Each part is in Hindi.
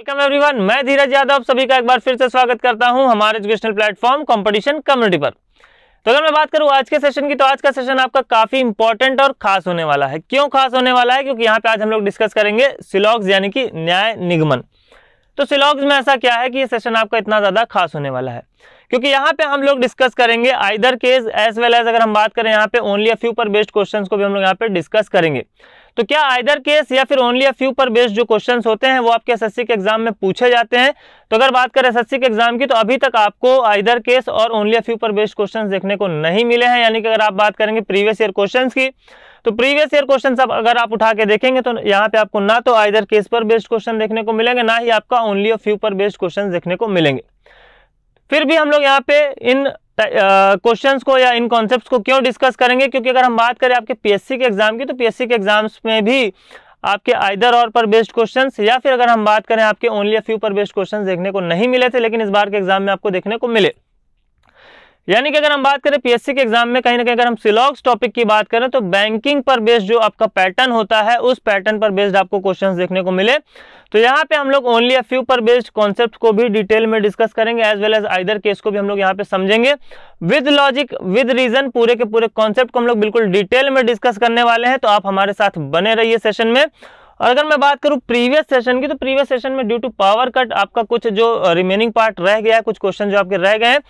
वेलकम एवरीवन, मैं धीरज यादव सभी का एक बार फिर से स्वागत करता हूं हमारे एजुकेशनल प्लेटफॉर्म कंपटीशन कम्युनिटी पर। तो अगर मैं बात करूं आज के सेशन की, तो आज का सेशन आपका काफी इंपॉर्टेंट और खास होने वाला है। क्यों खास होने वाला है? क्योंकि यहाँ पे आज हम लोग डिस्कस करेंगे सिलॉग्स यानी कि न्याय निगमन। तो सिलॉग्स में ऐसा क्या है कि ये सेशन आपका इतना ज्यादा खास होने वाला है, क्योंकि यहाँ पे हम लोग डिस्कस करेंगे either case as well as, अगर हम बात करें यहाँ पे ओनली अ फ्यू पर बेस्ड क्वेश्चंस को भी हम लोग यहाँ पे डिस्कस करेंगे। तो क्या आइदर केस या फिर ओनली अ फ्यू पर बेस्ड जो क्वेश्चंस होते हैं वो आपके एसएससी के एग्जाम में पूछे जाते हैं। तो अगर बात करें एसएससी के एग्जाम की, तो अभी तक आपको आइदर केस और ओनली अ फ्यू पर बेस्ड क्वेश्चंस देखने को नहीं मिले हैं। यानी कि अगर आप बात करेंगे प्रीवियस ईयर क्वेश्चंस की, तो प्रीवियस ईयर क्वेश्चंस अगर आप उठा के देखेंगे तो यहाँ पे आपको ना तो आइदर केस पर बेस्ड क्वेश्चन देखने को मिलेंगे, ना ही आपका ओनली अ फ्यू पर बेस्ड क्वेश्चन देखने को मिलेंगे। फिर भी हम लोग यहाँ पे इन क्वेश्चंस को या इन कॉन्सेप्ट्स को क्यों डिस्कस करेंगे? क्योंकि अगर हम बात करें आपके पीएससी के एग्जाम की, तो पीएससी के एग्जाम्स में भी आपके आइदर और पर बेस्ड क्वेश्चंस या फिर अगर हम बात करें आपके ओनली अ फ्यू पर बेस्ड क्वेश्चंस देखने को नहीं मिले थे, लेकिन इस बार के एग्जाम में आपको देखने को मिले। यानी कि अगर हम बात करें पीएससी के एग्जाम में, कहीं ना कहीं अगर हम सिलॉग्स टॉपिक की बात करें तो बैंकिंग पर बेस्ड जो आपका पैटर्न होता है उस पैटर्न पर बेस्ड आपको क्वेश्चंस देखने को मिले। तो यहाँ पे हम लोग ओनली अ फ्यू पर बेस्ड कॉन्सेप्ट को भी डिटेल में डिस्कस करेंगे, as well as either case को भी हम लोग यहाँ पे समझेंगे विद लॉजिक विद रीजन। पूरे के पूरे कॉन्सेप्ट को हम लोग बिल्कुल डिटेल में डिस्कस करने वाले हैं, तो आप हमारे साथ बने रहिए सेशन में। और अगर मैं बात करूं प्रीवियस सेशन की, तो प्रीवियस सेशन में ड्यू टू पावर कट आपका कुछ जो रिमेनिंग पार्ट रह गया है, कुछ क्वेश्चन जो आपके रह गए हैं,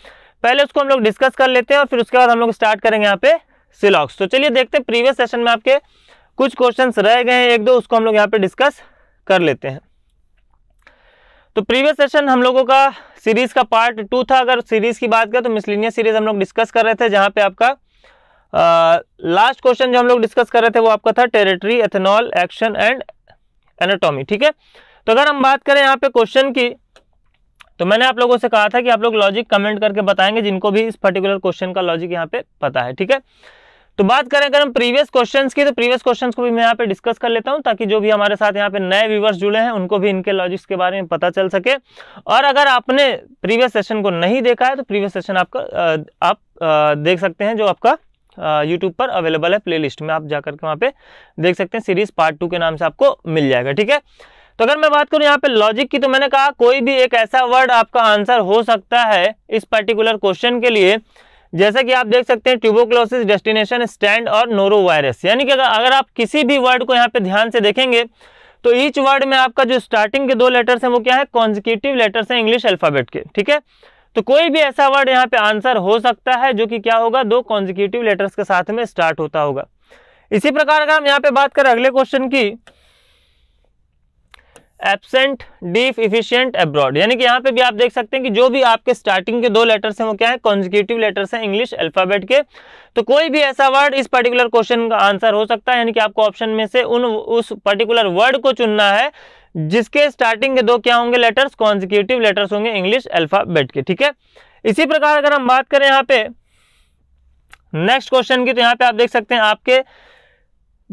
पहले उसको हम लोग डिस्कस कर लेते हैं और फिर उसके बाद हम लोग स्टार्ट करेंगे यहाँ पे सिलॉग्स। तो चलिए देखते हैं प्रीवियस सेशन में आपके कुछ क्वेश्चंस रह गए हैं, एक दो, उसको हम लोग यहाँ पे डिस्कस कर लेते हैं। तो प्रीवियस सेशन हम लोगों का सीरीज का पार्ट 2 था। अगर सीरीज की बात करें तो मिसलिनियस सीरीज हम लोग डिस्कस कर रहे थे, जहाँ पे आपका लास्ट क्वेश्चन जो हम लोग डिस्कस कर रहे थे वो आपका था territory, ethanol, action and anatomy. ठीक है, तो अगर हम बात करें यहाँ पे क्वेश्चन की, तो मैंने आप लोगों से कहा था कि आप लोग लॉजिक कमेंट करके बताएंगे जिनको भी इस पर्टिकुलर क्वेश्चन का लॉजिक यहाँ पे पता है। ठीक है, तो बात करें अगर हम प्रीवियस क्वेश्चंस की, तो प्रीवियस क्वेश्चंस को भी मैं यहाँ पे डिस्कस कर लेता हूँ, ताकि जो भी हमारे साथ यहाँ पे नए व्यूवर्स जुड़े हैं उनको भी इनके लॉजिक्स के बारे में पता चल सके। और अगर आपने प्रीवियस सेशन को नहीं देखा है तो प्रीवियस सेशन आपका आप देख सकते हैं, जो आपका यूट्यूब पर अवेलेबल है प्ले लिस्ट में, आप जाकर के वहाँ पे देख सकते हैं, सीरीज पार्ट 2 के नाम से आपको मिल जाएगा। ठीक है, तो अगर मैं बात करूं यहाँ पे लॉजिक की, तो मैंने कहा कोई भी एक ऐसा वर्ड आपका आंसर हो सकता है इस पर्टिकुलर क्वेश्चन के लिए, जैसे कि आप देख सकते हैं ट्यूबोक्लोसिस, डेस्टिनेशन स्टैंड और नोरोवायरस। यानी कि अगर आप किसी भी वर्ड को यहाँ पे ध्यान से देखेंगे तो ईच वर्ड में आपका जो स्टार्टिंग के 2 लेटर्स हैं वो क्या है, कॉन्जिक्यूटिव लेटर्स हैं इंग्लिश अल्फाबेट के। ठीक है, तो कोई भी ऐसा वर्ड यहाँ पे आंसर हो सकता है जो कि क्या होगा, 2 कॉन्जिक्यूटिव लेटर्स के साथ में स्टार्ट होता होगा। इसी प्रकार अगर हम यहाँ पे बात करें अगले क्वेश्चन की, एब्सेंट, डीफ, इफिशियंट, एब्रॉड, यानी कि यहाँ पे भी आप देख सकते हैं कि जो भी आपके स्टार्टिंग के 2 लेटर्स हैं वो क्या है, कॉन्जिक्यूटिव लेटर्स हैं इंग्लिश अल्फाबेट के। तो कोई भी ऐसा वर्ड इस पर्टिकुलर क्वेश्चन का आंसर हो सकता है, यानी कि आपको ऑप्शन में से उस पर्टिकुलर वर्ड को चुनना है जिसके स्टार्टिंग के 2 क्या होंगे लेटर्स, कॉन्जिक्यूटिव लेटर्स होंगे इंग्लिश अल्फाबेट के। ठीक है, इसी प्रकार अगर हम बात करें यहाँ पे नेक्स्ट क्वेश्चन की, तो यहाँ पे आप देख सकते हैं आपके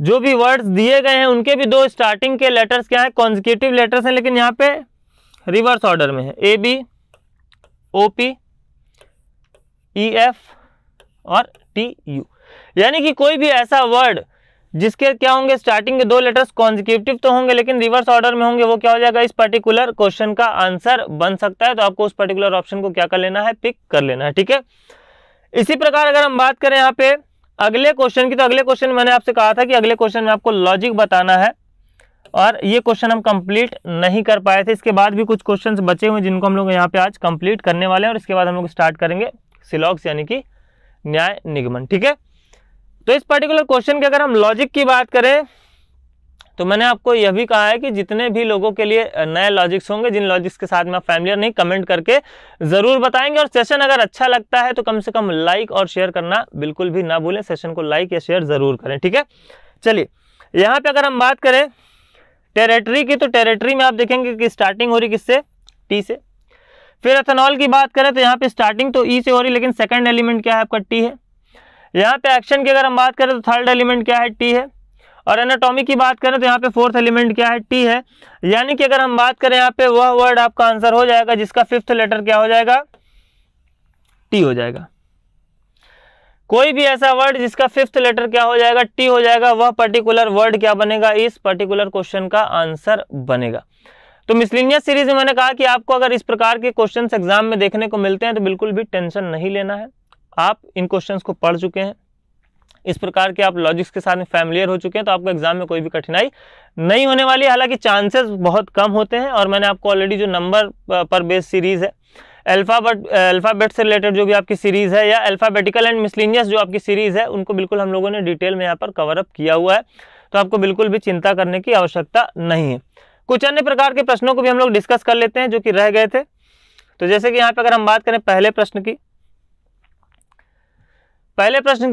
जो भी वर्ड्स दिए गए हैं उनके भी 2 स्टार्टिंग के लेटर्स क्या है, कॉन्जिक्यूटिव लेटर्स हैं, लेकिन यहाँ पे रिवर्स ऑर्डर में है, A B, O P, E F और टी यू। यानी कि कोई भी ऐसा वर्ड जिसके क्या होंगे स्टार्टिंग के 2 लेटर्स कॉन्जिक्यूटिव तो होंगे लेकिन रिवर्स ऑर्डर में होंगे, वो क्या हो जाएगा, इस पर्टिकुलर क्वेश्चन का आंसर बन सकता है। तो आपको उस पर्टिकुलर ऑप्शन को क्या कर लेना है, पिक कर लेना है। ठीक है, इसी प्रकार अगर हम बात करें यहाँ पे अगले क्वेश्चन की, तो अगले क्वेश्चन मैंने आपसे कहा था कि अगले क्वेश्चन में आपको लॉजिक बताना है, और ये क्वेश्चन हम कंप्लीट नहीं कर पाए थे। इसके बाद भी कुछ क्वेश्चंस बचे हुए जिनको हम लोग यहाँ पे आज कंप्लीट करने वाले हैं, और इसके बाद हम लोग स्टार्ट करेंगे सिलॉग्स यानी कि न्याय निगमन। ठीक है, तो इस पर्टिकुलर क्वेश्चन के अगर हम लॉजिक की बात करें, तो मैंने आपको यह भी कहा है कि जितने भी लोगों के लिए नए लॉजिक्स होंगे, जिन लॉजिक्स के साथ में आप फैमिलियर नहीं, कमेंट करके ज़रूर बताएंगे। और सेशन अगर अच्छा लगता है तो कम से कम लाइक और शेयर करना बिल्कुल भी ना भूलें, सेशन को लाइक या शेयर ज़रूर करें। ठीक है, चलिए यहाँ पे अगर हम बात करें टेरिटरी की, तो टेरिटरी में आप देखेंगे कि स्टार्टिंग हो रही किससे, टी से। फिर एथेनॉल की बात करें तो यहाँ पर स्टार्टिंग तो ई से हो रही, लेकिन सेकेंड एलिमेंट क्या है आपका, टी है। यहाँ पर एक्शन की अगर हम बात करें तो थर्ड एलिमेंट क्या है, टी है। और एनाटॉमी की बात करें तो यहाँ पे 4th एलिमेंट क्या है, टी है। यानी कि अगर हम बात करें यहाँ पे वह वर्ड आपका आंसर हो जाएगा जिसका 5th लेटर क्या हो जाएगा, टी हो जाएगा। कोई भी ऐसा वर्ड जिसका 5th लेटर क्या हो जाएगा, टी हो जाएगा, वह पर्टिकुलर वर्ड क्या बनेगा, इस पर्टिकुलर क्वेश्चन का आंसर बनेगा। तो मिसलिनियस सीरीज में मैंने कहा कि आपको अगर इस प्रकार के क्वेश्चंस एग्जाम में देखने को मिलते हैं तो बिल्कुल भी टेंशन नहीं लेना है, आप इन क्वेश्चंस को पढ़ चुके हैं, इस प्रकार के आप लॉजिक्स के साथ में फैमिलियर हो चुके हैं, तो आपको एग्जाम में कोई भी कठिनाई नहीं होने वाली है। हालांकि चांसेस बहुत कम होते हैं, और मैंने आपको ऑलरेडी जो नंबर पर बेस्ड सीरीज है, अल्फाबेट से रिलेटेड जो भी आपकी सीरीज़ है या अल्फाबेटिकल एंड मिसलिनियस जो आपकी सीरीज़ है, उनको बिल्कुल हम लोगों ने डिटेल में यहाँ पर कवर अप किया हुआ है, तो आपको बिल्कुल भी चिंता करने की आवश्यकता नहीं है। कुछ अन्य प्रकार के प्रश्नों को भी हम लोग डिस्कस कर लेते हैं जो कि रह गए थे। तो जैसे कि यहाँ पर अगर हम बात करें पहले प्रश्न की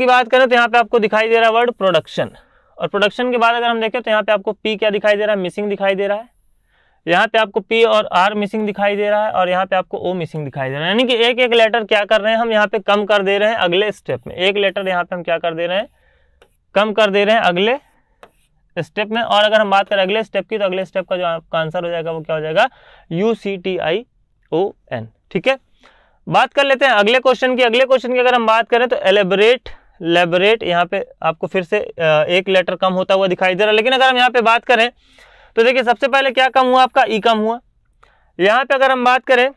बात करें तो यहाँ पर आपको दिखाई दे रहा वर्ड प्रोडक्शन, और प्रोडक्शन के बाद अगर हम देखें तो यहाँ पर आपको पी क्या दिखाई दे रहा है, मिसिंग दिखाई दे रहा है, यहाँ पे आपको P और R मिसिंग दिखाई दे रहा है, और यहाँ पे आपको O मिसिंग दिखाई दे रहा है, यानी कि एक एक लेटर क्या कर रहे हैं हम यहाँ पे कम कर दे रहे हैं। अगले स्टेप में एक लेटर यहाँ पे हम क्या कर दे रहे हैं, कम कर दे रहे हैं अगले स्टेप में। और अगर हम बात करें अगले स्टेप की, तो अगले स्टेप का जो आपका आंसर हो जाएगा वो क्या हो जाएगा, UCTION। ठीक है, बात कर लेते हैं अगले क्वेश्चन की। अगले क्वेश्चन की अगर हम बात करें तो एलेबरेट यहाँ पे आपको फिर से एक लेटर कम होता हुआ दिखाई दे रहा है। लेकिन अगर हम यहाँ पे बात करें तो देखिए सबसे पहले क्या कम हुआ आपका, ई कम हुआ। यहाँ पे अगर हम बात करें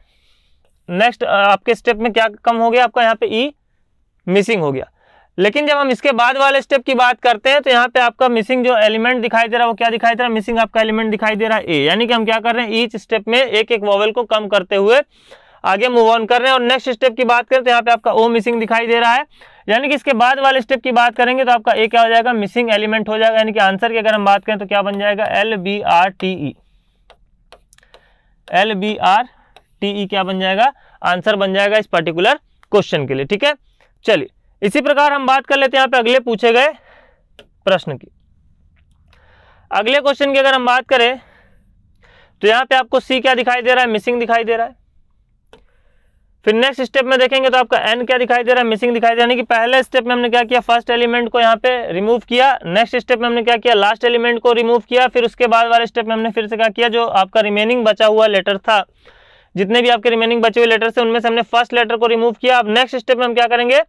नेक्स्ट आपके स्टेप में क्या कम हो गया आपका, यहाँ पे ई मिसिंग हो गया। लेकिन जब हम इसके बाद वाले स्टेप की बात करते हैं तो यहाँ पे आपका मिसिंग जो एलिमेंट दिखाई दे रहा है वो क्या दिखाई दे रहा है, मिसिंग आपका एलिमेंट दिखाई दे रहा है ए, यानी कि हम क्या कर रहे हैं ईच स्टेप में एक एक वॉवल को कम करते हुए आगे मूव ऑन कर रहे हैं। और नेक्स्ट स्टेप की बात करें तो यहाँ पे आपका ओ मिसिंग दिखाई दे रहा है, यानी कि इसके बाद वाले स्टेप की बात करेंगे तो आपका ए क्या हो जाएगा, मिसिंग एलिमेंट हो जाएगा। यानी कि आंसर की अगर हम बात करें तो क्या बन जाएगा, LBRTE क्या बन जाएगा, आंसर बन जाएगा इस पर्टिकुलर क्वेश्चन के लिए। ठीक है, चलिए इसी प्रकार हम बात कर लेते हैं यहाँ पे अगले पूछे गए प्रश्न की। अगले क्वेश्चन की अगर हम बात करें तो यहाँ पे आपको सी क्या दिखाई दे रहा है, मिसिंग दिखाई दे रहा है। फिर नेक्स्ट स्टेप में देखेंगे तो आपका एन क्या दिखाई दे रहा है, मिसिंग दिखाई दे रहा है। यानी कि पहले स्टेप में हमने क्या किया, फर्स्ट एलिमेंट को यहाँ पे रिमूव किया, नेक्स्ट स्टेप में हमने क्या किया, लास्ट एलिमेंट को रिमूव किया, फिर उसके बाद वाले स्टेप में हमने फिर से क्या किया, जो आपका रिमेनिंग बचा हुआ लेटर था, जितने भी आपके रिमेनिंग बचे हुए लेटर थे उनमें से हमने फर्स्ट लेटर को रिमूव किया। अब नेक्स्ट स्टेप में हम क्या करेंगे,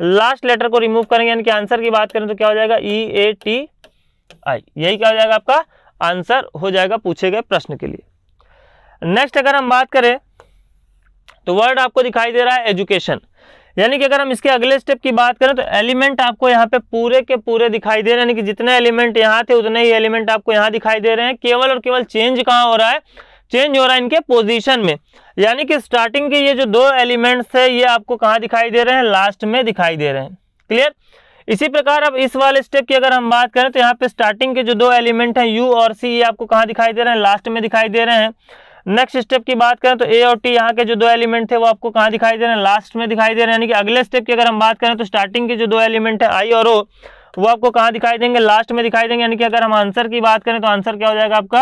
लास्ट लेटर को रिमूव करेंगे। यानी कि आंसर की बात करें तो क्या हो जाएगा, EATI, यही क्या हो जाएगा आपका आंसर हो जाएगा पूछे गए प्रश्न के लिए। नेक्स्ट अगर हम बात करें तो वर्ड आपको दिखाई दे रहा है एजुकेशन, यानी कि अगर हम इसके अगले स्टेप की बात करें तो एलिमेंट आपको यहाँ पे पूरे के पूरे दिखाई दे रहे हैं, यानी कि जितने एलिमेंट यहाँ थे उतने ही एलिमेंट आपको यहाँ दिखाई दे रहे हैं। केवल और केवल चेंज कहाँ हो रहा है, चेंज हो रहा है इनके पोजीशन में, यानी कि स्टार्टिंग के ये जो दो एलिमेंट्स है ये आपको कहाँ दिखाई दे रहे हैं, लास्ट में दिखाई दे रहे हैं। क्लियर, इसी प्रकार अब इस वाले स्टेप की अगर हम बात करें तो यहाँ पे स्टार्टिंग के जो दो एलिमेंट हैं यू और सी, ये आपको कहाँ दिखाई दे रहे हैं, लास्ट में दिखाई दे रहे हैं। नेक्स्ट स्टेप की बात करें तो ए और टी, यहाँ के जो दो एलिमेंट थे वो आपको कहाँ दिखाई दे रहे हैं, लास्ट में दिखाई दे रहे हैं। यानी कि अगले स्टेप की अगर हम बात करें तो स्टार्टिंग के जो दो एलिमेंट है आई और ओ, वो आपको कहाँ दिखाई देंगे, लास्ट में दिखाई देंगे। यानी कि अगर हम आंसर की बात करें तो आंसर क्या हो जाएगा आपका,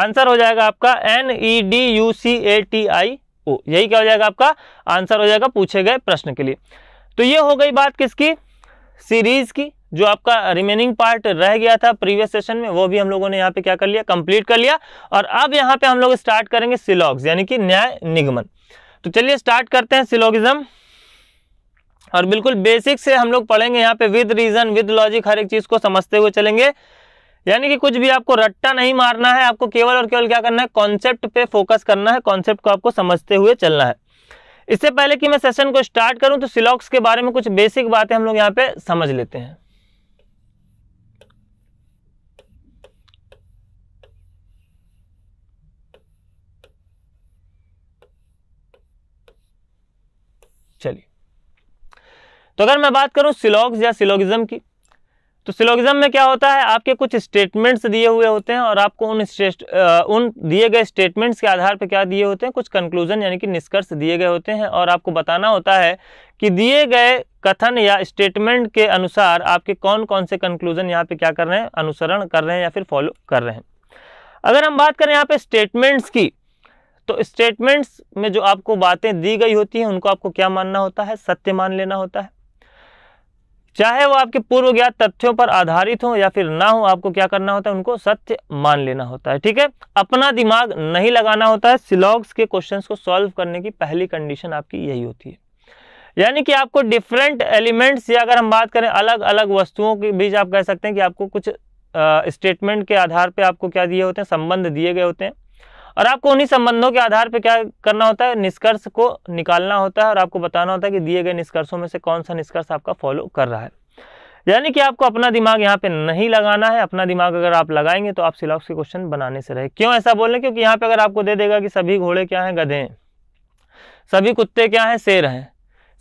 आंसर हो जाएगा आपका NEDUCATIO, यही क्या हो जाएगा आपका आंसर हो जाएगा पूछे गए प्रश्न के लिए। तो ये हो गई बात किसकी, सीरीज की। जो आपका रिमेनिंग पार्ट रह गया था प्रीवियस सेशन में वो भी हम लोगों ने यहाँ पे क्या कर लिया, कंप्लीट कर लिया। और अब यहाँ पे हम लोग स्टार्ट करेंगे सिलॉग्स, यानी कि न्याय निगमन। तो चलिए स्टार्ट करते हैं सिलॉगिज्म, और बिल्कुल बेसिक से हम लोग पढ़ेंगे यहाँ पे, विद रीजन विद लॉजिक हर एक चीज को समझते हुए चलेंगे। यानी कि कुछ भी आपको रट्टा नहीं मारना है, आपको केवल और केवल क्या करना है, कॉन्सेप्ट पे फोकस करना है, कॉन्सेप्ट को आपको समझते हुए चलना है। इससे पहले कि मैं सेशन को स्टार्ट करूँ तो सिलॉग्स के बारे में कुछ बेसिक बातें हम लोग यहाँ पे समझ लेते हैं। चलिए, तो अगर मैं बात करूं सिलॉग्स या सिलॉगिज्म की, तो सिलॉगिज्म में क्या होता है, आपके कुछ स्टेटमेंट्स दिए हुए होते हैं और आपको उन दिए गए स्टेटमेंट्स के आधार पर क्या दिए होते हैं, कुछ कंक्लूजन यानी कि निष्कर्ष दिए गए होते हैं, और आपको बताना होता है कि दिए गए कथन या स्टेटमेंट के अनुसार आपके कौन कौन से कंक्लूजन यहाँ पे क्या कर रहे हैं, अनुसरण कर रहे हैं या फिर फॉलो कर रहे हैं। अगर हम बात करें यहाँ पे स्टेटमेंट्स की, तो स्टेटमेंट्स में जो आपको बातें दी गई होती हैं उनको आपको क्या मानना होता है, सत्य मान लेना होता है। चाहे वो आपके पूर्व ज्ञात तथ्यों पर आधारित हो या फिर ना हो, आपको क्या करना होता है, उनको सत्य मान लेना होता है। ठीक है, अपना दिमाग नहीं लगाना होता है। सिलॉग्स के क्वेश्चंस को सॉल्व करने की पहली कंडीशन आपकी यही होती है, यानी कि आपको डिफरेंट एलिमेंट्स या अगर हम बात करें अलग अलग वस्तुओं के बीच, आप कह सकते हैं कि आपको कुछ स्टेटमेंट के आधार पे आपको क्या दिए होते हैं, संबंध दिए गए होते हैं, और आपको उन्हीं संबंधों के आधार पे क्या करना होता है, निष्कर्ष को निकालना होता है और आपको बताना होता है कि दिए गए निष्कर्षों में से कौन सा निष्कर्ष आपका फॉलो कर रहा है। यानी कि आपको अपना दिमाग यहाँ पे नहीं लगाना है। अपना दिमाग अगर आप लगाएंगे तो आप सिलेबस के क्वेश्चन बनाने से रहे। क्यों ऐसा बोल रहे हैं, क्योंकि यहाँ पे अगर आपको दे देगा कि सभी घोड़े क्या हैं, गधे हैं, सभी कुत्ते क्या हैं, शेर हैं,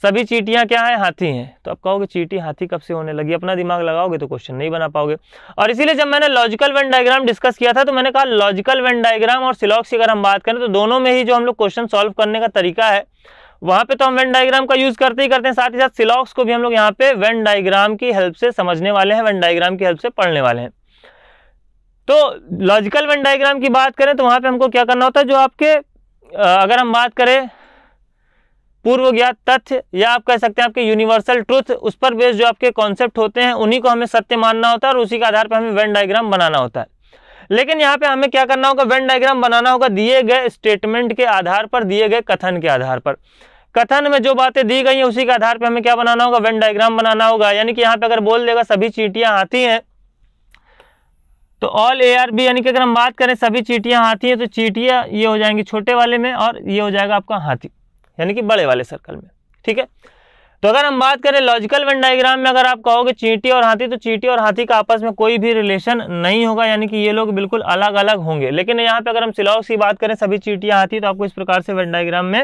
सभी चींटियाँ क्या हैं, हाथी हैं, तो आप कहोगे चींटी हाथी कब से होने लगी। अपना दिमाग लगाओगे तो क्वेश्चन नहीं बना पाओगे। और इसीलिए जब मैंने लॉजिकल वेन डायग्राम डिस्कस किया था तो मैंने कहा लॉजिकल वेन डायग्राम और सिलेबस की अगर हम बात करें तो दोनों में ही जो हम लोग क्वेश्चन सॉल्व करने का तरीका है वहाँ पे तो हम वेन डायग्राम का यूज करते ही करते हैं, साथ ही साथ सिलेबस को भी हम लोग यहाँ पे वेन डायग्राम की हेल्प से समझने वाले हैं, वेन डायग्राम की हेल्प से पढ़ने वाले हैं। तो लॉजिकल वेन डायग्राम की बात करें तो वहाँ पे हमको क्या करना होता है, जो आपके अगर हम बात करें पूर्व ज्ञात तथ्य या आप कह सकते हैं आपके यूनिवर्सल ट्रुथ, उस पर बेस्ड जो आपके कॉन्सेप्ट होते हैं उन्हीं को हमें सत्य मानना होता है और उसी के आधार पर हमें वेन डायग्राम बनाना होता है। लेकिन यहाँ पे हमें क्या करना होगा, वेन डायग्राम बनाना होगा दिए गए स्टेटमेंट के आधार पर, दिए गए कथन के आधार पर। कथन में जो बातें दी गई हैं उसी के आधार पे हमें क्या बनाना होगा, वेन डायग्राम बनाना होगा। यानी कि यहाँ पे अगर बोल देगा सभी चींटियां हाथी हैं तो ऑल ARB, यानी कि अगर हम बात करें सभी चींटियां हाथी हैं तो चींटियां ये हो जाएंगी छोटे वाले में और ये हो जाएगा आपका हाथी, यानी कि बड़े वाले सर्कल में। ठीक है, तो अगर हम बात करें लॉजिकल वेन डायग्राम में, अगर आप कहोगे चींटी और हाथी तो चींटी और हाथी का आपस में कोई भी रिलेशन नहीं होगा, यानी कि ये लोग बिल्कुल अलग अलग होंगे। लेकिन यहाँ पे अगर हम सिलेबस की बात करें सभी चींटियां हाथी तो आपको इस प्रकार से वेन डायग्राम में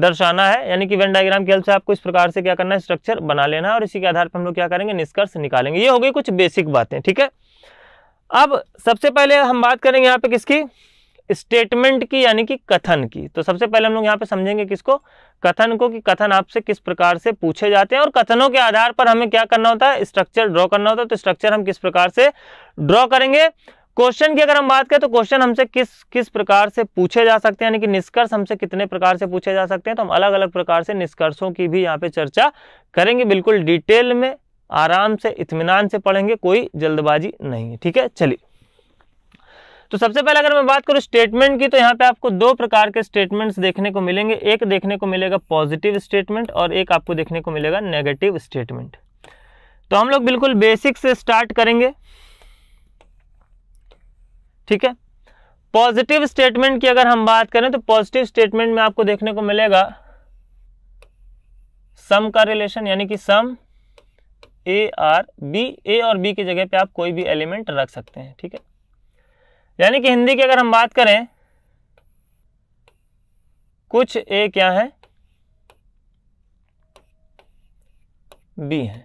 दर्शाना है, यानी कि वेन डायग्राम की हेल्प से आपको इस प्रकार से क्या करना है, स्ट्रक्चर बना लेना है और इसी के आधार पर हम लोग क्या करेंगे, निष्कर्ष निकालेंगे। ये हो गई कुछ बेसिक बातें। ठीक है, अब सबसे पहले हम बात करेंगे यहाँ पे किसकी, स्टेटमेंट की, यानी कि कथन की। तो सबसे पहले हम लोग यहाँ पे समझेंगे किसको, कथन को, कि कथन आपसे किस प्रकार से पूछे जाते हैं और कथनों के आधार पर हमें क्या करना होता है, स्ट्रक्चर ड्रॉ करना होता है। तो स्ट्रक्चर हम किस प्रकार से ड्रॉ करेंगे। क्वेश्चन की अगर हम बात करें तो क्वेश्चन हमसे किस किस प्रकार से पूछे जा सकते हैं, यानी कि निष्कर्ष हमसे कितने प्रकार से पूछे जा सकते हैं, तो हम अलग अलग प्रकार से निष्कर्षों की भी यहाँ पे चर्चा करेंगे। बिल्कुल डिटेल में, आराम से, इत्मीनान से पढ़ेंगे, कोई जल्दबाजी नहीं है। ठीक है, चलिए तो सबसे पहले अगर मैं बात करूं स्टेटमेंट की तो यहाँ पे आपको दो प्रकार के स्टेटमेंट्स देखने को मिलेंगे। एक देखने को मिलेगा पॉजिटिव स्टेटमेंट और एक आपको देखने को मिलेगा नेगेटिव स्टेटमेंट। तो हम लोग बिल्कुल बेसिक से स्टार्ट करेंगे। ठीक है, पॉजिटिव स्टेटमेंट की अगर हम बात करें तो पॉजिटिव स्टेटमेंट में आपको देखने को मिलेगा सम का रिलेशन, यानी कि सम ARB, ए और बी की जगह पे आप कोई भी एलिमेंट रख सकते हैं। ठीक है, यानी कि हिंदी की अगर हम बात करें कुछ ए क्या है, बी है।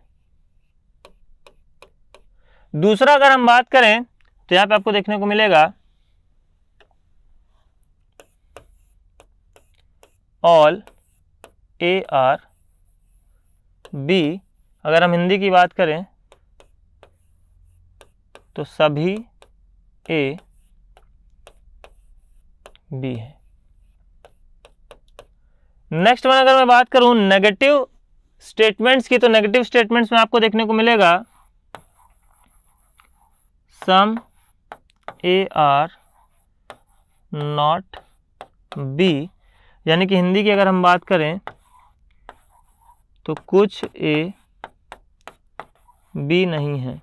दूसरा अगर हम बात करें तो यहाँ पे आपको देखने को मिलेगा ऑल ARB। अगर हम हिंदी की बात करें तो सभी A B है। नेक्स्ट वन अगर मैं बात करूं नेगेटिव स्टेटमेंट्स की तो नेगेटिव स्टेटमेंट्स में आपको देखने को मिलेगा सम AR not B, यानी कि हिंदी की अगर हम बात करें तो कुछ A B नहीं है।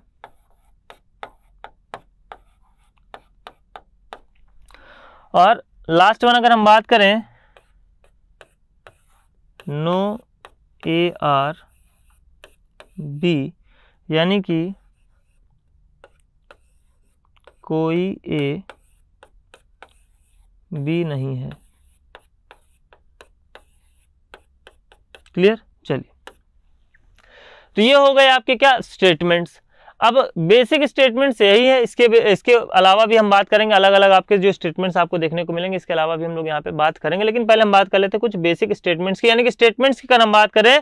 और लास्ट वन अगर हम बात करें नो AR B, यानी कि कोई A B नहीं है। क्लियर, चलिए तो ये हो गए आपके क्या स्टेटमेंट्स। अब बेसिक स्टेटमेंट्स यही है, इसके अलावा भी हम बात करेंगे अलग अलग आपके जो स्टेटमेंट्स आपको देखने को मिलेंगे, इसके अलावा भी हम लोग यहाँ पे बात करेंगे। लेकिन पहले हम बात कर लेते हैं कुछ बेसिक स्टेटमेंट्स की। यानी कि स्टेटमेंट्स की अगर हम बात करें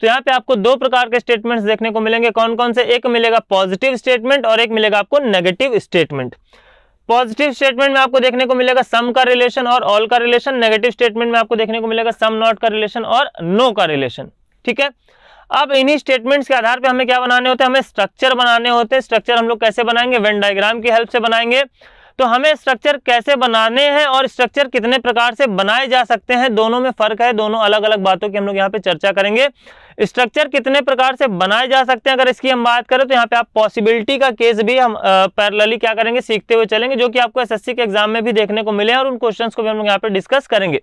तो यहाँ पे आपको दो प्रकार के स्टेटमेंट्स देखने को मिलेंगे। कौन कौन से, एक मिलेगा पॉजिटिव स्टेटमेंट और एक मिलेगा आपको नेगेटिव स्टेटमेंट। पॉजिटिव स्टेटमेंट में आपको देखने को मिलेगा सम का रिलेशन और ऑल का रिलेशन। नेगेटिव स्टेटमेंट में आपको देखने को मिलेगा सम नॉट का रिलेशन और नो का रिलेशन। ठीक है, अब इन्हीं स्टेटमेंट्स के आधार पे हमें क्या बनाने होते हैं, हमें स्ट्रक्चर बनाने होते हैं। स्ट्रक्चर हम लोग कैसे बनाएंगे, वेन डायग्राम की हेल्प से बनाएंगे। तो हमें स्ट्रक्चर कैसे बनाने हैं और स्ट्रक्चर कितने प्रकार से बनाए जा सकते हैं, दोनों में फर्क है, दोनों अलग अलग बातों की हम लोग यहाँ पे चर्चा करेंगे। स्ट्रक्चर कितने प्रकार से बनाए जा सकते हैं अगर इसकी हम बात करें तो यहाँ पे आप पॉसिबिलिटी का केस भी हम पैरेलली क्या करेंगे, सीखते हुए चलेंगे, जो कि आपको एसएससी के एग्जाम में भी देखने को मिले और उन क्वेश्चंस को भी हम लोग यहाँ पे डिस्कस करेंगे।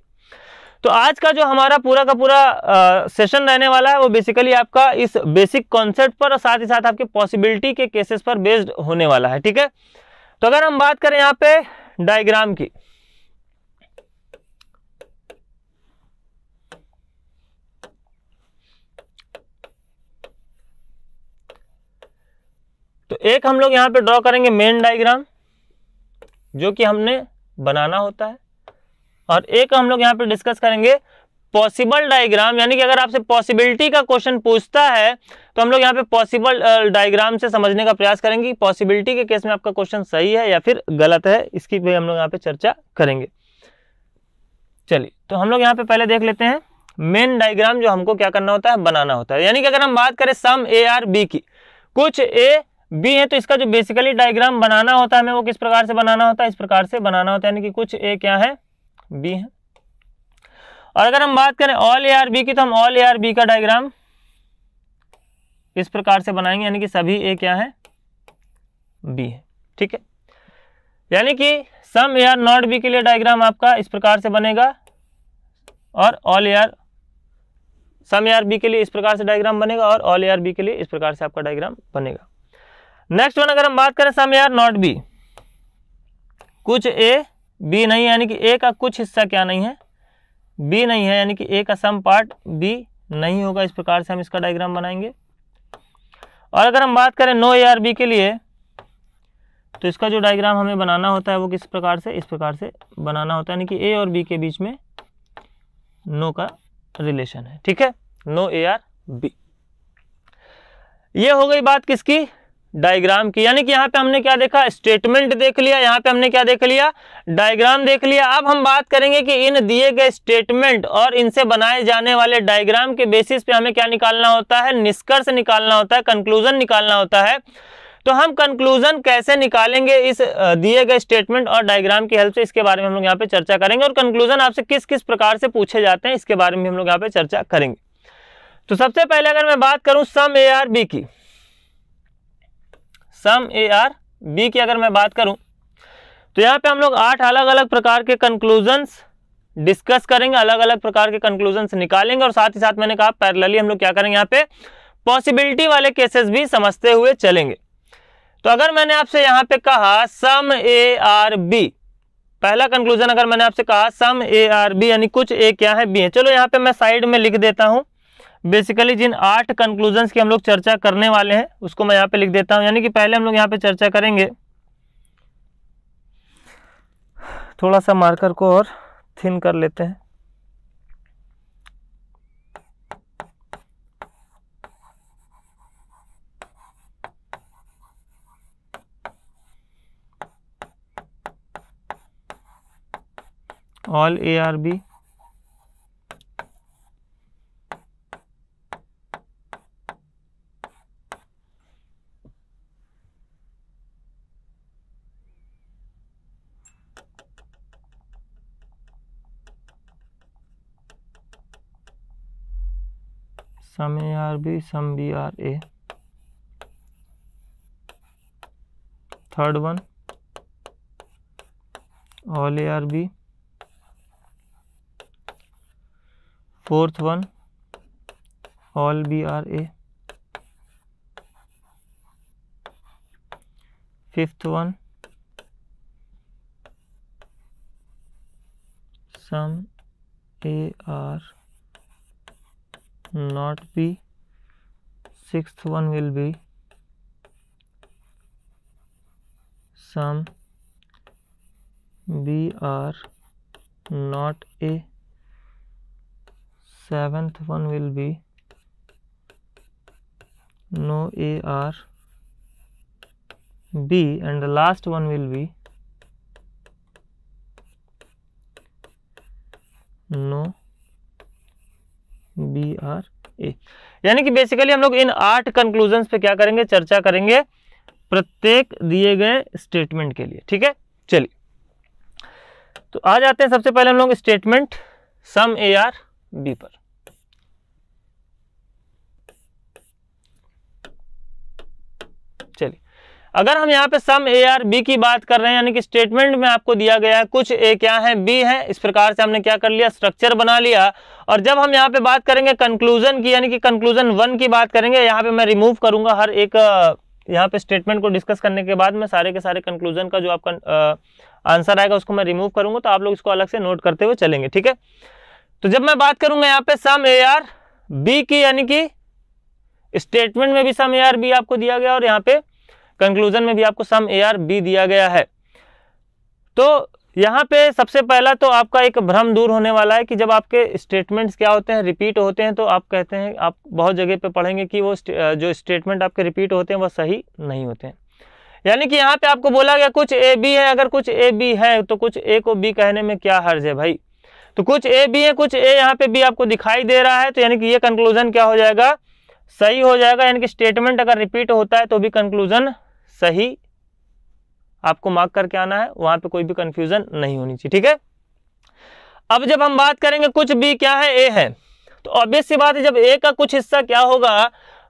तो आज का जो हमारा पूरा का पूरा सेशन रहने वाला है वो बेसिकली आपका इस बेसिक कॉन्सेप्ट पर और साथ ही साथ आपके पॉसिबिलिटी के केसेस पर बेस्ड होने वाला है, ठीक है। तो अगर हम बात करें यहाँ पे डायग्राम की, तो एक हम लोग यहाँ पे ड्रॉ करेंगे मेन डायग्राम जो कि हमने बनाना होता है, और एक हम लोग यहाँ पे डिस्कस करेंगे पॉसिबल डायग्राम, यानी कि अगर आपसे पॉसिबिलिटी का क्वेश्चन पूछता है तो हम लोग यहाँ पे पॉसिबल डायग्राम से समझने का प्रयास करेंगे कि पॉसिबिलिटी के केस में आपका क्वेश्चन सही है या फिर गलत है, इसकी भी हम लोग यहाँ पे चर्चा करेंगे। चलिए, तो हम लोग यहाँ पे पहले देख लेते हैं मेन डायग्राम जो हमको क्या करना होता है, बनाना होता है। यानी कि अगर हम बात करें सम ए आर बी की, कुछ ए बी है, तो इसका जो बेसिकली डायग्राम बनाना होता है हमें वो किस प्रकार से बनाना होता है, इस प्रकार से बनाना होता है, यानी कि कुछ ए क्या है बी है। और अगर हम बात करें ऑल ए आर बी की, तो हम ऑल ए आर बी का डायग्राम इस प्रकार से बनाएंगे, यानी कि सभी ए क्या है बी है, ठीक है। यानी कि some A are not B के लिए डायग्राम आपका इस प्रकार से बनेगा और all A are some A are B के लिए इस प्रकार से डायग्राम बनेगा और ऑल ए आर बी के लिए इस प्रकार से आपका डायग्राम बनेगा। नेक्स्ट वन, अगर हम बात करें some A are not B, कुछ ए बी नहीं है, यानी कि ए का कुछ हिस्सा क्या नहीं है बी नहीं है, यानी कि ए का सम पार्ट बी नहीं होगा, इस प्रकार से हम इसका डायग्राम बनाएंगे। और अगर हम बात करें नो ए आर बी के लिए, तो इसका जो डायग्राम हमें बनाना होता है वो किस प्रकार से, इस प्रकार से बनाना होता है, यानी कि ए और बी के बीच में नो का रिलेशन है, ठीक है, नो ए आर बी। ये हो गई बात किसकी, डायग्राम की। यानी कि यहाँ पे हमने क्या देखा, स्टेटमेंट देख लिया, यहाँ पे हमने क्या देख लिया, डायग्राम देख लिया। अब हम बात करेंगे कि इन दिए गए स्टेटमेंट और इनसे बनाए जाने वाले डायग्राम के बेसिस पे हमें क्या निकालना होता है, निष्कर्ष निकालना होता है, कंक्लूजन निकालना होता है। तो हम कंक्लूजन कैसे निकालेंगे इस दिए गए स्टेटमेंट और डायग्राम की हेल्प से, इसके बारे में हम लोग यहाँ पे चर्चा करेंगे, और कंक्लूजन आपसे किस किस प्रकार से पूछे जाते हैं इसके बारे में हम लोग यहाँ पे चर्चा करेंगे। तो सबसे पहले अगर मैं बात करूँ सम ए आर बी की, सम ए आर बी की अगर मैं बात करूं तो यहाँ पे हम लोग 8 अलग अलग प्रकार के कंक्लूजन्स डिस्कस करेंगे, अलग अलग प्रकार के कंक्लूजन्स निकालेंगे, और साथ ही साथ मैंने कहा पैरेलली हम लोग क्या करेंगे यहाँ पे पॉसिबिलिटी वाले केसेस भी समझते हुए चलेंगे। तो अगर मैंने आपसे यहाँ पे कहा सम ए आर बी, पहला कंक्लूजन अगर मैंने आपसे कहा सम ए आर बी, यानी कुछ ए क्या है बी है। चलो यहाँ पे मैं साइड में लिख देता हूँ, बेसिकली जिन 8 कंक्लूजन्स की हम लोग चर्चा करने वाले हैं उसको मैं यहाँ पे लिख देता हूँ। यानी कि पहले हम लोग यहाँ पे चर्चा करेंगे, थोड़ा सा मार्कर को और थिन कर लेते हैं। All A are B, Some A are B, some B are A. Third one, all A are B. Fourth one, all B are A. Fifth one some A are not B, sixth one will be sum B R not A, seventh one will be no A R B, and the last one will be no B are A. यानी कि बेसिकली हम लोग इन 8 कंक्लूजन्स पे क्या करेंगे, चर्चा करेंगे प्रत्येक दिए गए स्टेटमेंट के लिए, ठीक है। चलिए तो आ जाते हैं सबसे पहले हम लोग statement some A are B पर। चलिए अगर हम यहाँ पे सम ए आर बी की बात कर रहे हैं यानी कि स्टेटमेंट में आपको दिया गया है कुछ ए क्या है बी है, इस प्रकार से हमने क्या कर लिया स्ट्रक्चर बना लिया। और जब हम यहाँ पे बात करेंगे कंक्लूजन की यानी कि कंक्लूजन वन की बात करेंगे, यहाँ पे मैं रिमूव करूंगा हर एक, यहाँ पे स्टेटमेंट को डिस्कस करने के बाद मैं सारे के सारे कंक्लूजन का जो आपका आंसर आएगा उसको मैं रिमूव करूंगा, तो आप लोग इसको अलग से नोट करते हुए चलेंगे, ठीक है। तो जब मैं बात करूंगा यहाँ पे सम ए आर बी की यानी कि स्टेटमेंट में भी सम ए आर बी आपको दिया गया और यहाँ पे कंक्लूजन में भी आपको सम ए आर बी दिया गया है। तो यहाँ पे सबसे पहला तो आपका एक भ्रम दूर होने वाला है कि जब आपके स्टेटमेंट्स क्या होते हैं रिपीट होते हैं तो आप कहते हैं, आप बहुत जगह पे पढ़ेंगे कि वो जो स्टेटमेंट आपके रिपीट होते हैं वह सही नहीं होते हैं। यानी कि यहाँ पे आपको बोला गया कुछ ए बी है, अगर कुछ ए बी है तो कुछ ए को बी कहने में क्या हर्ज है भाई। तो कुछ ए बी है कुछ ए यहाँ पे बी आपको दिखाई दे रहा है, तो यानी कि ये कंक्लूजन क्या हो जाएगा सही हो जाएगा। यानी कि स्टेटमेंट अगर रिपीट होता है तो भी कंक्लूजन सही आपको मार्क करके आना है, वहां पे कोई भी कंफ्यूजन नहीं होनी चाहिए, ठीक है। अब जब हम बात करेंगे कुछ बी क्या है ए है, तो ऑब्वियस सी बात है जब ए का कुछ हिस्सा क्या होगा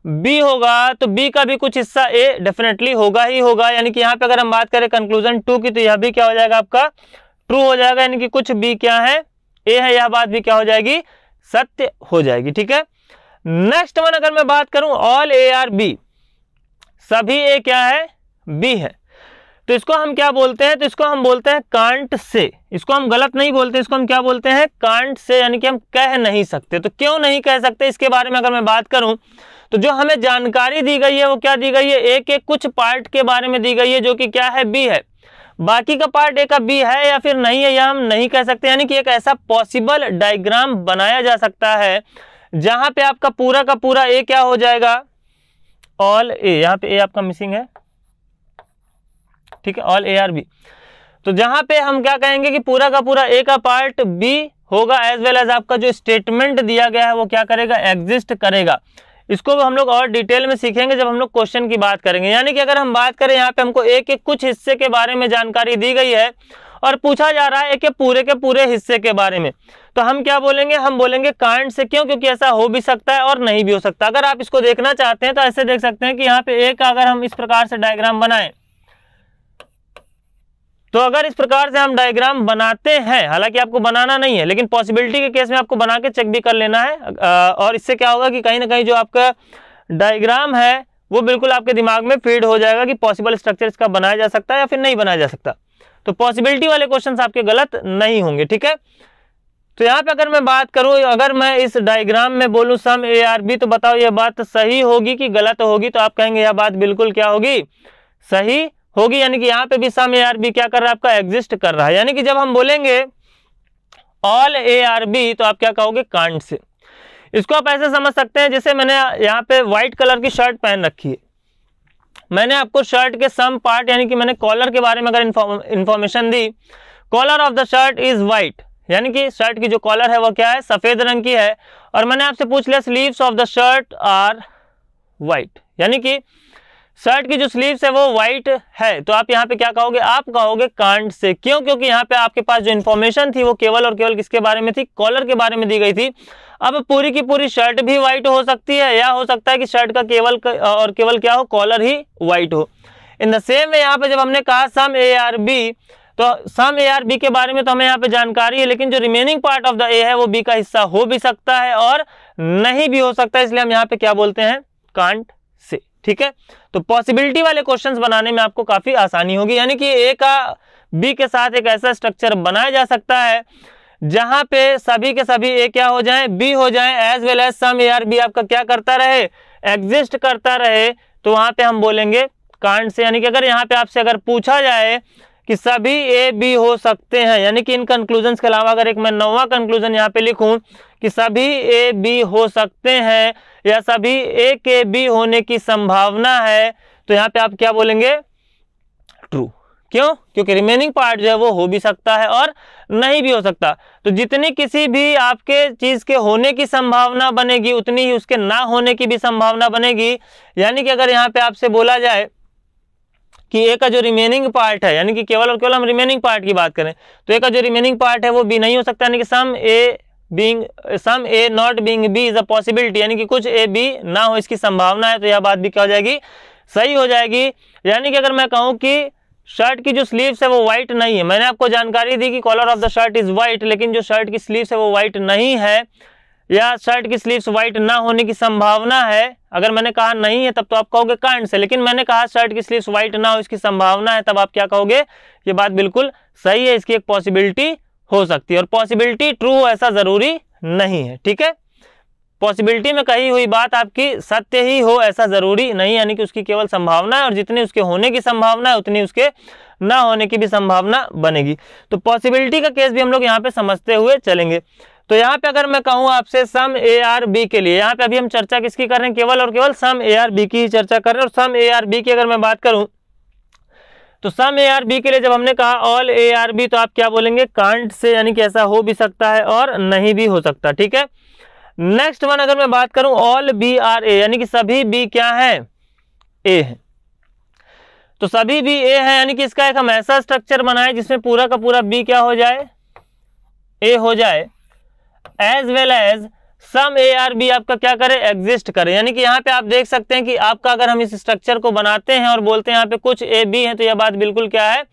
बी होगा तो बी का भी कुछ हिस्सा ए डेफिनेटली होगा ही होगा। यानी कि यहाँ पे अगर हम बात करें कंक्लूजन टू की तो यह भी क्या हो जाएगा आपका ट्रू हो जाएगा, यानी कि कुछ बी क्या है ए है यह बात भी क्या हो जाएगी सत्य हो जाएगी, ठीक है। नेक्स्ट वन अगर मैं बात करूं ऑल ए आर बी, सभी ए क्या है बी है, तो इसको हम क्या बोलते हैं, तो इसको हम बोलते हैं कांट से, इसको हम गलत नहीं बोलते, इसको हम क्या बोलते हैं कांट से, यानी कि हम कह नहीं सकते। तो क्यों नहीं कह सकते इसके बारे में अगर मैं बात करूं तो जो हमें जानकारी दी गई है वो क्या दी गई है ए के कुछ पार्ट के बारे में दी गई है जो कि क्या है बी है, बाकी का पार्ट ए का बी है या फिर नहीं है यह हम नहीं कह सकते। यानी कि एक ऐसा पॉसिबल डायग्राम बनाया जा सकता है जहां पे आपका पूरा का पूरा ए क्या हो जाएगा ऑल ए, यहाँ पे ए आपका मिसिंग है, ठीक है, ऑल ए आर बी। तो जहां पे हम क्या कहेंगे कि पूरा का पूरा ए का पार्ट बी होगा एज वेल एज आपका जो स्टेटमेंट दिया गया है वो क्या करेगा एग्जिस्ट करेगा। इसको हम लोग और डिटेल में सीखेंगे जब हम लोग क्वेश्चन की बात करेंगे। यानी कि अगर हम बात करें यहाँ पे हमको ए के कुछ हिस्से के बारे में जानकारी दी गई है और पूछा जा रहा है ए के पूरे हिस्से के बारे में, तो हम क्या बोलेंगे, हम बोलेंगे कांट से। क्यों? क्योंकि ऐसा हो भी सकता है और नहीं भी हो सकता। अगर आप इसको देखना चाहते हैं तो ऐसे देख सकते हैं कि यहाँ पे ए का अगर हम इस प्रकार से डायग्राम बनाएं, तो अगर इस प्रकार से हम डायग्राम बनाते हैं, हालांकि आपको बनाना नहीं है लेकिन पॉसिबिलिटी के केस में आपको बना के चेक भी कर लेना है, और इससे क्या होगा कि कहीं ना कहीं जो आपका डायग्राम है वो बिल्कुल आपके दिमाग में फीड हो जाएगा कि पॉसिबल स्ट्रक्चर इसका बनाया जा सकता है या फिर नहीं बनाया जा सकता, तो पॉसिबिलिटी वाले क्वेश्चंस आपके गलत नहीं होंगे, ठीक है। तो यहाँ पे अगर मैं बात करूँ, अगर मैं इस डायग्राम में बोलूँ सम ए आर बी, तो बताओ यह बात सही होगी कि गलत होगी, तो आप कहेंगे यह बात बिल्कुल क्या होगी सही होगी। यानी कि यहाँ पे भी सम ए आर बी क्या कर रहा है आपका एग्जिस्ट कर रहा है। यानी कि जब हम बोलेंगे ऑल ए आर बी तो आप क्या कहोगे कांट से। इसको आप ऐसे समझ सकते हैं जैसे मैंने यहाँ पे व्हाइट कलर की शर्ट पहन रखी है, मैंने आपको शर्ट के सम पार्ट यानी कि मैंने कॉलर के बारे में अगर इन्फॉर्मेशन दी, collar of the shirt is white, यानी कि शर्ट की जो कॉलर है वो क्या है सफेद रंग की है, और मैंने आपसे पूछ लिया sleeves of the shirt are white, यानी कि शर्ट की जो स्लीव्स है वो व्हाइट है, तो आप यहाँ पे क्या कहोगे, आप कहोगे कांट से। क्यों? क्योंकि यहाँ पे आपके पास जो इन्फॉर्मेशन थी वो केवल और केवल किसके बारे में थी, कॉलर के बारे में दी गई थी। अब पूरी की पूरी शर्ट भी व्हाइट हो सकती है या हो सकता है कि शर्ट का केवल और केवल क्या हो कॉलर ही व्हाइट हो। इन द सेम वे यहाँ पे जब हमने कहा सम ए आर बी, तो सम ए आर बी के बारे में तो हमें यहाँ पे जानकारी है, लेकिन जो remaining part of the A है वो बी का हिस्सा हो भी सकता है और नहीं भी हो सकता, इसलिए हम यहाँ पे क्या बोलते हैं कांट, ठीक है। तो पॉसिबिलिटी वाले क्वेश्चंस बनाने में आपको काफी आसानी होगी। यानी कि ए का बी के साथ एक ऐसा स्ट्रक्चर बनाया जा सकता है जहां पे सभी के सभी ए क्या हो जाएं बी हो जाएं, as well as some A are B आपका क्या करता रहे एग्जिस्ट करता रहे, तो वहां पे हम बोलेंगे कांट से। यानी कि अगर यहाँ पे आपसे अगर पूछा जाए कि सभी ए बी हो सकते हैं, यानी कि इन कंक्लूजन के अलावा अगर एक मैं नौवां कंक्लूजन यहाँ पे लिखूं कि सभी ए बी हो सकते हैं या सभी ए के बी होने की संभावना है, तो यहाँ पे आप क्या बोलेंगे ट्रू। क्यों? क्योंकि रिमेनिंग पार्ट जो है वो हो भी सकता है और नहीं भी हो सकता। तो जितनी किसी भी आपके चीज़ के होने की संभावना बनेगी उतनी ही उसके ना होने की भी संभावना बनेगी। यानी कि अगर यहाँ पे आपसे बोला जाए कि ए का जो रिमेनिंग पार्ट है, यानी कि केवल और केवल हम रिमेनिंग पार्ट की बात करें तो ए का जो रिमेनिंग पार्ट है वो बी नहीं हो सकता, यानी कि some A not being B is a possibility, यानी कि कुछ ए बी ना हो इसकी संभावना है, तो यह बात भी क्या हो जाएगी, सही हो जाएगी। यानी कि अगर मैं कहूँ कि शर्ट की जो स्लीव्स है वो वाइट नहीं है, मैंने आपको जानकारी दी कि collar of the shirt is white, लेकिन जो शर्ट की स्लीव्स है वो वाइट नहीं है या शर्ट की स्लीव्स वाइट ना होने की संभावना है, अगर मैंने कहा नहीं है तब तो आप कहोगे कांड से, लेकिन मैंने कहा शर्ट की स्लीव्स वाइट ना हो इसकी संभावना है, तब आप क्या कहोगे, ये बात बिल्कुल सही है, इसकी एक पॉसिबिलिटी हो सकती है। और पॉसिबिलिटी ट्रू हो ऐसा जरूरी नहीं है, ठीक है, पॉसिबिलिटी में कही हुई बात आपकी सत्य ही हो ऐसा जरूरी नहीं, यानी कि उसकी केवल संभावना है और जितनी उसके होने की संभावना है उतनी उसके ना होने की भी संभावना बनेगी। तो पॉसिबिलिटी का केस भी हम लोग यहाँ पे समझते हुए चलेंगे। तो यहाँ पे अगर मैं कहूँ आपसे सम ए आर बी के लिए, यहाँ पे अभी हम चर्चा किसकी कर रहे हैं, केवल और केवल सम ए आर बी की ही चर्चा कर रहे हैं। और सम ए आर बी की अगर मैं बात करूँ तो सम ए आर बी के लिए जब हमने कहा ऑल ए आर बी, तो आप क्या बोलेंगे, कांड से, यानी कि ऐसा हो भी सकता है और नहीं भी हो सकता, ठीक है। नेक्स्ट वन अगर मैं बात करूं ऑल बी आर ए, यानी कि सभी बी क्या है, ए है, तो सभी बी ए है, यानी कि इसका एक हम ऐसा स्ट्रक्चर बनाए जिसमें पूरा का पूरा बी क्या हो जाए, ए हो जाए, as well as some A are B आपका क्या करे, एग्जिस्ट करे। यानी कि यहाँ पे आप देख सकते हैं कि आपका अगर हम इस स्ट्रक्चर को बनाते हैं और बोलते हैं यहाँ पे कुछ ए बी है, तो यह बात बिल्कुल क्या है,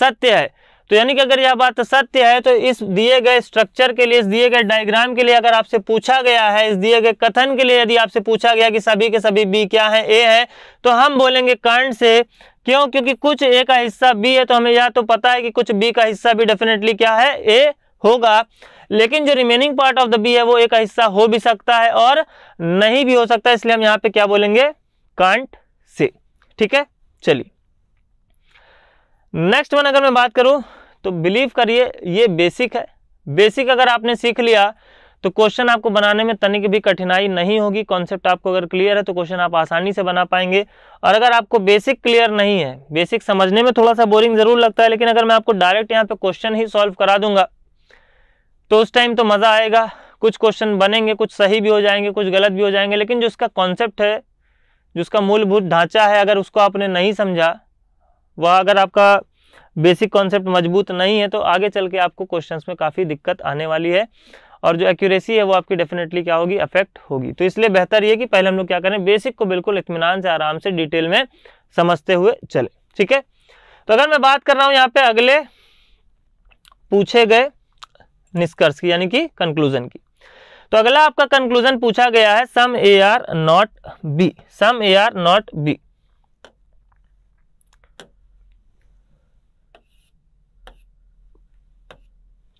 सत्य है। तो यानी कि अगर यह बात सत्य है तो इस दिए गए स्ट्रक्चर के लिए, इस दिए गए डायग्राम के लिए अगर आपसे पूछा गया है, इस दिए गए कथन के लिए यदि आपसे पूछा गया कि सभी के सभी बी क्या है, ए है, तो हम बोलेंगे कांड से। क्यों? क्योंकि कुछ ए का हिस्सा बी है, तो हमें यह तो पता है कि कुछ बी का हिस्सा भी डेफिनेटली क्या है, ए होगा, लेकिन जो remaining part of the B है वो ए का हिस्सा हो भी सकता है और नहीं भी हो सकता, इसलिए हम यहाँ पे क्या बोलेंगे, कांड से, ठीक है। चलिए नेक्स्ट वन अगर मैं बात करूं तो बिलीव करिए ये बेसिक है, बेसिक अगर आपने सीख लिया तो क्वेश्चन आपको बनाने में तनिक भी कठिनाई नहीं होगी। कॉन्सेप्ट आपको अगर क्लियर है तो क्वेश्चन आप आसानी से बना पाएंगे, और अगर आपको बेसिक क्लियर नहीं है, बेसिक समझने में थोड़ा सा बोरिंग ज़रूर लगता है, लेकिन अगर मैं आपको डायरेक्ट यहाँ पर क्वेश्चन ही सॉल्व करा दूंगा तो उस टाइम तो मज़ा आएगा। कुछ क्वेश्चन बनेंगे, कुछ सही भी हो जाएंगे, कुछ गलत भी हो जाएंगे, लेकिन जो उसका कॉन्सेप्ट है, जो उसका मूलभूत ढांचा है, अगर उसको आपने नहीं समझा, वह अगर आपका बेसिक कॉन्सेप्ट मजबूत नहीं है तो आगे चल के आपको क्वेश्चंस में काफ़ी दिक्कत आने वाली है और जो एक्यूरेसी है वो आपकी डेफिनेटली क्या होगी, अफेक्ट होगी। तो इसलिए बेहतर ये कि पहले हम लोग क्या करें, बेसिक को बिल्कुल इत्मीनान से, आराम से, डिटेल में समझते हुए चले, ठीक है। तो अगर मैं बात कर रहा हूँ यहाँ पर अगले पूछे गए निष्कर्ष की, यानी कि कंक्लूजन की, तो अगला आपका कंक्लूजन पूछा गया है some A are not B, some A are not B.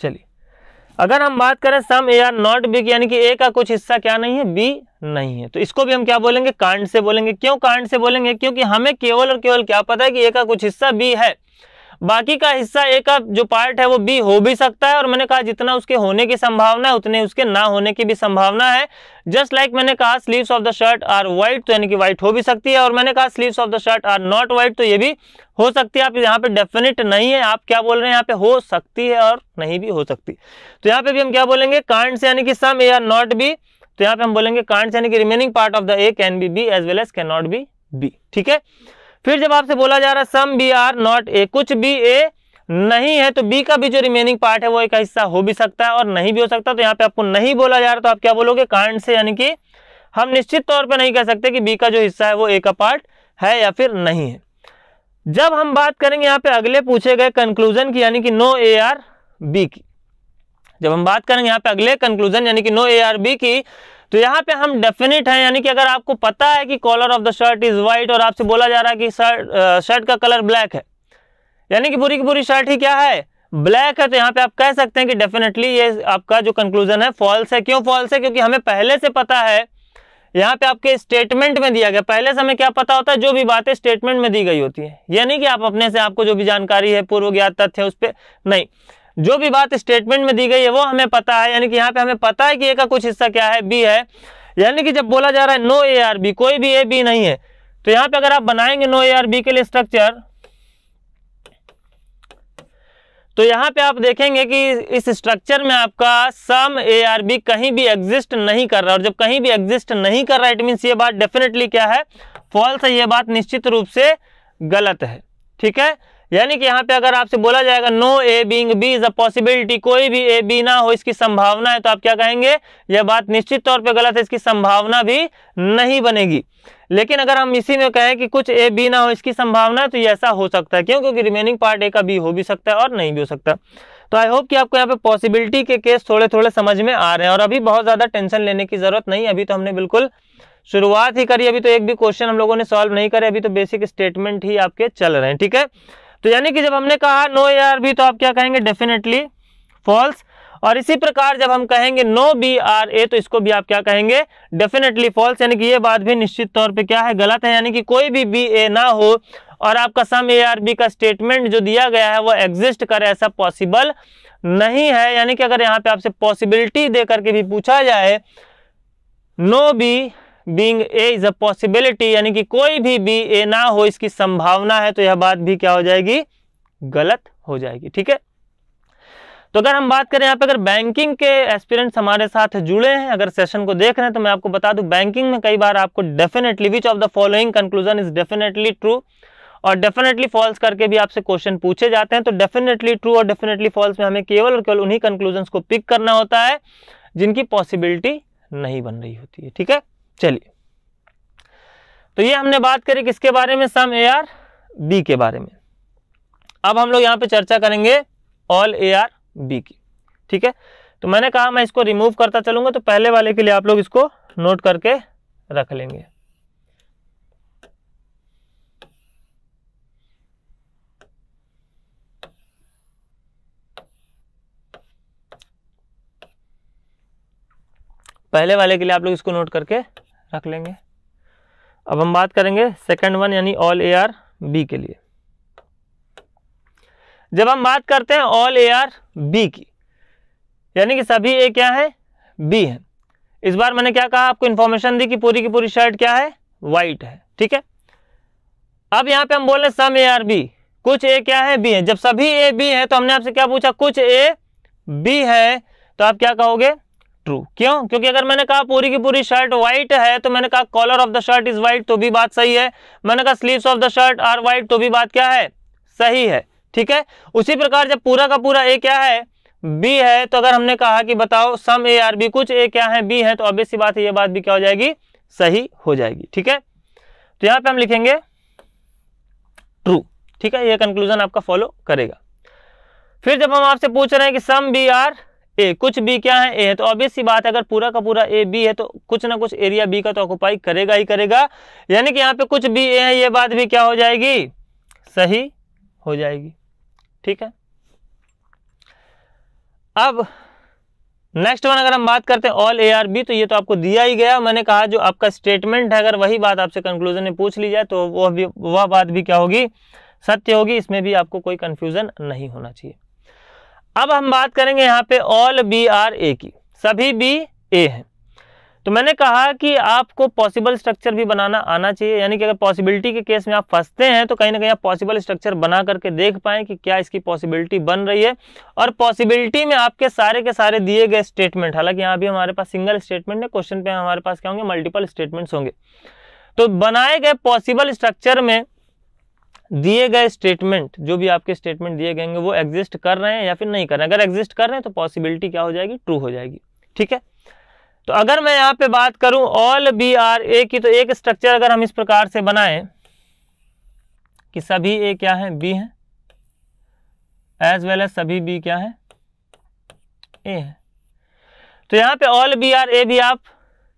चलिए अगर हम बात करें some A are not B, यानी कि ए का कुछ हिस्सा क्या नहीं है, बी नहीं है, तो इसको भी हम क्या बोलेंगे, कांड से बोलेंगे। क्यों कांड से बोलेंगे? क्योंकि हमें केवल और केवल क्या पता है कि ए का कुछ हिस्सा बी है, बाकी का हिस्सा ए का जो पार्ट है वो बी हो भी सकता है, और मैंने कहा जितना उसके होने की संभावना है उतने उसके ना होने की भी संभावना है। जस्ट लाइक मैंने कहा sleeves of the shirt are white, तो यानी कि वाइट हो भी सकती है, और मैंने कहा sleeves of the shirt are not white, तो ये भी हो सकती है। आप यहाँ पे डेफिनेट नहीं है, आप क्या बोल रहे हैं, यहाँ पे हो सकती है और नहीं भी हो सकती, तो यहाँ पे भी हम क्या बोलेंगे, कांड से, यानी कि some A are not B, तो यहाँ पे हम बोलेंगे कांड से, यानी कि remaining part of the A can be B as well as can not be B, ठीक है। फिर जब आपसे बोला जा रहा है some B are not A, कुछ बी ए नहीं है, तो बी का भी जो रिमेनिंग पार्ट है वो एक हिस्सा हो भी सकता है और नहीं भी हो सकता, तो यहाँ पे आपको नहीं बोला जा रहा, तो आप क्या बोलोगे, कांड से, यानी कि हम निश्चित तौर पे नहीं कह सकते कि बी का जो हिस्सा है वो ए का पार्ट है या फिर नहीं है। जब हम बात करेंगे यहाँ पे अगले पूछे गए कंक्लूजन की, यानी कि नो ए आर बी की, जब हम बात करेंगे यहाँ पे अगले कंक्लूजन यानी कि नो ए आर बी की, तो यहाँ पे हम डेफिनेट हैं, यानी कि अगर आपको पता है कि collar of the shirt is white और आपसे बोला जा रहा है कि शर्ट का कलर ब्लैक है, यानी कि पूरी की पूरी शर्ट ही क्या है, ब्लैक है, तो यहाँ पे आप कह सकते हैं कि डेफिनेटली ये आपका जो कंक्लूजन है फॉल्स है। क्यों फॉल्स है? क्योंकि हमें पहले से पता है, यहाँ पे आपके स्टेटमेंट में दिया गया, पहले से हमें क्या पता होता है, जो भी बातें स्टेटमेंट में दी गई होती है, यानी कि आप अपने से आपको जो भी जानकारी है, पूर्व ज्ञात तथ्य है, उस पर नहीं, जो भी बात स्टेटमेंट में दी गई है वो हमें पता है, यानी कि यहाँ पे हमें पता है कि ए का कुछ हिस्सा क्या है, बी है, यानी कि जब बोला जा रहा है नो ए आर बी, कोई भी ए बी नहीं है, तो यहाँ पे अगर आप बनाएंगे नो ए आर बी के लिए स्ट्रक्चर, तो यहाँ पे आप देखेंगे कि इस स्ट्रक्चर में आपका सम ए आर बी कहीं भी एग्जिस्ट नहीं कर रहा, और जब कहीं भी एग्जिस्ट नहीं कर रहा है इट मीन्स ये बात डेफिनेटली क्या है, फॉल्स है, ये बात निश्चित रूप से गलत है, ठीक है। यानी कि यहाँ पे अगर आपसे बोला जाएगा no A being B is a possibility, कोई भी ए बी ना हो इसकी संभावना है, तो आप क्या कहेंगे, यह बात निश्चित तौर पे गलत है, इसकी संभावना भी नहीं बनेगी। लेकिन अगर हम इसी में कहें कि कुछ ए बी ना हो इसकी संभावना है, तो ये ऐसा हो सकता है, क्यों, क्योंकि रिमेनिंग पार्ट ए का बी हो भी सकता है और नहीं भी हो सकता। तो आई होप कि आपको यहाँ पे पॉसिबिलिटी के केस थोड़े थोड़े समझ में आ रहे हैं और अभी बहुत ज्यादा टेंशन लेने की जरूरत नहीं, अभी तो हमने बिल्कुल शुरुआत ही करी, अभी तो एक भी क्वेश्चन हम लोगों ने सॉल्व नहीं करे, अभी तो बेसिक स्टेटमेंट ही आपके चल रहे हैं, ठीक है। तो यानी कि जब हमने कहा नो ए आर बी, तो आप क्या कहेंगे, डेफिनेटली फॉल्स। और इसी प्रकार जब हम कहेंगे नो बी आर ए, तो इसको भी आप क्या कहेंगे, डेफिनेटली फॉल्स, यानी कि ये बात भी निश्चित तौर पे क्या है, गलत है। यानी कि कोई भी बी ए ना हो और आपका सम ए आर बी का स्टेटमेंट जो दिया गया है वो एग्जिस्ट करे, ऐसा पॉसिबल नहीं है। यानी कि अगर यहाँ पे आपसे पॉसिबिलिटी दे करके भी पूछा जाए no B being A is a possibility, यानी कि कोई भी बी ए ना हो इसकी संभावना है, तो यह बात भी क्या हो जाएगी, गलत हो जाएगी, ठीक है। तो अगर हम बात करें यहाँ पे, अगर बैंकिंग के एस्पिरेंट्स हमारे साथ जुड़े हैं, अगर सेशन को देख रहे हैं, तो मैं आपको बता दूं बैंकिंग में कई बार आपको definitely which of the following conclusion is definitely true और डेफिनेटली फॉल्स करके भी आपसे क्वेश्चन पूछे जाते हैं। तो डेफिनेटली ट्रू और डेफिनेटली फॉल्स में हमें केवल और केवल उन्हीं कंक्लूजन को पिक करना होता है जिनकी पॉसिबिलिटी नहीं बन रही होती है, ठीक है। चलिए, तो ये हमने बात करी किसके बारे में, सम ए आर बी के बारे में। अब हम लोग यहाँ पे चर्चा करेंगे ऑल ए आर बी की, ठीक है। तो मैंने कहा मैं इसको रिमूव करता चलूंगा, तो पहले वाले के लिए आप लोग इसको नोट करके रख लेंगे। पहले वाले के लिए आप लोग इसको नोट करके रख लेंगे। अब हम बात करेंगे सेकंड वन, यानी ऑल ए आर बी के लिए। जब हम बात करते हैं ऑल ए आर बी की, यानी कि सभी ए क्या है, बी है। इस बार मैंने क्या कहा, आपको इन्फॉर्मेशन दी कि पूरी की पूरी शर्ट क्या है, वाइट है, ठीक है। अब यहाँ पे हम बोल रहे हैं सम ए आर बी, कुछ ए क्या है, बी है। जब सभी ए बी है, तो हमने आपसे क्या पूछा, कुछ ए बी है, तो आप क्या कहोगे, ट्रू, क्यों, क्योंकि अगर मैंने कहा पूरी की पूरी शर्ट व्हाइट है, तो मैंने कहा collar of the shirt is white, तो भी बात सही है। मैंने कहा sleeves of the shirt are white, तो भी बात क्या है, सही है, ठीक है। उसी प्रकार जब पूरा का पूरा ए क्या है, बी है, तो अगर हमने कहा कि बताओ सम ए आर बी, कुछ ए क्या है, बी है, तो ऑब्वियस सी बात है, ये बात भी क्या हो जाएगी, सही हो जाएगी, ठीक है। तो यहाँ पे हम लिखेंगे ट्रू, ठीक है, ये कंक्लूजन आपका फॉलो करेगा। फिर जब हम आपसे पूछ रहे हैं कि सम बी आर ए, कुछ बी क्या है, ए है, तो ऑब्वियस सी बात है, अगर पूरा का पूरा ए बी है, तो कुछ ना कुछ एरिया बी का तो ऑक्यूपाई करेगा ही करेगा। यानी कि यहाँ पे कुछ बी ए है, ये बात भी क्या हो जाएगी, सही हो जाएगी, ठीक है। अब नेक्स्ट वन, अगर हम बात करते हैं ऑल ए आर बी, तो ये तो आपको दिया ही गया। मैंने कहा जो आपका स्टेटमेंट है, अगर वही बात आपसे कंक्लूजन में पूछ ली जाए, तो वह बात भी क्या होगी, सत्य होगी, इसमें भी आपको कोई कंफ्यूजन नहीं होना चाहिए। अब हम बात करेंगे यहाँ पे ऑल बी आर ए की, सभी बी ए हैं। तो मैंने कहा कि आपको पॉसिबल स्ट्रक्चर भी बनाना आना चाहिए, यानी कि अगर पॉसिबिलिटी के केस में आप फंसते हैं, तो कहीं ना कहीं आप पॉसिबल स्ट्रक्चर बना करके देख पाएं कि क्या इसकी पॉसिबिलिटी बन रही है। और पॉसिबिलिटी में आपके सारे के सारे दिए गए स्टेटमेंट, हालांकि यहाँ भी हमारे पास सिंगल स्टेटमेंट है, क्वेश्चन पे हमारे पास क्या होंगे, मल्टीपल स्टेटमेंट्स होंगे। तो बनाए गए पॉसिबल स्ट्रक्चर में दिए गए स्टेटमेंट, जो भी आपके स्टेटमेंट दिए गए वो एग्जिस्ट कर रहे हैं या फिर नहीं कर रहे हैं। अगर एग्जिस्ट कर रहे हैं, तो पॉसिबिलिटी क्या हो जाएगी, ट्रू हो जाएगी, ठीक है। तो अगर मैं यहाँ पे बात करूं ऑल बी आर ए की, तो एक स्ट्रक्चर अगर हम इस प्रकार से बनाएं कि सभी ए क्या है, बी है, एज वेल एज सभी बी क्या है, ए है, तो यहाँ पे ऑल बी आर ए भी आप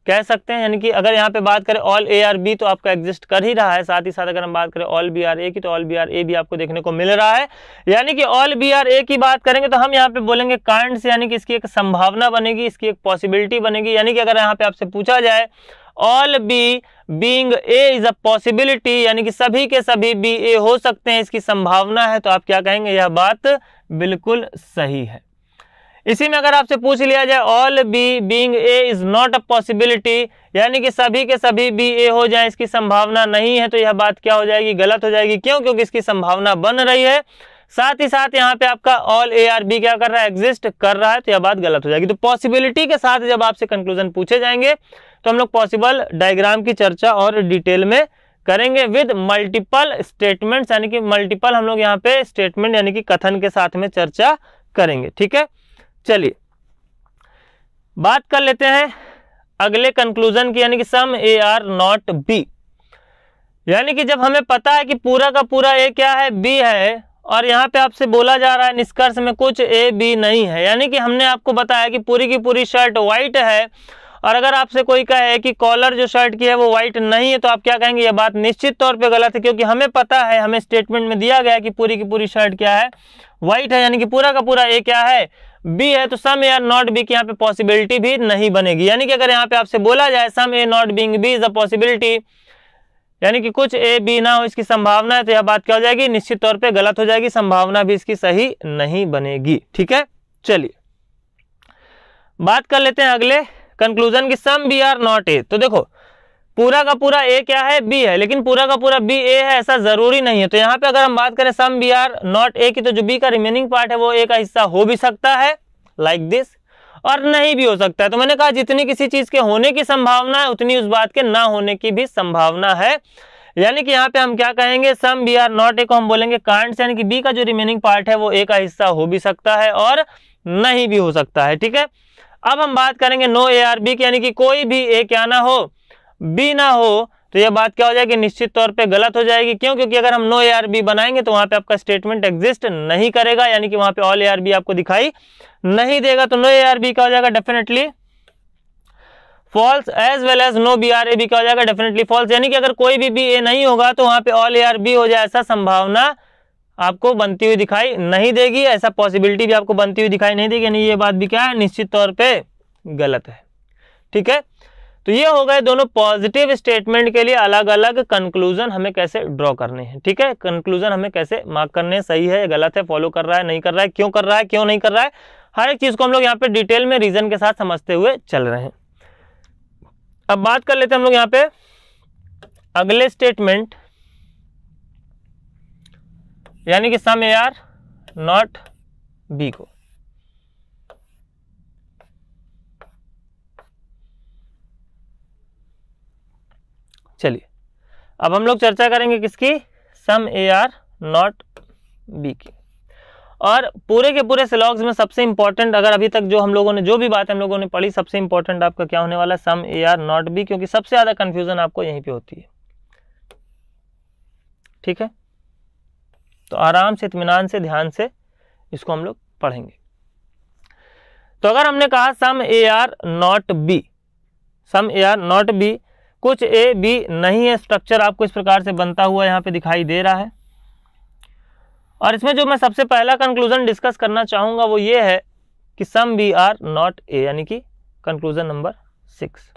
कह सकते हैं। यानी कि अगर यहाँ पे बात करें ऑल ए आर बी, तो आपका एग्जिस्ट कर ही रहा है, साथ ही साथ अगर हम बात करें ऑल बी आर ए की, तो ऑल बी आर ए भी आपको देखने को मिल रहा है। यानी कि ऑल बी आर ए की बात करेंगे, तो हम यहाँ पे बोलेंगे कांड से, यानी कि इसकी एक संभावना बनेगी, इसकी एक पॉसिबिलिटी बनेगी। यानी कि अगर यहाँ पे आपसे पूछा जाए all B being A is a possibility, यानी कि सभी के सभी बी ए हो सकते हैं, इसकी संभावना है, तो आप क्या कहेंगे, यह बात बिल्कुल सही है। इसी में अगर आपसे पूछ लिया जाए all B being A is not a possibility, यानी कि सभी के सभी बी ए हो जाए इसकी संभावना नहीं है, तो यह बात क्या हो जाएगी, गलत हो जाएगी, क्यों, क्योंकि इसकी संभावना बन रही है, साथ ही साथ यहाँ पे आपका ऑल ए आर बी क्या कर रहा है, एग्जिस्ट कर रहा है, तो यह बात गलत हो जाएगी। तो पॉसिबिलिटी के साथ जब आपसे कंक्लूजन पूछे जाएंगे, तो हम लोग पॉसिबल डायग्राम की चर्चा और डिटेल में करेंगे विद मल्टीपल स्टेटमेंट्स, यानी कि मल्टीपल हम लोग यहाँ पे स्टेटमेंट यानी कि कथन के साथ में चर्चा करेंगे। ठीक है, चलिए बात कर लेते हैं अगले कंक्लूजन की, यानी कि some A are not B, यानी कि जब हमें पता है कि पूरा का पूरा ए क्या है, बी है, और यहाँ पे आपसे बोला जा रहा है निष्कर्ष में कुछ ए बी नहीं है, यानी कि हमने आपको बताया कि पूरी की पूरी शर्ट वाइट है, और अगर आपसे कोई कहे कि कॉलर जो शर्ट की है वो वाइट नहीं है, तो आप क्या कहेंगे, यह बात निश्चित तौर पे गलत है, क्योंकि हमें पता है, हमें स्टेटमेंट में दिया गया है कि पूरी की पूरी शर्ट क्या है, वाइट है, यानी कि पूरा का पूरा ए क्या है, बी है, तो some A are not B की यहाँ पे पॉसिबिलिटी भी नहीं बनेगी। यानी कि अगर यहाँ पे आपसे बोला जाए some A not being B is a possibility, यानी कि कुछ ए बी ना हो इसकी संभावना है, तो यह बात क्या हो जाएगी, निश्चित तौर पे गलत हो जाएगी, संभावना भी इसकी सही नहीं बनेगी। ठीक है, चलिए बात कर लेते हैं अगले कंक्लूजन की, some B are not A. तो देखो पूरा का पूरा ए क्या है, बी है, लेकिन पूरा का पूरा बी ए है ऐसा जरूरी नहीं है। तो यहाँ पे अगर हम बात करें some B are not A की, तो जो बी का रिमेनिंग पार्ट है वो ए का हिस्सा हो भी सकता है लाइक दिस, और नहीं भी हो सकता है। तो मैंने कहा जितनी किसी चीज के होने की संभावना है उतनी उस बात के ना होने की भी संभावना है। यानी कि यहाँ पे हम क्या कहेंगे, some B are not A को हम बोलेंगे कांट्स, यानी कि बी का जो रिमेनिंग पार्ट है वो ए का हिस्सा हो भी सकता है और नहीं भी हो सकता है। ठीक है, अब हम बात करेंगे नो ए आर बी की, यानी कि कोई भी ए क्या ना हो, बी ना हो, तो यह बात क्या हो जाएगी, निश्चित तौर पे गलत हो जाएगी। क्यों? क्योंकि अगर हम नो ए आर बी बनाएंगे तो वहां पे आपका स्टेटमेंट एग्जिस्ट नहीं करेगा, यानी कि वहां पे ऑल ए आर बी आपको दिखाई नहीं देगा। तो नो ए आर बी क्या हो जाएगा, definitely false, as well as no B are A B क्या हो जाएगा, डेफिनेटली फॉल्स। यानी कि अगर कोई भी बी ए नहीं होगा तो वहां पे ऑल ए आर बी हो जाए ऐसा संभावना आपको बनती हुई दिखाई नहीं देगी, ऐसा पॉसिबिलिटी भी आपको बनती हुई दिखाई नहीं देगी, यानी ये बात भी क्या है, निश्चित तौर पर गलत है। ठीक है, तो ये हो गए दोनों पॉजिटिव स्टेटमेंट के लिए अलग अलग कंक्लूजन हमें कैसे ड्रॉ करने हैं। ठीक है, कंक्लूजन हमें कैसे मार्क करने हैं, सही है गलत है, फॉलो कर रहा है नहीं कर रहा है, क्यों कर रहा है क्यों नहीं कर रहा है, हर एक चीज़ को हम लोग यहाँ पे डिटेल में रीजन के साथ समझते हुए चल रहे हैं। अब बात कर लेते हैं हम लोग यहाँ पे अगले स्टेटमेंट, यानी कि some A are not B को। चलिए अब हम लोग चर्चा करेंगे किसकी, some A are not B की, और पूरे के पूरे स्लॉग्स में सबसे इंपॉर्टेंट, अगर अभी तक जो हम लोगों ने जो भी बात हम लोगों ने पढ़ी, सबसे इंपॉर्टेंट आपका क्या होने वाला है, some A are not B, क्योंकि सबसे ज़्यादा कन्फ्यूजन आपको यहीं पे होती है। ठीक है, तो आराम से इत्मीनान से ध्यान से इसको हम लोग पढ़ेंगे। तो अगर हमने कहा some A are not B, some A are not B, कुछ ए बी नहीं है, स्ट्रक्चर आपको इस प्रकार से बनता हुआ यहाँ पे दिखाई दे रहा है, और इसमें जो मैं सबसे पहला कंक्लूजन डिस्कस करना चाहूँगा वो ये है कि some B are not A, यानी कि कंक्लूजन नंबर 6।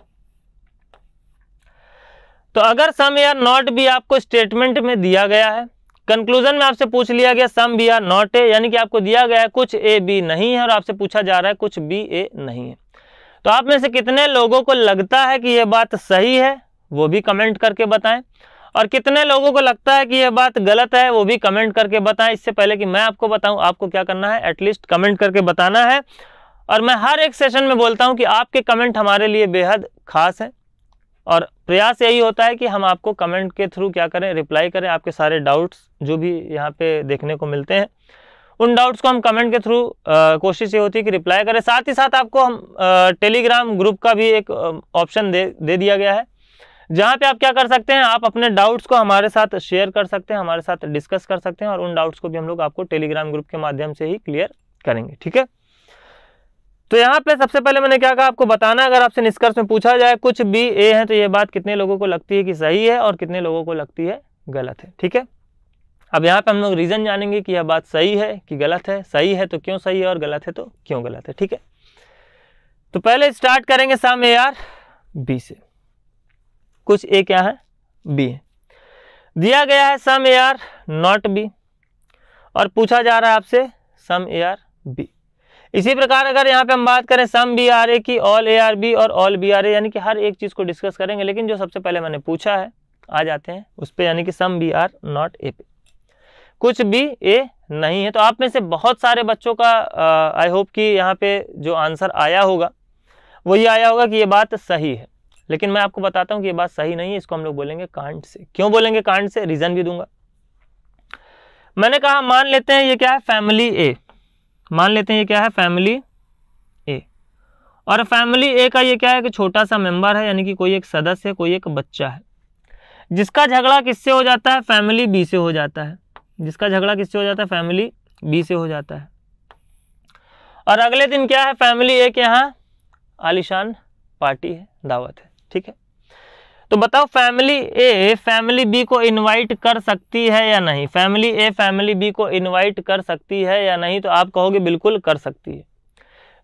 तो अगर some A are not B आपको स्टेटमेंट में दिया गया है, कंक्लूजन में आपसे पूछ लिया गया some B are not A, यानी कि आपको दिया गया है कुछ ए बी नहीं है और आपसे पूछा जा रहा है कुछ बी ए नहीं है, तो आप में से कितने लोगों को लगता है कि यह बात सही है वो भी कमेंट करके बताएं, और कितने लोगों को लगता है कि यह बात गलत है वो भी कमेंट करके बताएं। इससे पहले कि मैं आपको बताऊं, आपको क्या करना है, एटलीस्ट कमेंट करके बताना है, और मैं हर एक सेशन में बोलता हूं कि आपके कमेंट हमारे लिए बेहद खास हैं, और प्रयास यही होता है कि हम आपको कमेंट के थ्रू क्या करें, रिप्लाई करें, आपके सारे डाउट्स जो भी यहाँ पे देखने को मिलते हैं उन डाउट्स को हम कमेंट के थ्रू कोशिश ये होती है कि रिप्लाई करें। साथ ही साथ आपको हम टेलीग्राम ग्रुप का भी एक ऑप्शन दे दिया गया है, जहाँ पे आप क्या कर सकते हैं, आप अपने डाउट्स को हमारे साथ शेयर कर सकते हैं, हमारे साथ डिस्कस कर सकते हैं, और उन डाउट्स को भी हम लोग आपको टेलीग्राम ग्रुप के माध्यम से ही क्लियर करेंगे। ठीक है, तो यहाँ पे सबसे पहले मैंने क्या कहा, आपको बताना, अगर आपसे निष्कर्ष में पूछा जाए कुछ बी ए है, तो ये बात कितने लोगों को लगती है कि सही है और कितने लोगों को लगती है गलत है। ठीक है, अब यहाँ पे हम लोग रीज़न जानेंगे कि यह बात सही है कि गलत है, सही है तो क्यों सही है और गलत है तो क्यों गलत है। ठीक है, तो पहले स्टार्ट करेंगे सम ए आर बी से, कुछ ए क्या है, बी है, दिया गया है some A are not B, और पूछा जा रहा है आपसे सम ए आर बी। इसी प्रकार अगर यहाँ पे हम बात करें सम बी आर ए की, ऑल ए आर बी और ऑल बी आर ए, यानी कि हर एक चीज़ को डिस्कस करेंगे, लेकिन जो सबसे पहले मैंने पूछा है आ जाते हैं उस पर, यानी कि some B are not A पे कुछ बी ए नहीं है। तो आप में से बहुत सारे बच्चों का आई होप कि यहाँ पे जो आंसर आया होगा वो ये आया होगा कि ये बात सही है, लेकिन मैं आपको बताता हूं कि ये बात सही नहीं है, इसको हम लोग बोलेंगे कांड से। क्यों बोलेंगे कांड से, रीजन भी दूंगा। मैंने कहा मान लेते हैं ये क्या है, फैमिली ए, मान लेते हैं ये क्या है फैमिली ए, और फैमिली ए का ये क्या है कि छोटा सा मेंबर है, यानी कि कोई एक सदस्य है, कोई एक बच्चा है, जिसका झगड़ा किससे हो जाता है, फैमिली बी से हो जाता है, जिसका झगड़ा किससे हो जाता है, फैमिली बी से हो जाता है। और अगले दिन क्या है, फैमिली ए के यहाँ आलिशान पार्टी है, दावत है, ठीक है। तो बताओ फैमिली ए फैमिली बी को इनवाइट कर सकती है या नहीं, फैमिली ए फैमिली बी को इनवाइट कर सकती है या नहीं, तो आप कहोगे बिल्कुल कर सकती है।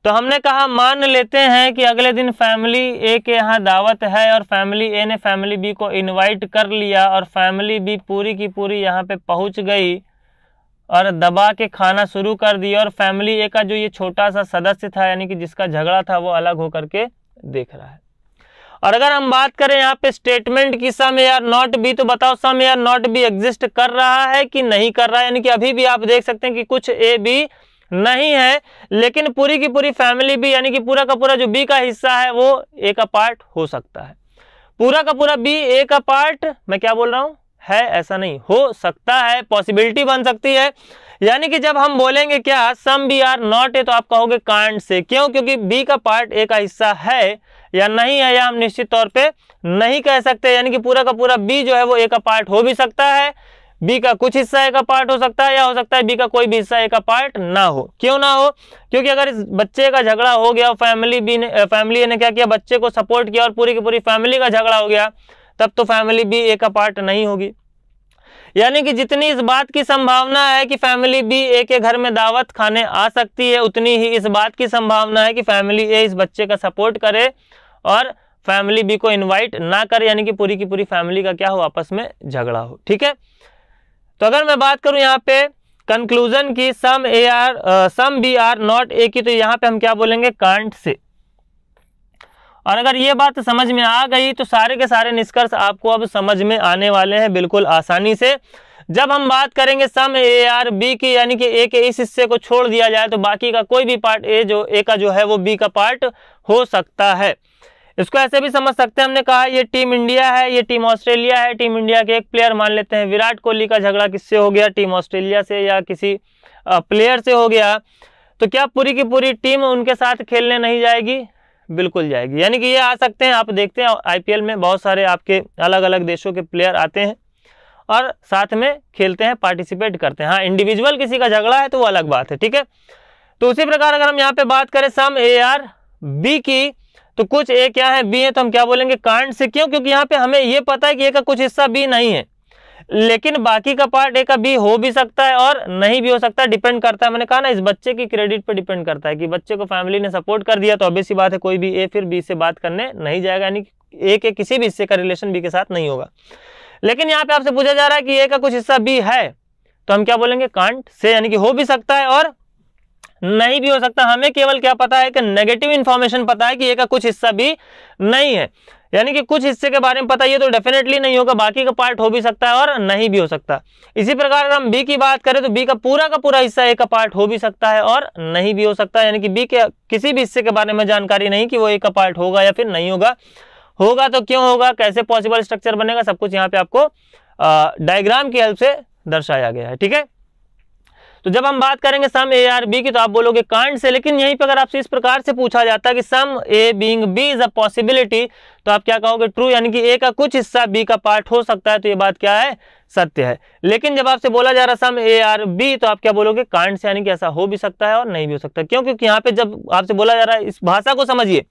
तो हमने कहा मान लेते हैं कि अगले दिन फैमिली ए के यहाँ दावत है और फैमिली ए ने फैमिली बी को इनवाइट कर लिया और फैमिली बी पूरी की पूरी यहाँ पे पहुँच गई और दबा के खाना शुरू कर दिया, और फैमिली ए का जो ये छोटा सा सदस्य था यानी कि जिसका झगड़ा था वो अलग होकर के देख रहा है। और अगर हम बात करें यहाँ पे स्टेटमेंट की some A are not B, तो बताओ some A are not B exist कर रहा है कि नहीं कर रहा है, यानी कि अभी भी आप देख सकते हैं कि कुछ ए बी नहीं है, लेकिन पूरी की पूरी फैमिली बी यानी कि पूरा का पूरा जो बी का हिस्सा है वो ए का पार्ट हो सकता है, पूरा का पूरा बी ए का पार्ट, मैं क्या बोल रहा हूँ है, ऐसा नहीं, हो सकता है, पॉसिबिलिटी बन सकती है। यानी कि जब हम बोलेंगे क्या some B are not A, तो आप कहोगे कांड से। क्यों, क्योंकि बी का पार्ट ए का हिस्सा है या नहीं है, या हम निश्चित तौर पे नहीं कह सकते, यानी कि पूरा का पूरा बी जो है वो ए का पार्ट हो भी सकता है, बी का कुछ हिस्सा ए का पार्ट हो सकता है, या हो सकता है बी का कोई भी हिस्सा ए का पार्ट ना हो। क्यों ना हो, क्योंकि अगर इस बच्चे का झगड़ा हो गया और फैमिली ए ने क्या किया, बच्चे को सपोर्ट किया और पूरी की पूरी फैमिली का झगड़ा हो गया, तब तो फैमिली बी ए का पार्ट नहीं होगी। यानी कि जितनी इस बात की संभावना है कि फैमिली बी ए के घर में दावत खाने आ सकती है, उतनी ही इस बात की संभावना है कि फैमिली ए इस बच्चे का सपोर्ट करे और फैमिली बी को इनवाइट ना करे, यानी कि पूरी की पूरी फैमिली का क्या हो, आपस में झगड़ा हो, ठीक है। तो अगर मैं बात करूं यहाँ पे कंक्लूजन की, some B are not A की, तो यहाँ पे हम क्या बोलेंगे कांड से। और अगर ये बात समझ में आ गई तो सारे के सारे निष्कर्ष आपको अब समझ में आने वाले हैं बिल्कुल आसानी से। जब हम बात करेंगे सम ए आर बी की, यानी कि ए के इस हिस्से को छोड़ दिया जाए तो बाकी का कोई भी पार्ट ए जो ए का जो है वो बी का पार्ट हो सकता है। इसको ऐसे भी समझ सकते हैं, हमने कहा ये टीम इंडिया है, ये टीम ऑस्ट्रेलिया है, टीम इंडिया के एक प्लेयर मान लेते हैं विराट कोहली का झगड़ा किससे हो गया, टीम ऑस्ट्रेलिया से या किसी प्लेयर से हो गया, तो क्या पूरी की पूरी टीम उनके साथ खेलने नहीं जाएगी, बिल्कुल जाएगी। यानी कि ये आ सकते हैं, आप देखते हैं आईपीएल में बहुत सारे आपके अलग अलग देशों के प्लेयर आते हैं और साथ में खेलते हैं, पार्टिसिपेट करते हैं। हाँ, इंडिविजुअल किसी का झगड़ा है तो वो अलग बात है, ठीक है। तो उसी प्रकार अगर हम यहाँ पे बात करें सम ए आर बी की, तो कुछ ए क्या है बी है, तो हम क्या बोलेंगे कांड से। क्यों, क्योंकि यहाँ पे हमें ये पता है कि ए का कुछ हिस्सा बी नहीं है, लेकिन बाकी का पार्ट ए का बी हो भी सकता है और नहीं भी हो सकता है, डिपेंड करता है, मैंने कहा ना इस बच्चे की क्रेडिट पे डिपेंड करता है कि बच्चे को फैमिली ने सपोर्ट कर दिया तो ऑब्वियस सी बात है कोई भी ए फिर बी से बात करने नहीं जाएगा, यानी ए के किसी भी हिस्से का रिलेशन बी के साथ नहीं होगा। लेकिन यहाँ पे आपसे पूछा जा रहा है कि ए का कुछ हिस्सा बी है, तो हम क्या बोलेंगे कांड से, यानी कि हो भी सकता है और नहीं भी हो सकता। हमें केवल क्या पता है कि नेगेटिव इन्फॉर्मेशन पता है कि ए का कुछ हिस्सा भी नहीं है, यानी कि कुछ हिस्से के बारे में पता है तो डेफिनेटली नहीं होगा, बाकी का पार्ट हो भी सकता है और नहीं भी हो सकता। इसी प्रकार अगर हम बी की बात करें तो बी का पूरा हिस्सा ए का पार्ट हो भी सकता है और नहीं भी हो सकता, यानी कि बी के किसी भी हिस्से के बारे में जानकारी नहीं कि वो ए का पार्ट होगा या फिर नहीं होगा, होगा तो क्यों होगा, कैसे पॉसिबल स्ट्रक्चर बनेगा, सब कुछ यहाँ पे आपको डायग्राम की हेल्प से दर्शाया गया है, ठीक है। तो जब हम बात करेंगे सम ए आर बी की तो आप बोलोगे कांड से, लेकिन यहीं पर अगर आपसे इस प्रकार से पूछा जाता है कि some A being B is a possibility, तो आप क्या कहोगे ट्रू, यानी कि ए का कुछ हिस्सा बी का पार्ट हो सकता है, तो ये बात क्या है, सत्य है। लेकिन जब आपसे बोला जा रहा सम ए आर बी, तो आप क्या बोलोगे कांड से, यानी कि ऐसा हो भी सकता है और नहीं भी हो सकता। क्यों, क्योंकि यहाँ पे जब आपसे बोला जा रहा है, इस भाषा को समझिए,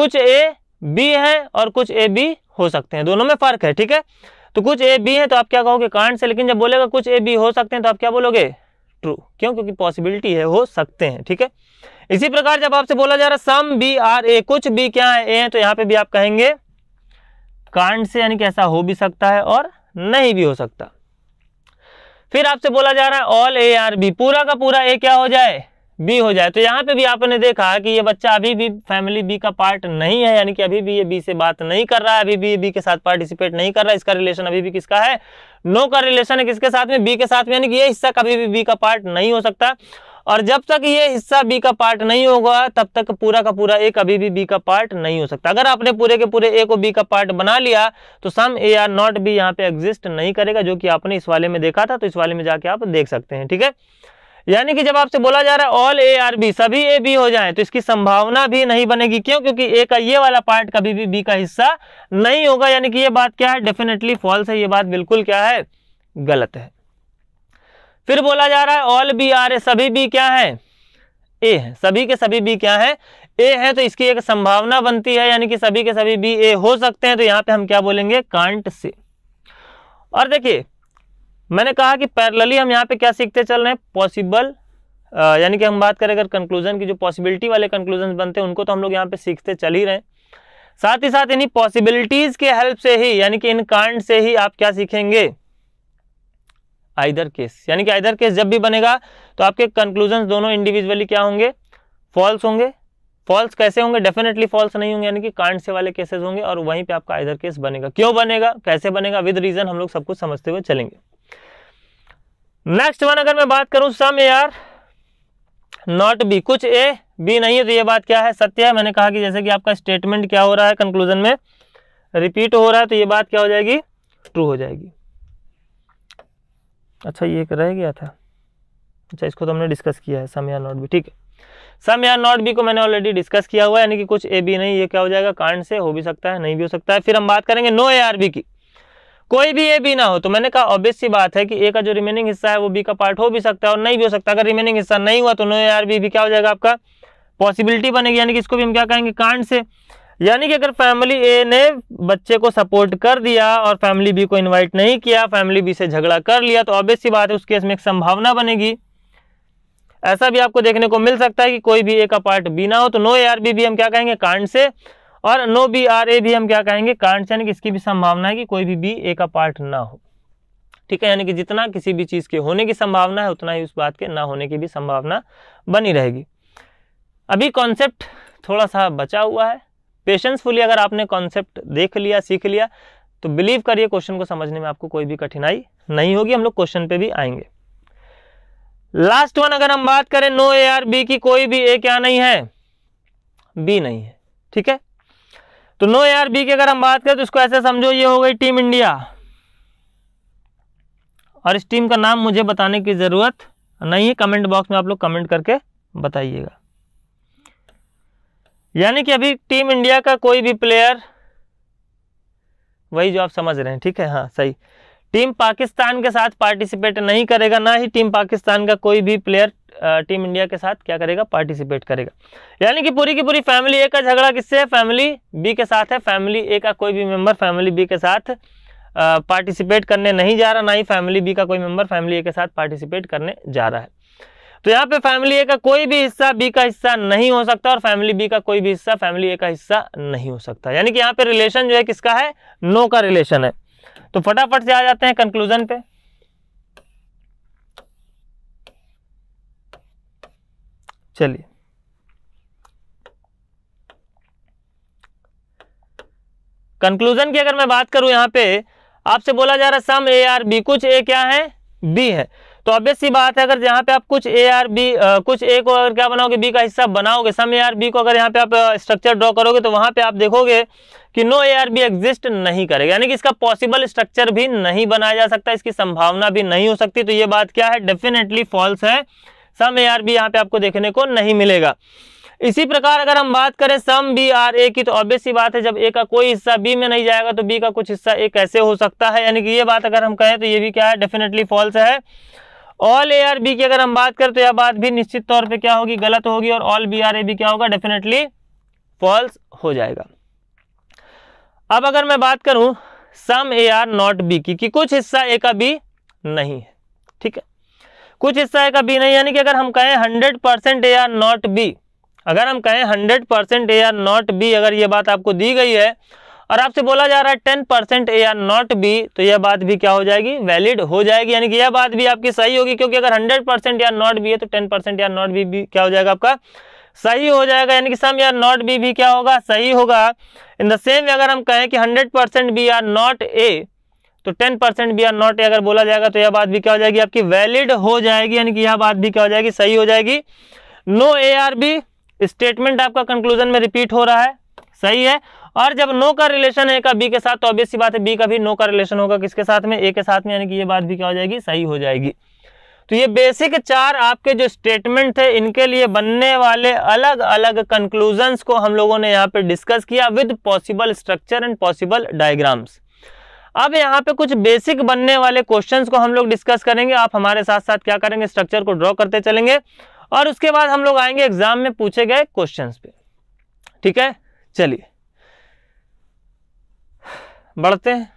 कुछ ए बी है और कुछ ए बी हो सकते हैं, दोनों में फर्क है, ठीक है। तो कुछ ए बी है तो आप क्या कहोगे कांड से, लेकिन जब बोलेगा कुछ ए बी हो सकते हैं तो आप क्या बोलोगे ट्रू। क्यों, क्योंकि पॉसिबिलिटी है, हो सकते हैं, ठीक है। इसी प्रकार जब आपसे बोला जा रहा सम बी आर ए, कुछ बी क्या है ए है, तो यहाँ पे भी आप कहेंगे कांड से, यानी कि ऐसा हो भी सकता है और नहीं भी हो सकता। फिर आपसे बोला जा रहा है ऑल ए आर बी, पूरा का पूरा ए क्या हो जाए बी हो जाए, तो यहाँ पे भी आपने देखा कि ये बच्चा अभी भी फैमिली बी का पार्ट नहीं है, यानी कि अभी भी ये बी से बात नहीं कर रहा है, अभी भी बी के साथ पार्टिसिपेट नहीं कर रहा है, इसका रिलेशन अभी भी किसका है, नो का रिलेशन है, किसके साथ में, बी के साथ में, यानी कि ये हिस्सा कभी भी बी का पार्ट नहीं हो सकता। और जब तक ये हिस्सा बी का पार्ट नहीं होगा तब तक पूरा का पूरा ए कभी भी बी का पार्ट नहीं हो सकता। अगर आपने पूरे के पूरे ए को बी का पार्ट बना लिया तो some A are not B यहाँ पे एग्जिस्ट नहीं करेगा, जो कि आपने इस वाले में देखा था, तो इस वाले में जाके आप देख सकते हैं। ठीक है, यानी कि जब आपसे बोला जा रहा है ऑल ए आर बी, सभी ए बी हो जाए, तो इसकी संभावना भी नहीं बनेगी। क्यों? क्योंकि ए का ये वाला पार्ट कभी भी बी का हिस्सा नहीं होगा। यानी कि ये बात क्या है, डेफिनेटली फॉल्स है, ये बात बिल्कुल क्या है, गलत है। फिर बोला जा रहा है ऑल बी आर ए, सभी बी क्या है, ए है, सभी के सभी बी क्या है, ए है, तो इसकी एक संभावना बनती है, यानी कि सभी के सभी बी ए हो सकते हैं, तो यहाँ पे हम क्या बोलेंगे, कांट से। और देखिए मैंने कहा कि पैरेलली हम यहाँ पे क्या सीखते चल रहे हैं, पॉसिबल, यानी कि हम बात करें अगर कंक्लूजन की, जो पॉसिबिलिटी वाले कंक्लूजन बनते हैं उनको तो हम लोग यहाँ पे सीखते चल ही रहे हैं। साथ ही साथ इन्हीं पॉसिबिलिटीज के हेल्प से ही, यानी कि इन कांड से ही आप क्या सीखेंगे, आइदर केस, यानी कि आइदर केस जब भी बनेगा तो आपके कंक्लूजन दोनों इंडिविजुअली क्या होंगे, फॉल्स होंगे। फॉल्स कैसे होंगे, डेफिनेटली फॉल्स नहीं होंगे, यानी कि कांड से वाले केसेस होंगे, और वहीं पे आपका आइदर केस बनेगा। क्यों बनेगा, कैसे बनेगा, विद रीजन हम लोग सब कुछ समझते हुए चलेंगे। नेक्स्ट वन, अगर मैं बात करूं some A are not B, कुछ ए बी नहीं है, तो ये बात क्या है, सत्य है। मैंने कहा कि जैसे कि आपका स्टेटमेंट क्या हो रहा है, कंक्लूजन में रिपीट हो रहा है, तो ये बात क्या हो जाएगी, ट्रू हो जाएगी। अच्छा ये रह गया था, अच्छा इसको तो हमने डिस्कस किया है, some A are not B, ठीक है। Some A are not B को मैंने ऑलरेडी डिस्कस किया हुआ है, यानी कि कुछ ए बी नहीं, ये क्या हो जाएगा, कांड से हो भी सकता है, नहीं भी हो सकता है। फिर हम बात करेंगे नो ए आर बी की, कोई भी ए बी ना हो, तो मैंने कहा ऑब्वियस सी बात है कि ए का जो रिमेनिंग हिस्सा है वो बी का पार्ट हो भी सकता है और नहीं भी हो सकता। अगर रिमेनिंग हिस्सा नहीं हुआ तो नो ए आर बी भी क्या हो जाएगा, आपका पॉसिबिलिटी बनेगी, यानी कि इसको भी हम क्या कहेंगे, कांड से। यानी कि अगर फैमिली ए ने बच्चे को सपोर्ट कर दिया और फैमिली बी को इन्वाइट नहीं किया, फैमिली बी से झगड़ा कर लिया, तो ऑब्वियस सी बात है उस केस में एक संभावना बनेगी। ऐसा भी आपको देखने को मिल सकता है कि कोई भी ए का पार्ट बी ना हो, तो नो ए आर बी भी हम क्या कहेंगे, कांड से, और नो बी आर ए भी हम क्या कहेंगे, कांड से, यानी कि इसकी भी संभावना है कि कोई भी बी ए का पार्ट ना हो। ठीक है, यानी कि जितना किसी भी चीज़ के होने की संभावना है उतना ही उस बात के ना होने की भी संभावना बनी रहेगी। अभी कॉन्सेप्ट थोड़ा सा बचा हुआ है, पेशेंसफुली अगर आपने कॉन्सेप्ट देख लिया, सीख लिया, तो बिलीव करिए क्वेश्चन को समझने में आपको कोई भी कठिनाई नहीं होगी। हम लोग क्वेश्चन पे भी आएंगे। लास्ट वन, अगर हम बात करें नो ए आर बी की, कोई भी ए क्या नहीं है, बी नहीं है, ठीक है। तो नो ए आर बी की अगर हम बात करें तो इसको ऐसे समझो, ये हो गई टीम इंडिया, और इस टीम का नाम मुझे बताने की जरूरत नहीं है, कमेंट बॉक्स में आप लोग कमेंट करके बताइएगा। यानी कि अभी टीम इंडिया का कोई भी प्लेयर, वही जो आप समझ रहे हैं, ठीक है, हाँ सही, टीम पाकिस्तान के साथ पार्टिसिपेट नहीं करेगा, ना ही टीम पाकिस्तान का कोई भी प्लेयर टीम इंडिया के साथ क्या करेगा, पार्टिसिपेट करेगा। यानी कि पूरी फैमिली ए का झगड़ा किससे है, फैमिली बी के साथ है, फैमिली ए का कोई भी मेंबर फैमिली बी के साथ पार्टिसिपेट करने नहीं जा रहा, ना ही फैमिली बी का कोई मेंबर फैमिली ए के साथ पार्टिसिपेट करने जा रहा है। तो यहाँ पे फैमिली ए का कोई भी हिस्सा बी का हिस्सा नहीं हो सकता, और फैमिली बी का कोई भी हिस्सा फैमिली ए का हिस्सा नहीं हो सकता। यानी कि यहाँ पे रिलेशन जो है किसका है, नो का रिलेशन है। तो फटाफट से आ जाते हैं कंक्लूजन पे। चलिए, कंक्लूजन की अगर मैं बात करूं, यहाँ पे आपसे बोला जा रहा है सम ए आर बी, कुछ ए क्या है, बी है, तो ऑब्वियस सी बात है अगर यहाँ पे आप कुछ ए आर बी, कुछ ए को अगर क्या बनाओगे, बी का हिस्सा बनाओगे, सम ए आर बी को अगर यहाँ पे आप स्ट्रक्चर ड्रॉ करोगे तो वहाँ पे आप देखोगे कि no A are B exist नहीं करेगा, यानी कि इसका पॉसिबल स्ट्रक्चर भी नहीं बनाया जा सकता, इसकी संभावना भी नहीं हो सकती। तो ये बात क्या है, डेफिनेटली फॉल्स है, सम ए आर बी यहाँ पे आपको देखने को नहीं मिलेगा। इसी प्रकार अगर हम बात करें सम बी आर ए की, तो ऑब्वियस सी बात है जब ए का कोई हिस्सा बी में नहीं जाएगा तो बी का कुछ हिस्सा ए कैसे हो सकता है, यानी कि ये बात अगर हम कहें तो ये भी क्या है, डेफिनेटली फॉल्स है। ऑल ए आर बी की अगर हम बात करें तो यह बात भी निश्चित तौर पे क्या होगी, गलत होगी, और ऑल बी आर ए भी क्या होगा, डेफिनेटली फॉल्स हो जाएगा। अब अगर मैं बात करूं some A are not B की, कि कुछ हिस्सा ए का बी नहीं है, ठीक है, कुछ हिस्सा ए का बी नहीं, यानी कि अगर हम कहें 100% ए आर नॉट बी, अगर हम कहें 100% ए आर नॉट बी, अगर ये बात आपको दी गई है और आपसे बोला जा रहा है 10% ए आर नॉट बी, तो यह बात भी क्या हो जाएगी, वैलिड हो जाएगी, यानी कि यह बात भी आपकी सही होगी, क्योंकि अगर 100% ए आर नॉट बी है तो 10% ए आर नॉट बी क्या हो जाएगा, आपका सही हो जाएगा, यानी कि some A are not B भी क्या होगा, सही होगा। इन द सेम वे अगर हम कहें कि 100% बी आर नॉट ए, तो 10% भी आर नॉट अगर बोला जाएगा तो यह बात भी क्या हो जाएगी आपकी वैलिड हो जाएगी, यानी कि यह बात भी क्या हो जाएगी सही हो जाएगी। No A are B statement आपका कंक्लूजन में रिपीट हो रहा है, सही है। और जब नो का रिलेशन ए का बी के साथ तो ऑब्वियस सी बात है बी का भी नो का रिलेशन होगा किसके साथ में, ए के साथ में, यानी कि ये बात भी क्या हो जाएगी सही हो जाएगी। तो ये बेसिक चार आपके जो स्टेटमेंट थे इनके लिए बनने वाले अलग अलग कंक्लूजन्स को हम लोगों ने यहाँ पे डिस्कस किया with possible structure and possible diagrams. अब यहाँ पे कुछ बेसिक बनने वाले क्वेश्चंस को हम लोग डिस्कस करेंगे, आप हमारे साथ साथ क्या करेंगे स्ट्रक्चर को ड्रॉ करते चलेंगे और उसके बाद हम लोग आएंगे एग्जाम में पूछे गए क्वेश्चंस पे, ठीक है। चलिए बढ़ते हैं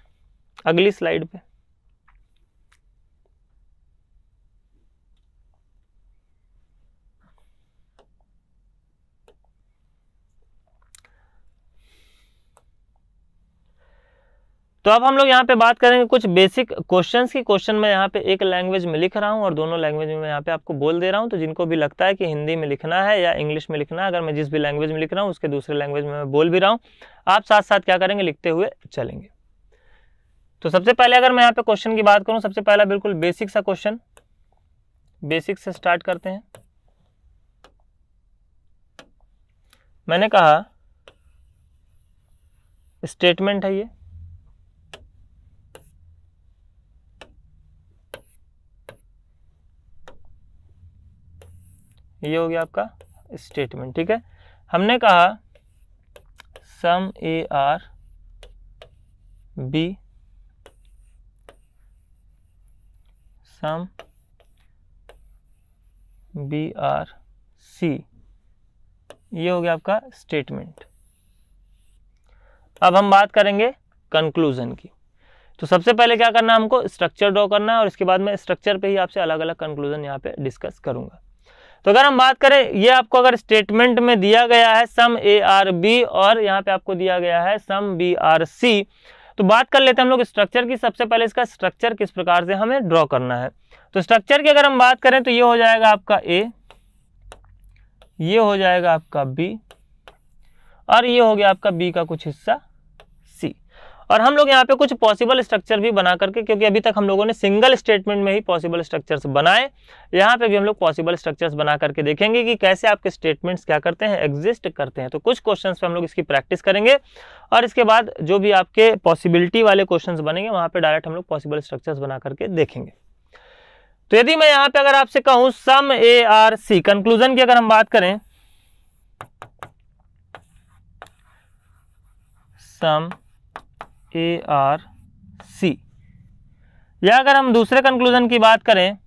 अगली स्लाइड पे। तो अब हम लोग यहाँ पे बात करेंगे कुछ बेसिक क्वेश्चंस की। क्वेश्चन मैं यहाँ पे एक लैंग्वेज में लिख रहा हूँ और दोनों लैंग्वेज में मैं यहाँ पे आपको बोल दे रहा हूँ, तो जिनको भी लगता है कि हिंदी में लिखना है या इंग्लिश में लिखना है, अगर मैं जिस भी लैंग्वेज में लिख रहा हूँ उसके दूसरे लैंग्वेज में मैं बोल भी रहा हूँ, आप साथ साथ क्या करेंगे लिखते हुए चलेंगे। तो सबसे पहले अगर मैं यहाँ पे क्वेश्चन की बात करूँ, सबसे पहला बिल्कुल बेसिक सा क्वेश्चन, बेसिक से स्टार्ट करते हैं। मैंने कहा स्टेटमेंट है ये, ये हो गया आपका स्टेटमेंट, ठीक है। हमने कहा some A are B, some B are C, ये हो गया आपका स्टेटमेंट। अब हम बात करेंगे कंक्लूजन की। तो सबसे पहले क्या करना है हमको स्ट्रक्चर ड्रॉ करना है और इसके बाद मैं स्ट्रक्चर पे ही आपसे अलग अलग कंक्लूजन यहाँ पे डिस्कस करूँगा। तो अगर हम बात करें, ये आपको अगर स्टेटमेंट में दिया गया है सम ए आर बी और यहाँ पे आपको दिया गया है सम बी आर सी, तो बात कर लेते हैं हम लोग स्ट्रक्चर की। सबसे पहले इसका स्ट्रक्चर किस प्रकार से हमें ड्रॉ करना है, तो स्ट्रक्चर की अगर हम बात करें तो ये हो जाएगा आपका ए, ये हो जाएगा आपका बी और ये हो गया आपका बी का कुछ हिस्सा सी। और हम लोग यहाँ पे कुछ पॉसिबल स्ट्रक्चर भी बना करके, क्योंकि अभी तक हम लोगों ने सिंगल स्टेटमेंट में ही पॉसिबल स्ट्रक्चर्स बनाए, यहाँ पे भी हम लोग पॉसिबल स्ट्रक्चर्स बना करके देखेंगे कि कैसे आपके स्टेटमेंट्स क्या करते हैं एग्जिस्ट करते हैं। तो कुछ क्वेश्चंस पे हम लोग इसकी प्रैक्टिस करेंगे और इसके बाद जो भी आपके पॉसिबिलिटी वाले क्वेश्चंस बनेंगे वहाँ पे डायरेक्ट हम लोग पॉसिबल स्ट्रक्चर्स बना करके देखेंगे। तो यदि मैं यहाँ पे अगर आपसे कहूँ सम ए आर सी, कंक्लूजन की अगर हम बात करें, सम ए आर सी, या अगर हम दूसरे कंक्लूजन की बात करें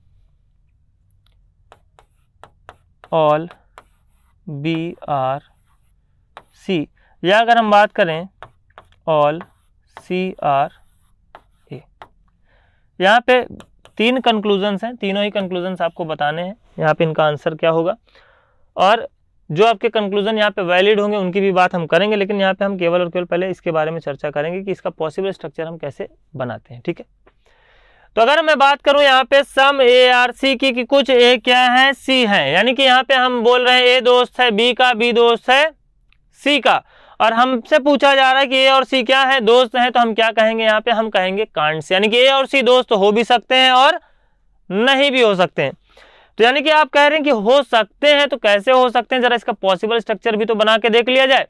ऑल बी आर सी, या अगर हम बात करें ऑल सी आर ए, यहाँ पे तीन कंक्लूजन्स हैं, तीनों ही कंक्लूजन्स आपको बताने हैं यहाँ पे इनका आंसर क्या होगा। और जो आपके कंक्लूजन यहाँ पे वैलिड होंगे उनकी भी बात हम करेंगे, लेकिन यहाँ पे हम केवल और केवल पहले इसके बारे में चर्चा करेंगे कि इसका पॉसिबल स्ट्रक्चर हम कैसे बनाते हैं, ठीक है। तो अगर मैं बात करूँ यहाँ पे सम ए आर सी की कि कुछ ए क्या है सी है, यानी कि यहाँ पे हम बोल रहे हैं ए दोस्त है बी का, बी दोस्त है सी का, और हमसे पूछा जा रहा है कि ए और सी क्या है दोस्त हैं, तो हम क्या कहेंगे यहाँ पे, हम कहेंगे कांट्स, यानी कि ए और सी दोस्त हो भी सकते हैं और नहीं भी हो सकते हैं। तो यानी कि आप कह रहे हैं कि हो सकते हैं तो कैसे हो सकते हैं, जरा इसका पॉसिबल स्ट्रक्चर भी तो बना के देख लिया जाए।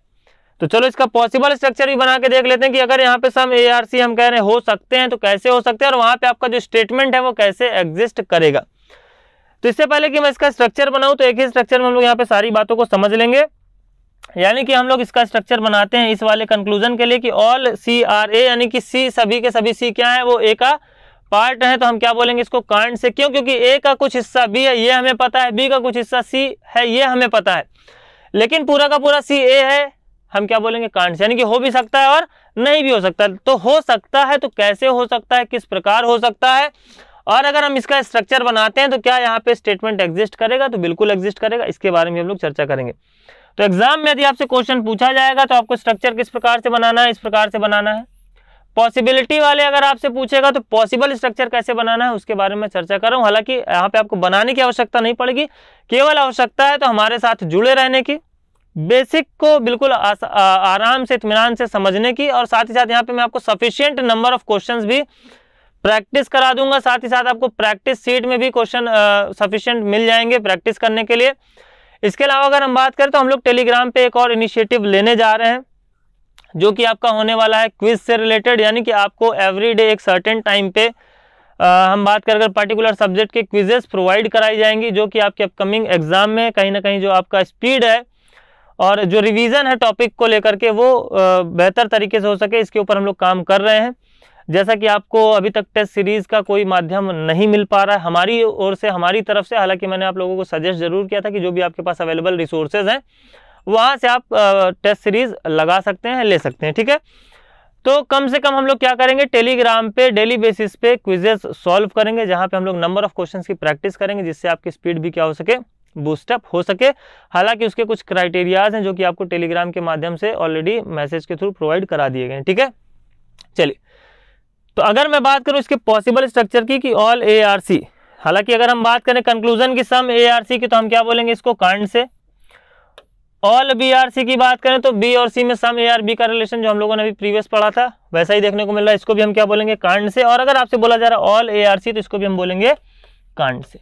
तो चलो इसका पॉसिबल स्ट्रक्चर भी बना के देख लेते हैं कि अगर यहाँ पे सम ए आर सी हम कह रहे हैं हो सकते हैं तो कैसे हो सकते हैं और वहाँ पे आपका जो स्टेटमेंट है वो कैसे एग्जिस्ट करेगा। तो इससे पहले कि मैं इसका स्ट्रक्चर बनाऊँ तो एक ही स्ट्रक्चर में हम लोग यहाँ पे सारी बातों को समझ लेंगे, यानी कि हम लोग इसका स्ट्रक्चर बनाते हैं इस वाले कंक्लूजन के लिए कि ऑल सी आर ए, यानी कि सी सभी के सभी सी क्या है वो ए का पार्ट है, तो हम क्या बोलेंगे इसको कांड से, क्यों, क्योंकि ए का कुछ हिस्सा बी है ये हमें पता है, बी का कुछ हिस्सा सी है ये हमें पता है, लेकिन पूरा का पूरा सी ए है, हम क्या बोलेंगे कांड से, यानी कि हो भी सकता है और नहीं भी हो सकता। तो हो सकता है तो कैसे हो सकता है, किस प्रकार हो सकता है, और अगर हम इसका स्ट्रक्चर बनाते हैं तो क्या यहाँ पे स्टेटमेंट एग्जिस्ट करेगा, तो बिल्कुल एग्जिस्ट करेगा, इसके बारे में हम लोग चर्चा करेंगे। तो एग्जाम में यदि आपसे क्वेश्चन पूछा जाएगा तो आपको स्ट्रक्चर किस प्रकार से बनाना है, इस प्रकार से बनाना है। पॉसिबिलिटी वाले अगर आपसे पूछेगा तो पॉसिबल स्ट्रक्चर कैसे बनाना है उसके बारे में चर्चा कर रहा हूँ, हालांकि यहाँ पे आपको बनाने की आवश्यकता नहीं पड़ेगी, केवल आवश्यकता है तो हमारे साथ जुड़े रहने की, बेसिक को बिल्कुल आराम से इत्मीनान से समझने की, और साथ ही साथ यहाँ पे मैं आपको सफिशिएंट नंबर ऑफ क्वेश्चंस भी प्रैक्टिस करा दूंगा, साथ ही साथ आपको प्रैक्टिस सीट में भी क्वेश्चन सफिशिएंट मिल जाएंगे प्रैक्टिस करने के लिए। इसके अलावा अगर हम बात करें तो हम लोग टेलीग्राम पे एक और इनिशिएटिव लेने जा रहे हैं जो कि आपका होने वाला है क्विज से रिलेटेड, यानी कि आपको एवरीडे एक सर्टेन टाइम पे हम बात कर पर्टिकुलर सब्जेक्ट के क्विजेस प्रोवाइड कराई जाएंगी जो कि आपके अपकमिंग एग्जाम में कहीं ना कहीं जो आपका स्पीड है और जो रिवीजन है टॉपिक को लेकर के वो बेहतर तरीके से हो सके, इसके ऊपर हम लोग काम कर रहे हैं। जैसा कि आपको अभी तक टेस्ट सीरीज़ का कोई माध्यम नहीं मिल पा रहा है हमारी ओर से, हमारी तरफ से, हालांकि मैंने आप लोगों को सजेस्ट ज़रूर किया था कि जो भी आपके पास अवेलेबल रिसोर्सेज हैं वहाँ से आप टेस्ट सीरीज़ लगा सकते हैं, ले सकते हैं, ठीक है। तो कम से कम हम लोग क्या करेंगे, टेलीग्राम पे डेली बेसिस पे क्विजेस सॉल्व करेंगे जहाँ पे हम लोग नंबर ऑफ क्वेश्चंस की प्रैक्टिस करेंगे जिससे आपकी स्पीड भी क्या हो सके, बूस्टअप हो सके। हालांकि उसके कुछ क्राइटेरियाज हैं जो कि आपको टेलीग्राम के माध्यम से ऑलरेडी मैसेज के थ्रू प्रोवाइड करा दिए गए हैं, ठीक है। चलिए, तो अगर मैं बात करूँ इसके पॉसिबल स्ट्रक्चर की कि ऑल ARC, हालांकि अगर हम बात करें कंक्लूजन की सम ARC की तो हम क्या बोलेंगे इसको कांड से। ऑल BRC की बात करें तो B और C में सम ARB का रिलेशन जो हम लोगों ने अभी प्रीवियस पढ़ा था वैसा ही देखने को मिल रहा है, इसको भी हम क्या बोलेंगे, कांड से। और अगर आपसे बोला जा रहा है ऑल ARC तो इसको भी हम बोलेंगे कांड से।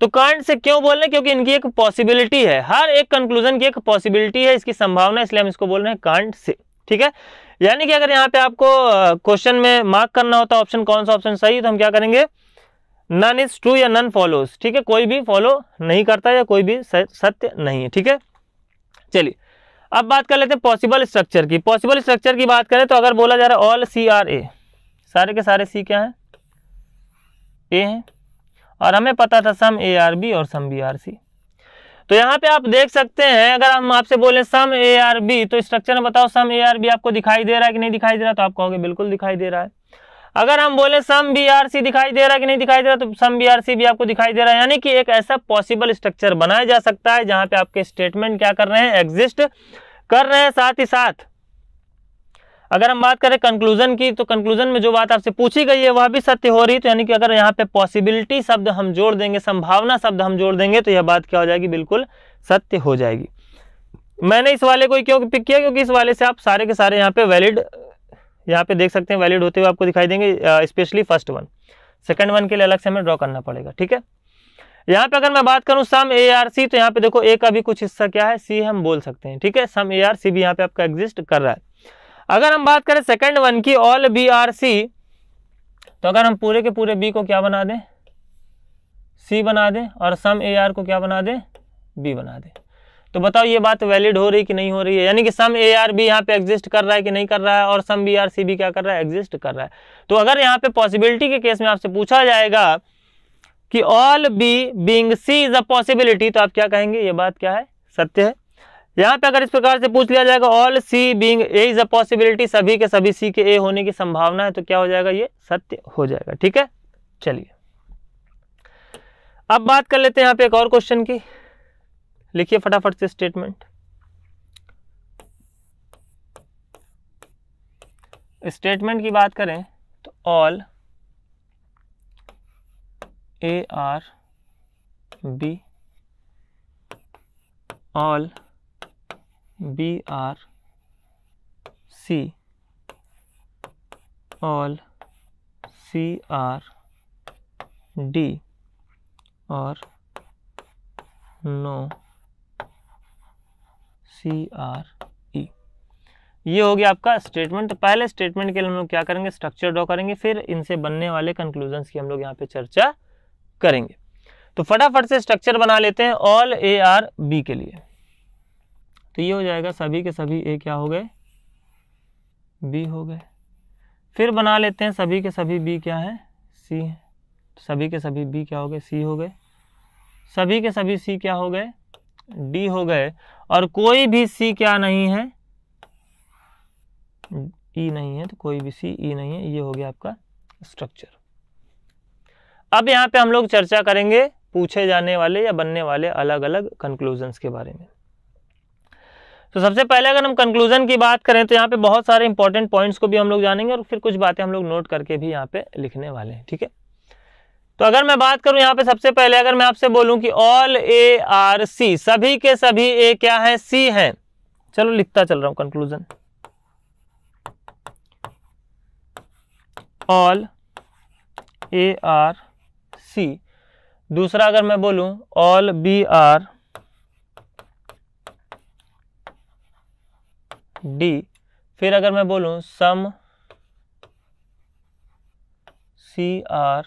तो कांड से क्यों बोल रहे हैं, क्योंकि इनकी एक पॉसिबिलिटी है, हर एक कंक्लूजन की एक पॉसिबिलिटी है, इसकी संभावना, इसलिए हम इसको बोल रहे हैं कांड से, ठीक है। यानी कि अगर यहाँ पे आपको क्वेश्चन में मार्क करना होता है ऑप्शन कौन सा ऑप्शन सही, तो हम क्या करेंगे, नन इज ट्रू या नन फॉलोज, ठीक है, कोई भी फॉलो नहीं करता या कोई भी सत्य नहीं है, ठीक है। चलिए, अब बात कर लेते हैं पॉसिबल स्ट्रक्चर की। पॉसिबल स्ट्रक्चर की बात करें तो अगर बोला जा रहा है ऑल CRA, सारे के सारे C क्या है, A है, और हमें पता था सम ARB और सम BRC। तो यहाँ पे आप देख सकते हैं, अगर हम आपसे बोले सम ARB तो स्ट्रक्चर में बताओ सम ARB आपको दिखाई दे रहा है कि नहीं दिखाई दे रहा, तो आप कहोगे बिल्कुल दिखाई दे रहा है। अगर हम बोले सम BRC दिखाई दे रहा है कि नहीं दिखाई दे रहा, तो सम BRC भी आपको दिखाई दे रहा है। यानी कि एक ऐसा पॉसिबल स्ट्रक्चर बनाया जा सकता है जहां पे आपके स्टेटमेंट क्या कर रहे हैं, एग्जिस्ट कर रहे हैं। साथ ही साथ अगर हम बात करें कंक्लूजन की तो कंक्लूजन में जो बात आपसे पूछी गई है वह भी सत्य हो रही है। तो यानी कि अगर यहाँ पे पॉसिबिलिटी शब्द हम जोड़ देंगे, संभावना शब्द हम जोड़ देंगे, तो यह बात क्या हो जाएगी, बिल्कुल सत्य हो जाएगी। मैंने इस वाले को क्यों पिक किया, क्योंकि इस वाले से आप सारे के सारे यहाँ पे वैलिड, यहाँ पे देख सकते हैं वैलिड होते हुए आपको दिखाई देंगे, specially first one. Second one के लिए अलग से हमें ड्रॉ करना पड़ेगा, ठीक है। यहाँ पे अगर मैं बात करूँ सम ARC तो यहाँ पे देखो A का भी कुछ हिस्सा क्या है, C हम बोल सकते हैं, ठीक है। सम ARC भी यहाँ पे आपका एग्जिस्ट कर रहा है। अगर हम बात करें सेकंड वन की ऑल BRC, तो अगर हम पूरे के पूरे B को क्या बना दें, C बना दें, और सम AR को क्या बना दें, B बना दें, तो बताओ ये बात वैलिड हो रही कि नहीं हो रही है। यानी कि सम ARB यहाँ पे एग्जिस्ट कर रहा है कि नहीं कर रहा है, और सम BRC भी क्या कर रहा है, एग्जिस्ट कर रहा है। तो अगर यहाँ पे पॉसिबिलिटी के केस में आपसे पूछा जाएगा कि all B being C is a possibility, तो आप क्या कहेंगे, ये बात क्या है, सत्य है। यहाँ पे अगर इस प्रकार से पूछ लिया जाएगा all C being A is a possibility, सभी के सभी C के A होने की संभावना है, तो क्या हो जाएगा, ये सत्य हो जाएगा, ठीक है। चलिए, अब बात कर लेते हैं यहाँ पे एक और क्वेश्चन की। लिखिए फटाफट से स्टेटमेंट की बात करें तो all ARB all BRC all CRD और नो CRE, ये हो गया आपका स्टेटमेंट। तो पहले स्टेटमेंट के लिए हम लोग क्या करेंगे, स्ट्रक्चर ड्रॉ करेंगे, फिर इनसे बनने वाले कंक्लूजन्स की हम लोग यहाँ पे चर्चा करेंगे। तो फटाफट से स्ट्रक्चर बना लेते हैं ऑल ARB के लिए। तो ये हो जाएगा सभी के सभी A क्या हो गए, B हो गए। फिर बना लेते हैं सभी के सभी B क्या है, C है। सभी के सभी B क्या हो गए, C हो गए। सभी के सभी C क्या हो गए, D हो गए। और कोई भी C क्या नहीं है, E नहीं है, तो कोई भी C E नहीं है। ये हो गया आपका स्ट्रक्चर। अब यहाँ पे हम लोग चर्चा करेंगे पूछे जाने वाले या बनने वाले अलग अलग कंक्लूजन्स के बारे में। तो सबसे पहले अगर हम कंक्लूजन की बात करें तो यहाँ पे बहुत सारे इंपॉर्टेंट पॉइंट्स को भी हम लोग जानेंगे और फिर कुछ बातें हम लोग नोट करके भी यहाँ पे लिखने वाले हैं, ठीक है। तो अगर मैं बात करूं यहाँ पे सबसे पहले, अगर मैं आपसे बोलूं कि ऑल ARC, सभी के सभी A क्या है, C है। चलो लिखता चल रहा हूं conclusion. All A are C. दूसरा अगर मैं बोलूं ऑल बी आर डी, फिर अगर मैं बोलूं सम सी आर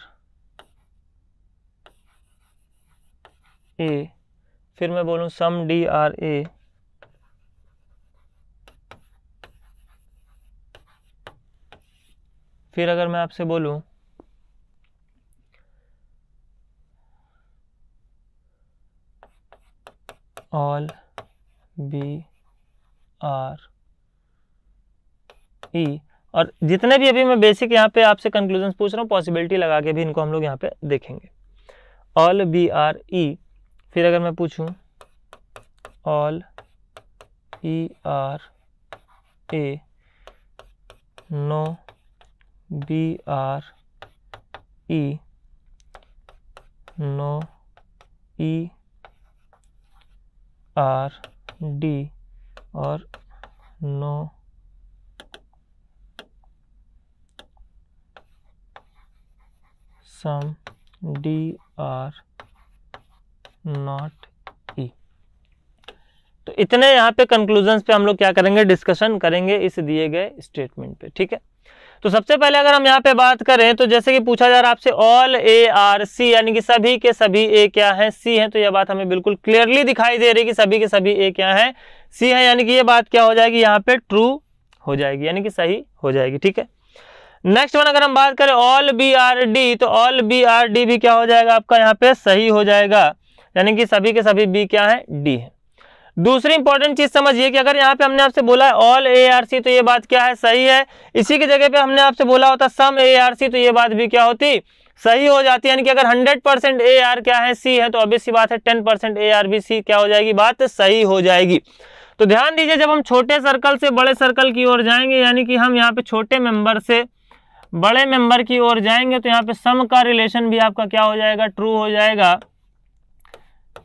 ए, फिर मैं बोलूं सम डी आर ए, फिर अगर मैं आपसे बोलूं ऑल बी आर ई, और जितने भी अभी मैं बेसिक यहाँ पे आपसे कंक्लूजन पूछ रहा हूँ, पॉसिबिलिटी लगा के भी इनको हम लोग यहाँ पे देखेंगे। ऑल बी आर ई, फिर अगर मैं पूछूं all E are A, no B are E, no E are D, और no some D are not E. तो इतने यहाँ पे कंक्लूजन्स पे हम लोग क्या करेंगे, डिस्कशन करेंगे इस दिए गए स्टेटमेंट पे, ठीक है। तो सबसे पहले अगर हम यहाँ पे बात करें तो जैसे कि पूछा जा रहा है आपसे ऑल ए आर सी, यानी कि सभी के सभी ए क्या है, सी है। तो यह बात हमें बिल्कुल क्लियरली दिखाई दे रही है कि सभी के सभी ए क्या है, सी है, यानी कि ये बात क्या हो जाएगी यहाँ पे, ट्रू हो जाएगी, यानी कि सही हो जाएगी, ठीक है। नेक्स्ट वन अगर हम बात करें ऑल बी आर डी, तो ऑल बी आर डी भी क्या हो जाएगा आपका यहाँ पे, सही हो जाएगा, यानी कि सभी के सभी बी क्या है, डी है। दूसरी इंपॉर्टेंट चीज समझिए कि अगर यहाँ पे हमने आपसे बोला है ऑल ए आर सी, तो ये बात क्या है, सही है। इसी की जगह पे हमने आपसे बोला होता सम ए आर सी, तो ये बात भी क्या होती, सही हो जाती है, यानी कि अगर 100% ए आर क्या है, सी है, तो ऑब्वियस सी बात है 10% ए आर भी सी क्या हो जाएगी, बात सही हो जाएगी। तो ध्यान दीजिए जब हम छोटे सर्कल से बड़े सर्कल की ओर जाएंगे, यानी कि हम यहाँ पे छोटे मेंबर से बड़े मेंबर की ओर जाएंगे, तो यहाँ पे सम का रिलेशन भी आपका क्या हो जाएगा, ट्रू हो जाएगा,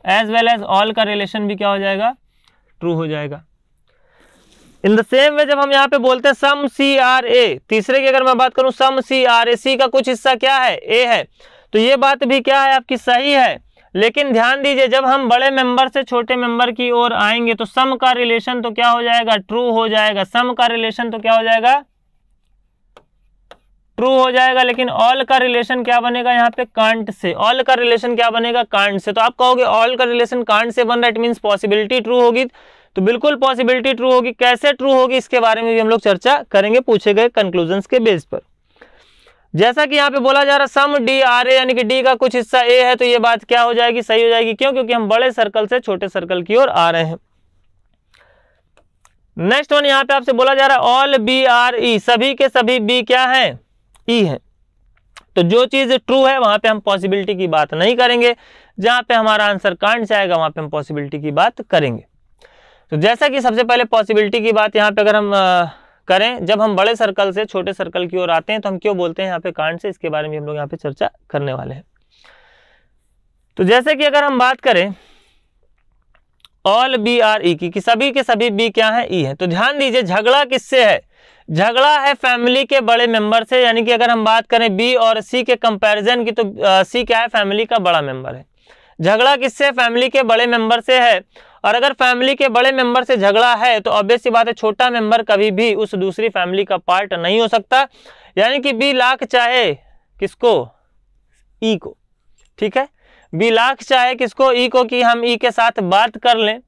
एज वेल एज ऑल का रिलेशन भी क्या हो जाएगा, ट्रू हो जाएगा। इन द सेम वे जब हम यहाँ पे बोलते हैं सम सी आर ए, तीसरे की अगर मैं बात करूं सम सी आर ए, सी का कुछ हिस्सा क्या है, ए है, तो ये बात भी क्या है आपकी, सही है। लेकिन ध्यान दीजिए जब हम बड़े मेंबर से छोटे मेंबर की ओर आएंगे तो सम का रिलेशन तो क्या हो जाएगा, ट्रू हो जाएगा, सम का रिलेशन तो क्या हो जाएगा, ट्रू हो जाएगा। लेकिन ऑल का रिलेशन क्या बनेगा यहाँ पे, कांट से, ऑल का रिलेशन क्या बनेगा, कांट से। तो आप कहोगे ऑल का रिलेशन कांट से बन रहा है, इट मीन्स पॉसिबिलिटी ट्रू होगी, तो बिल्कुल पॉसिबिलिटी ट्रू होगी। कैसे ट्रू होगी इसके बारे में भी हम लोग चर्चा करेंगे पूछे गए कंक्लूजन्स के बेस पर। जैसा कि यहाँ पे बोला जा रहा सम डी आर ए, यानी कि डी का कुछ हिस्सा ए है, तो ये बात क्या हो जाएगी, सही हो जाएगी। क्यों? क्योंकि हम बड़े सर्कल से छोटे सर्कल की ओर आ रहे हैं। नेक्स्ट वन यहाँ पे आपसे बोला जा रहा है ऑल बी आर ई, सभी के सभी बी क्या है, ई है। तो जो चीज ट्रू है वहां पे हम पॉसिबिलिटी की बात नहीं करेंगे, जहां पे हमारा आंसर कांट आएगा वहां पे हम पॉसिबिलिटी की बात करेंगे। तो जैसा कि सबसे पहले पॉसिबिलिटी की बात यहाँ पे अगर हम करें, जब हम बड़े सर्कल से छोटे सर्कल की ओर आते हैं तो हम क्यों बोलते हैं यहाँ पे कांट से, इसके बारे में हम लोग यहाँ पे चर्चा करने वाले हैं। तो जैसे कि अगर हम बात करें ऑल बी आर ई की, सभी के सभी बी क्या है, ई है। तो ध्यान दीजिए झगड़ा किससे है, झगड़ा है फैमिली के बड़े मेंबर से, यानी कि अगर हम बात करें बी और सी के कंपैरिजन की, तो सी क्या है, फैमिली का बड़ा मेंबर है। झगड़ा किससे, फैमिली के बड़े मेंबर से है, और अगर फैमिली के बड़े मेंबर से झगड़ा है तो ऑब्वियस सी बात है छोटा मेंबर कभी भी उस दूसरी फैमिली का पार्ट नहीं हो सकता, यानी कि बी लाख चाहे किसको, ई को, ठीक है। बी लाख चाहे किसको, ई को, कि हम ई के साथ बात कर लें,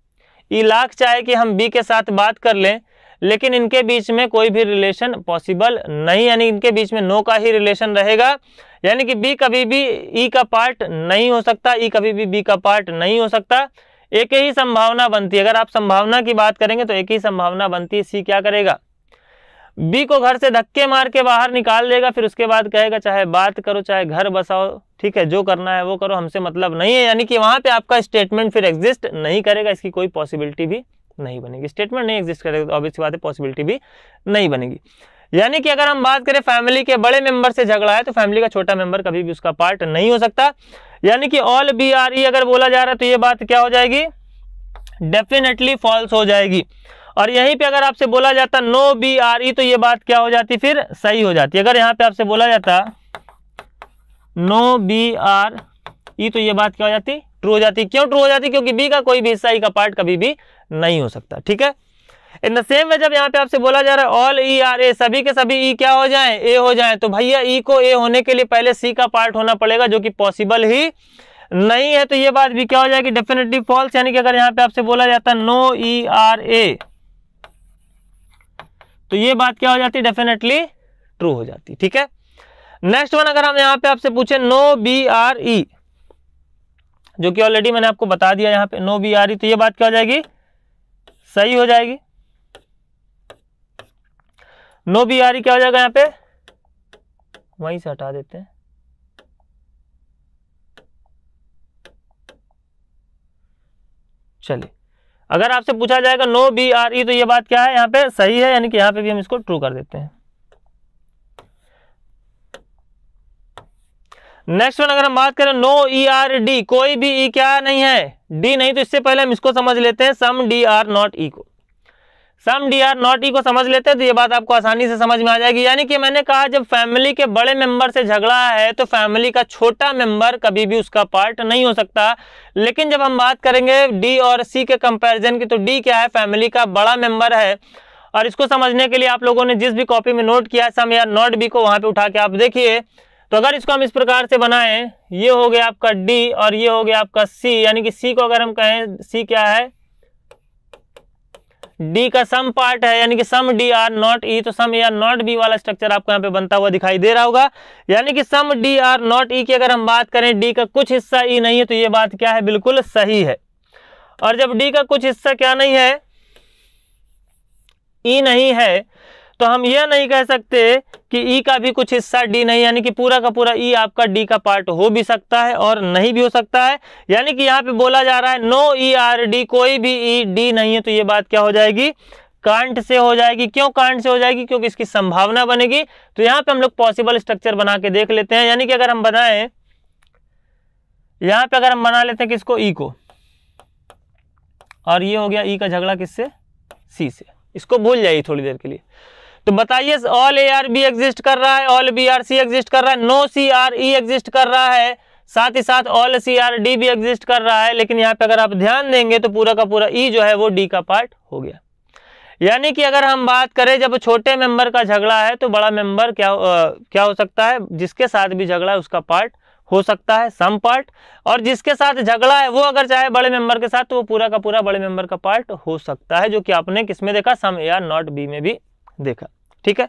ई लाख चाहे कि हम बी के साथ बात कर लें, लेकिन इनके बीच में कोई भी रिलेशन पॉसिबल नहीं, यानी इनके बीच में नो का ही रिलेशन रहेगा, यानी कि बी कभी भी ई का पार्ट नहीं हो सकता, ई कभी भी बी का पार्ट नहीं हो सकता। एक ही संभावना बनती है, अगर आप संभावना की बात करेंगे तो एक ही संभावना बनती है, सी क्या करेगा, बी को घर से धक्के मार के बाहर निकाल देगा, फिर उसके बाद कहेगा चाहे बात करो चाहे घर बसाओ, ठीक है, जो करना है वो करो, हमसे मतलब नहीं है, यानी कि वहां पे आपका स्टेटमेंट फिर एग्जिस्ट नहीं करेगा, इसकी कोई पॉसिबिलिटी भी नहीं बनेगी, स्टेटमेंट नहीं एग्जिस्ट करेगा, तो ऑब्वियस बात है पॉसिबिलिटी भी नहीं बनेगी। यानी कि अगर हम बात करें फैमिली के बड़े मेंबर से झगड़ा है तो फैमिली का छोटा मेंबर कभी भी उसका पार्ट नहीं हो सकता, यानी कि ऑल बी आर ई अगर बोला जा रहा है तो ये बात क्या हो जाएगी, डेफिनेटली फॉल्स हो जाएगी। और यहीं पे अगर आपसे बोला जाता नो बी आर ई, तो ये बात क्या हो जाती, फिर सही हो जाती। अगर यहाँ पे आपसे बोला जाता नो बी आर ई, तो ये बात क्या हो जाती, ट्रू हो जाती। क्यों ट्रू हो जाती? क्योंकि बी का कोई भी हिस्सा ई का पार्ट कभी भी नहीं हो सकता। ठीक है, इन द सेम वे जब यहाँ पे आपसे बोला जा रहा है ऑल ई आर ए, सभी के सभी ई क्या हो जाएं, ए हो जाएं, तो भैया ई को ए होने के लिए पहले सी का पार्ट होना पड़ेगा, जो कि पॉसिबल ही नहीं है। तो ये बात भी क्या हो जाएगी, डेफिनेटली फॉल्स। यानी कि अगर यहाँ पे आपसे बोला जाता नो ई आर ए, तो ये बात क्या हो जाती, डेफिनेटली ट्रू हो जाती। ठीक है, नेक्स्ट वन, अगर हम यहाँ पे आपसे पूछे नो बी आर ई, जो कि ऑलरेडी मैंने आपको बता दिया यहाँ पे नो बी आर ई, तो ये बात क्या हो जाएगी, सही हो जाएगी। नो बी आर ई क्या हो जाएगा, यहाँ पे वहीं से हटा देते हैं, चलिए। अगर आपसे पूछा जाएगा नो बी आर ई, तो ये बात क्या है, यहाँ पे सही है, यानी कि यहाँ पे भी हम इसको ट्रू कर देते हैं। नेक्स्ट वन, अगर हम बात करें नो ई आर डी, कोई भी ई क्या नहीं है, डी नहीं, तो इससे पहले हम इसको समझ लेते हैं some D are not E को, some D are not E को समझ लेते हैं, तो ये बात आपको आसानी से समझ में आ जाएगी। यानी कि मैंने कहा जब फैमिली के बड़े मेंबर से झगड़ा है तो फैमिली का छोटा मेंबर कभी भी उसका पार्ट नहीं हो सकता, लेकिन जब हम बात करेंगे डी और सी के कंपेरिजन की, तो डी क्या है, फैमिली का बड़ा मेंबर है। और इसको समझने के लिए आप लोगों ने जिस भी कॉपी में नोट किया है सम या नॉट बी को, वहाँ पर उठा के आप देखिए। तो अगर इसको हम इस प्रकार से बनाएं, ये हो गया आपका डी और ये हो गया आपका सी, यानी कि सी को अगर हम कहें सी क्या है, डी का सम पार्ट है, यानी कि some D are not E, तो some A are not B वाला स्ट्रक्चर आपको यहाँ पे बनता हुआ दिखाई दे रहा होगा। यानी कि some D are not E की अगर हम बात करें, डी का कुछ हिस्सा ई नहीं है, तो ये बात क्या है, बिल्कुल सही है। और जब डी का कुछ हिस्सा क्या नहीं है, ई नहीं है, तो हम यह नहीं कह सकते कि ई का भी कुछ हिस्सा डी नहीं, यानी कि पूरा का पूरा ई आपका डी का पार्ट हो भी सकता है और नहीं भी हो सकता है। यानी कि यहाँ पे बोला जा रहा है नो ई आर डी, कोई भी ई डी नहीं है, तो ये बात क्या हो जाएगी, कांट से हो जाएगी। क्यों कांट से हो जाएगी? क्योंकि इसकी संभावना बनेगी। तो यहाँ पे हम लोग पॉसिबल स्ट्रक्चर बना के देख लेते हैं। यानी कि अगर हम बनाएं, यहाँ पे अगर हम बना लेते हैं किसको, ई को, और ये हो गया ई का झगड़ा किससे, सी से, इसको भूल जाइए थोड़ी देर के लिए। तो बताइए all A are B exist कर रहा है, all B are C exist कर रहा है, no C are E exist कर रहा है, साथ ही साथ ऑल सी आर डी भी एग्जिस्ट कर रहा है। लेकिन यहाँ पे अगर आप ध्यान देंगे तो पूरा का पूरा ई जो है वो डी का पार्ट हो गया। यानी कि अगर हम बात करें जब छोटे मेंबर का झगड़ा है तो बड़ा मेंबर क्या हो सकता है, जिसके साथ भी झगड़ा है उसका पार्ट हो सकता है सम पार्ट, और जिसके साथ झगड़ा है वो अगर चाहे बड़े मेंबर के साथ तो वो पूरा का पूरा बड़े मेंबर का पार्ट हो सकता है, जो कि आपने किसमें देखा, some A are not B में भी देखा। ठीक है,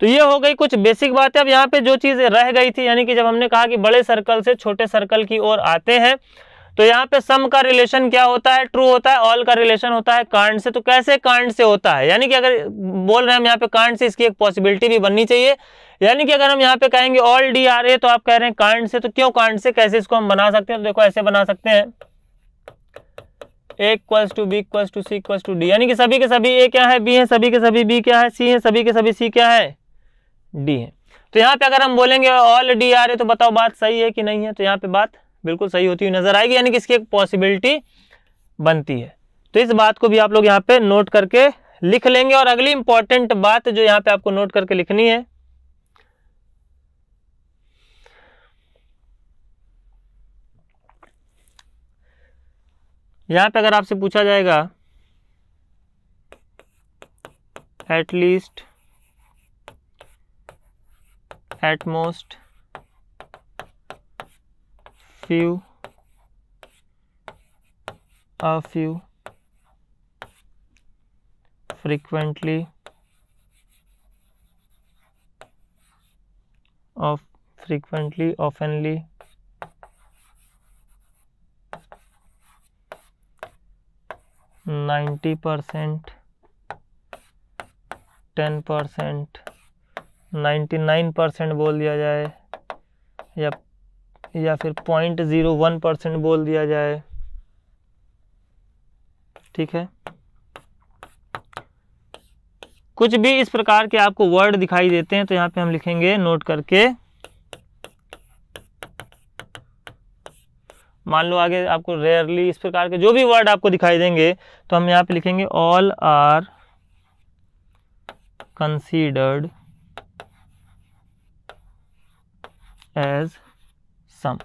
तो ये हो गई कुछ बेसिक बातें। अब यहाँ पे जो चीज रह गई थी, यानी कि जब हमने कहा कि बड़े सर्कल से छोटे सर्कल की ओर आते हैं, तो यहाँ पे सम का रिलेशन क्या होता है, ट्रू होता है, ऑल का रिलेशन होता है कांड से। तो कैसे कांड से होता है, यानी कि अगर बोल रहे हैं हम यहाँ पे कांड से, इसकी एक पॉसिबिलिटी भी बननी चाहिए। यानी कि अगर हम यहाँ पे कहेंगे ऑल डी आर ए, तो आप कह रहे हैं कांड से, तो क्यों कांड से, कैसे इसको हम बना सकते हैं? तो देखो ऐसे बना सकते हैं, A equals to B equals to C equals to D, यानी कि सभी के सभी ए क्या है, बी है, सभी के सभी बी क्या है, सी है, सभी के सभी सी क्या है, डी है। तो यहाँ पे अगर हम बोलेंगे ऑल डी आर ए, तो बताओ बात सही है कि नहीं है? तो यहाँ पे बात बिल्कुल सही होती हुई नजर आएगी, यानी कि इसकी एक पॉसिबिलिटी बनती है। तो इस बात को भी आप लोग यहाँ पे नोट करके लिख लेंगे। और अगली इंपॉर्टेंट बात जो यहाँ पे आपको नोट करके लिखनी है, यहाँ पे अगर आपसे पूछा जाएगा at least, at most, few, a few, frequently, of frequently, ऑफनली, नाइन्टी परसेंट, 10%, 99% बोल दिया जाए, या फिर 0.01% बोल दिया जाए। ठीक है, कुछ भी इस प्रकार के आपको वर्ड दिखाई देते हैं तो यहाँ पे हम लिखेंगे नोट करके। मान लो आगे आपको रेयरली इस प्रकार के जो भी वर्ड आपको दिखाई देंगे तो हम यहाँ पे लिखेंगे all are considered as some,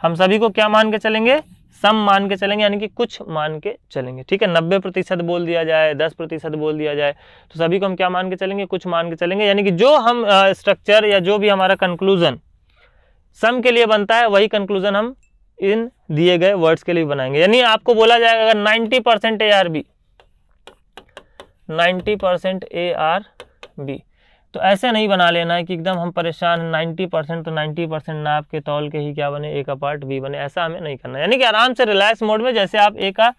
हम सभी को क्या मान के चलेंगे, सम मान के चलेंगे, यानी कि कुछ मान के चलेंगे। ठीक है, 90% बोल दिया जाए, 10% बोल दिया जाए, तो सभी को हम क्या मान के चलेंगे, कुछ मान के चलेंगे। यानी कि जो हम स्ट्रक्चर या जो भी हमारा कंक्लूजन सम के लिए बनता है वही कंक्लूजन हम इन दिए गए वर्ड्स के लिए बनाएंगे। यानी आपको बोला जाएगा अगर 90% ARB 90% ARB, तो ऐसे नहीं बना लेना है कि एकदम हम परेशान 90%, तो 90% नाप के तौल के ही क्या बने, A का पार्ट B बने, ऐसा हमें नहीं करना। यानी कि आराम से रिलैक्स मोड में जैसे आप A का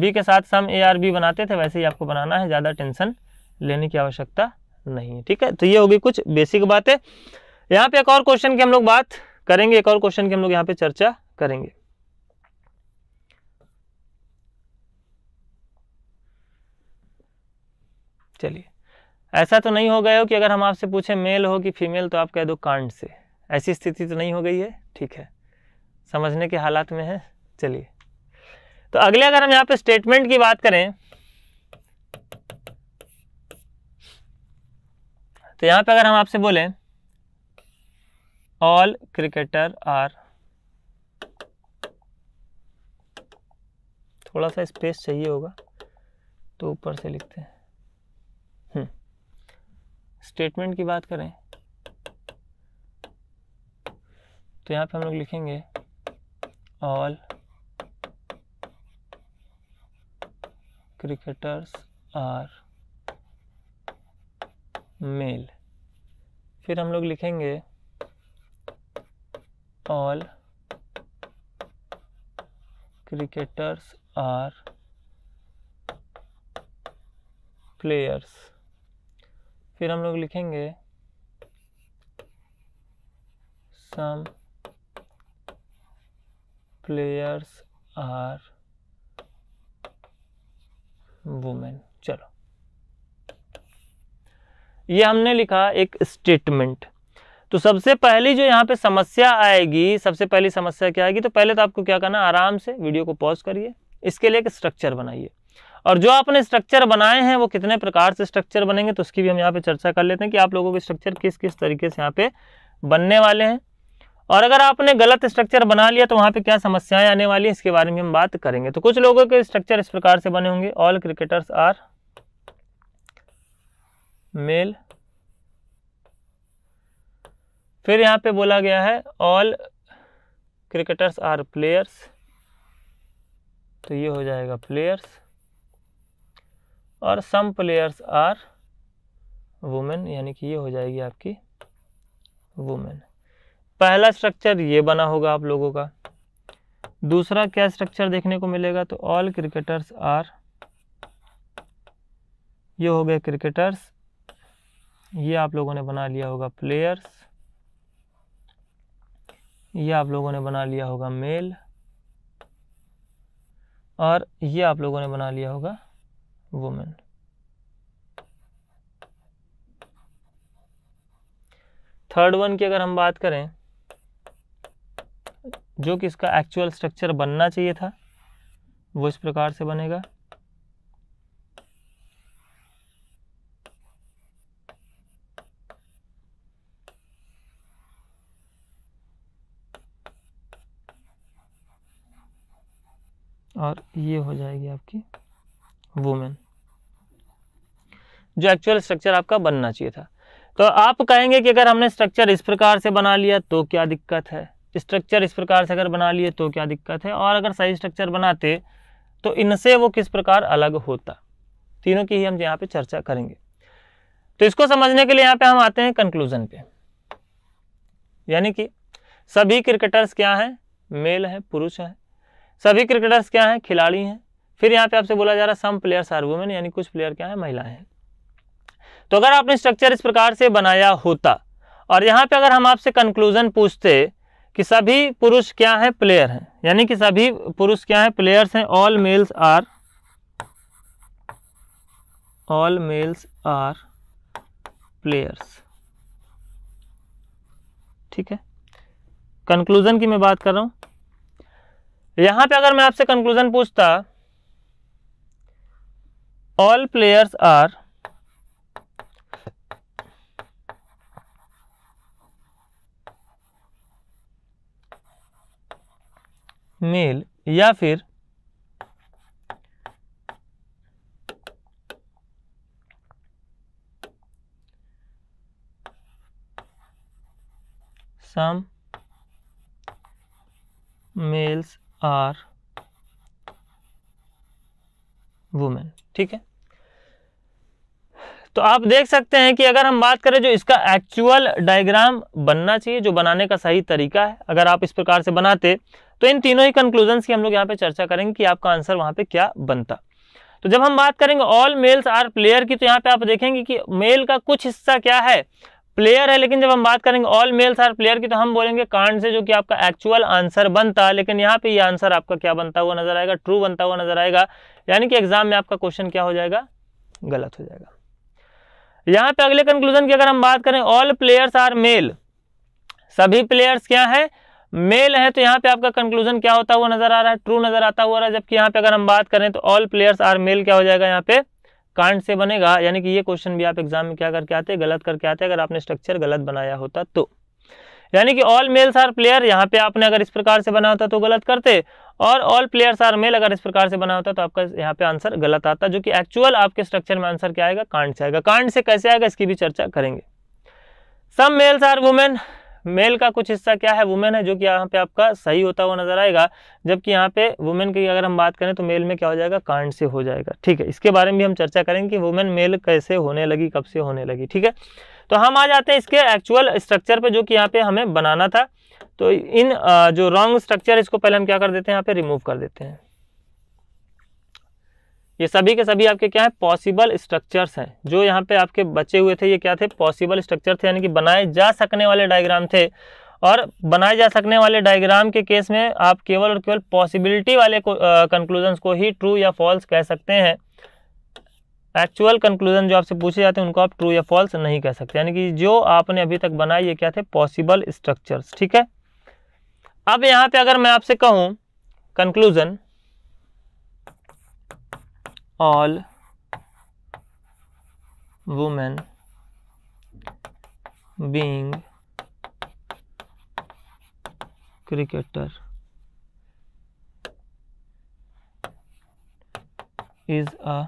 B के साथ सम ARB बनाते थे वैसे ही आपको बनाना है, ज़्यादा टेंशन लेने की आवश्यकता नहीं है। ठीक है, तो ये होगी कुछ बेसिक बातें। यहाँ पे एक और क्वेश्चन की हम लोग बात करेंगे, एक और क्वेश्चन की हम लोग यहाँ पे चर्चा करेंगे। चलिए, ऐसा तो नहीं हो गया हो कि अगर हम आपसे पूछे मेल हो कि फीमेल तो आप कह दो कांड से, ऐसी स्थिति तो नहीं हो गई है। ठीक है, समझने के हालात में है। चलिए, तो अगले अगर हम यहाँ पे स्टेटमेंट की बात करें तो यहाँ पे अगर हम आपसे बोलें ऑल क्रिकेटर आर, थोड़ा सा स्पेस चाहिए होगा तो ऊपर से लिखते हैं। स्टेटमेंट की बात करें तो यहाँ पे हम लोग लिखेंगे ऑल क्रिकेटर्स आर मेल, फिर हम लोग लिखेंगे ऑल क्रिकेटर्स आर प्लेयर्स, फिर हम लोग लिखेंगे सम प्लेयर्स आर वुमेन। चलो, ये हमने लिखा एक स्टेटमेंट। तो सबसे पहली जो यहाँ पे समस्या आएगी, सबसे पहली समस्या क्या आएगी, तो पहले तो आपको क्या करना, आराम से वीडियो को पॉज करिए, इसके लिए एक स्ट्रक्चर बनाइए। और जो आपने स्ट्रक्चर बनाए हैं वो कितने प्रकार से स्ट्रक्चर बनेंगे तो उसकी भी हम यहाँ पे चर्चा कर लेते हैं कि आप लोगों के स्ट्रक्चर किस किस तरीके से यहाँ पे बनने वाले हैं। और अगर आपने गलत स्ट्रक्चर बना लिया तो वहाँ पे क्या समस्याएं आने वाली है इसके बारे में हम बात करेंगे। तो कुछ लोगों के स्ट्रक्चर इस प्रकार से बने होंगे, ऑल क्रिकेटर्स आर मेल, फिर यहाँ पे बोला गया है ऑल क्रिकेटर्स आर प्लेयर्स, तो ये हो जाएगा प्लेयर्स, और सम प्लेयर्स आर वुमेन, यानी कि ये हो जाएगी आपकी वुमेन। पहला स्ट्रक्चर ये बना होगा आप लोगों का। दूसरा क्या स्ट्रक्चर देखने को मिलेगा, तो ऑल क्रिकेटर्स आर, ये हो गए क्रिकेटर्स, ये आप लोगों ने बना लिया होगा प्लेयर्स, ये आप लोगों ने बना लिया होगा मेल, और ये आप लोगों ने बना लिया होगा वुमेन। थर्ड वन की अगर हम बात करें जो कि इसका एक्चुअल स्ट्रक्चर बनना चाहिए था वो इस प्रकार से बनेगा, और ये हो जाएगी आपकी वुमेन, जो एक्चुअल स्ट्रक्चर आपका बनना चाहिए था। तो आप कहेंगे कि अगर हमने स्ट्रक्चर इस प्रकार से बना लिया तो क्या दिक्कत है, स्ट्रक्चर इस प्रकार से अगर बना लिए तो क्या दिक्कत है, और अगर सही स्ट्रक्चर बनाते तो इनसे वो किस प्रकार अलग होता, तीनों की ही हम यहाँ पे चर्चा करेंगे। तो इसको समझने के लिए यहाँ पे हम आते हैं कंक्लूजन पे, यानी कि सभी क्रिकेटर्स क्या हैं, मेल हैं, पुरुष हैं, सभी क्रिकेटर्स क्या हैं, खिलाड़ी हैं। फिर यहाँ पे आपसे बोला जा रहा है सम प्लेयर्स आर वुमेन, यानी कुछ प्लेयर क्या है, महिलाएं हैं। तो अगर आपने स्ट्रक्चर इस प्रकार से बनाया होता और यहाँ पे अगर हम आपसे कंक्लूजन पूछते कि सभी पुरुष क्या है, प्लेयर हैं, यानी कि सभी पुरुष क्या है, प्लेयर्स हैं, ऑल मेल्स आर प्लेयर्स। ठीक है, कंक्लूजन की मैं बात कर रहा हूँ। यहाँ पे अगर मैं आपसे कंक्लूजन पूछता ऑल प्लेयर्स आर मेल या फिर सम मेल्स आर वुमेन। ठीक है, तो आप देख सकते हैं कि अगर हम बात करें जो इसका एक्चुअल डायग्राम बनना चाहिए, जो बनाने का सही तरीका है, अगर आप इस प्रकार से बनाते तो इन तीनों ही कंक्लूजन्स की हम लोग यहाँ पे चर्चा करेंगे कि आपका आंसर वहाँ पे क्या बनता। तो जब हम बात करेंगे ऑल मेल्स आर प्लेयर की, तो यहाँ पे आप देखेंगे कि मेल का कुछ हिस्सा क्या है, प्लेयर है। लेकिन जब हम बात करेंगे ऑल मेल्स आर प्लेयर की तो हम बोलेंगे कांड से, जो कि आपका एक्चुअल आंसर बनता। लेकिन यहाँ पे ये आंसर आपका क्या बनता हुआ नजर आएगा, ट्रू बनता हुआ नजर आएगा, यानी कि एग्जाम में आपका क्वेश्चन क्या हो जाएगा, गलत हो जाएगा। यहाँ पे अगले कंक्लूजन की अगर हम बात करें, ऑल प्लेयर्स आर मेल, सभी प्लेयर्स क्या है, मेल है, तो यहाँ पे आपका कंक्लूजन क्या होता हुआ नजर आ रहा है, ट्रू नजर आता हुआ रहा है। जबकि यहाँ पे अगर हम बात करें तो ऑल प्लेयर्स आर मेल क्या हो जाएगा, यहाँ पे कांड से बनेगा, यानी कि ये क्वेश्चन भी आप एग्जाम में क्या करके आते, गलत करके आते, अगर आपने स्ट्रक्चर गलत बनाया होता तो। यानी कि ऑल मेल्स आर प्लेयर यहाँ पे आपने अगर इस प्रकार से बना होता तो गलत करते, और ऑल प्लेयर्स आर मेल अगर इस प्रकार से बना होता तो आपका यहाँ पे आंसर गलत आता, जो कि एक्चुअल आपके स्ट्रक्चर में आंसर क्या आएगा, कांड से आएगा। कांड से कैसे आएगा इसकी भी चर्चा करेंगे। Some males are women, male का कुछ हिस्सा क्या है, वुमेन है, जो कि यहाँ पे आपका सही होता हुआ नजर आएगा। जबकि यहाँ पे वुमेन की अगर हम बात करें तो मेल में क्या हो जाएगा, कांड से हो जाएगा। ठीक है, इसके बारे में भी हम चर्चा करेंगे कि वुमेन मेल कैसे होने लगी, कब से होने लगी। ठीक है, तो हम आ जाते हैं इसके एक्चुअल स्ट्रक्चर पे, जो कि यहाँ पे हमें बनाना था। तो इन जो रॉन्ग स्ट्रक्चर, इसको पहले हम क्या कर देते हैं, यहाँ पे रिमूव कर देते हैं। ये सभी के सभी आपके क्या है, पॉसिबल स्ट्रक्चर्स हैं। जो यहाँ पे आपके बचे हुए थे ये क्या थे, पॉसिबल स्ट्रक्चर थे, यानी कि बनाए जा सकने वाले डायग्राम थे। और बनाए जा सकने वाले डायग्राम के केस में आप केवल और केवल पॉसिबिलिटी वाले कंक्लूजन्स को ही ट्रू या फॉल्स कह सकते हैं। एक्चुअल कंक्लूजन जो आपसे पूछे जाते हैं उनको आप ट्रू या फॉल्स नहीं कह सकते, यानी कि जो आपने अभी तक बनाए ये क्या थे, पॉसिबल स्ट्रक्चर्स। ठीक है, अब यहाँ पे अगर मैं आपसे कहूँ conclusion, all women being cricketer is a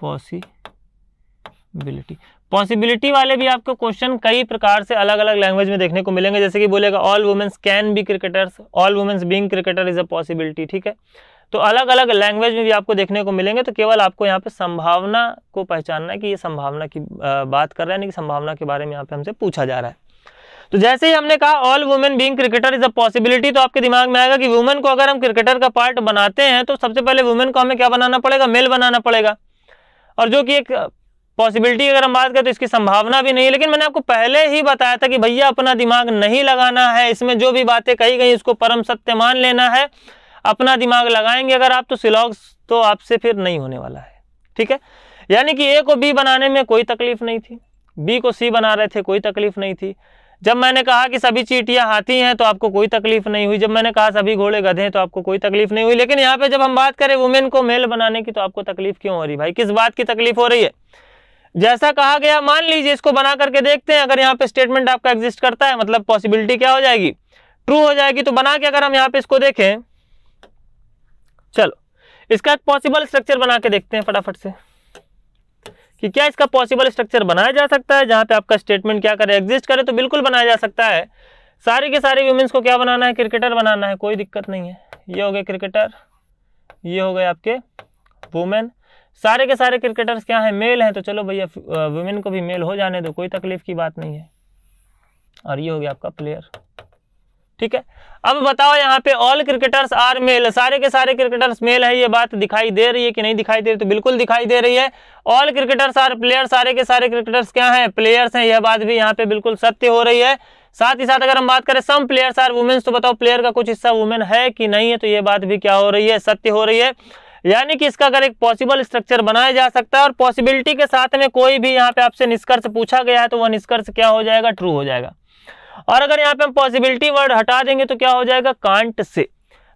possibility. Possibility वाले भी आपको क्वेश्चन कई प्रकार से अलग अलग लैंग्वेज में देखने को मिलेंगे, जैसे कि बोलेगा all womens can be cricketers, all womens being cricketer is a possibility. ठीक है, तो अलग अलग लैंग्वेज में भी आपको देखने को मिलेंगे। तो केवल आपको यहाँ पे संभावना को पहचानना है कि ये संभावना की बात कर रहा है, यानी कि संभावना के बारे में यहाँ पे हमसे पूछा जा रहा है। तो जैसे ही हमने कहा all women being cricketer is a possibility, तो आपके दिमाग में आएगा कि वुमेन को अगर हम क्रिकेटर का पार्ट बनाते हैं तो सबसे पहले वुमेन को हमें क्या बनाना पड़ेगा, मेल बनाना पड़ेगा। और जो कि एक पॉसिबिलिटी अगर हम बात करें तो इसकी संभावना भी नहीं है। लेकिन मैंने आपको पहले ही बताया था कि भैया अपना दिमाग नहीं लगाना है इसमें, जो भी बातें कही गई उसको परम सत्य मान लेना है। अपना दिमाग लगाएंगे अगर आप तो सिलॉग्स तो आपसे फिर नहीं होने वाला है। ठीक है, यानी कि ए को बी बनाने में कोई तकलीफ नहीं थी, बी को सी बना रहे थे कोई तकलीफ नहीं थी। जब मैंने कहा कि सभी चींटियां हाथी हैं तो आपको कोई तकलीफ नहीं हुई, जब मैंने कहा सभी घोड़े गधे हैं तो आपको कोई तकलीफ नहीं हुई। लेकिन यहाँ पे जब हम बात करें वुमेन को मेल बनाने की तो आपको तकलीफ क्यों हो रही भाई, किस बात की तकलीफ हो रही है? जैसा कहा गया मान लीजिए, इसको बना करके देखते हैं। अगर यहाँ पे स्टेटमेंट आपका एग्जिस्ट करता है मतलब पॉसिबिलिटी क्या हो जाएगी, ट्रू हो जाएगी। तो बना के अगर हम यहाँ पे इसको देखें, चलो इसका एक पॉसिबल स्ट्रक्चर बना के देखते हैं फटाफट से कि क्या इसका पॉसिबल स्ट्रक्चर बनाया जा सकता है, जहां पे आपका स्टेटमेंट क्या करे, एग्जिस्ट करे। तो बिल्कुल बनाया जा सकता है। सारे के सारे वुमेन्स को क्या बनाना है, क्रिकेटर बनाना है, कोई दिक्कत नहीं है। ये हो गए क्रिकेटर, ये हो गए आपके वुमेन, सारे के सारे क्रिकेटर्स क्या है, मेल हैं। तो चलो भैया वुमेन को भी मेल हो जाने दो, कोई तकलीफ की बात नहीं है। और ये हो गया आपका प्लेयर। ठीक है, अब बताओ यहाँ पे ऑल क्रिकेटर्स आर मेल, सारे के सारे क्रिकेटर्स मेल है, ये बात दिखाई दे रही है कि नहीं दिखाई दे रही? तो बिल्कुल दिखाई दे रही है। ऑल क्रिकेटर्स आर प्लेयर, सारे के सारे क्रिकेटर्स क्या हैं, प्लेयर्स हैं, यह बात भी यहाँ पे बिल्कुल सत्य हो रही है। साथ ही साथ अगर हम बात करें सम प्लेयर्स आर वुमेन्स, तो बताओ प्लेयर का कुछ हिस्सा वुमेन है कि नहीं है? तो ये बात भी क्या हो रही है, सत्य हो रही है। यानी कि इसका अगर एक पॉसिबल स्ट्रक्चर बनाया जा सकता है और पॉसिबिलिटी के साथ में कोई भी यहाँ पे आपसे निष्कर्ष पूछा गया है तो वह निष्कर्ष क्या हो जाएगा, ट्रू हो जाएगा। और अगर यहाँ पे हम पॉसिबिलिटी वर्ड हटा देंगे तो क्या हो जाएगा, कांट से।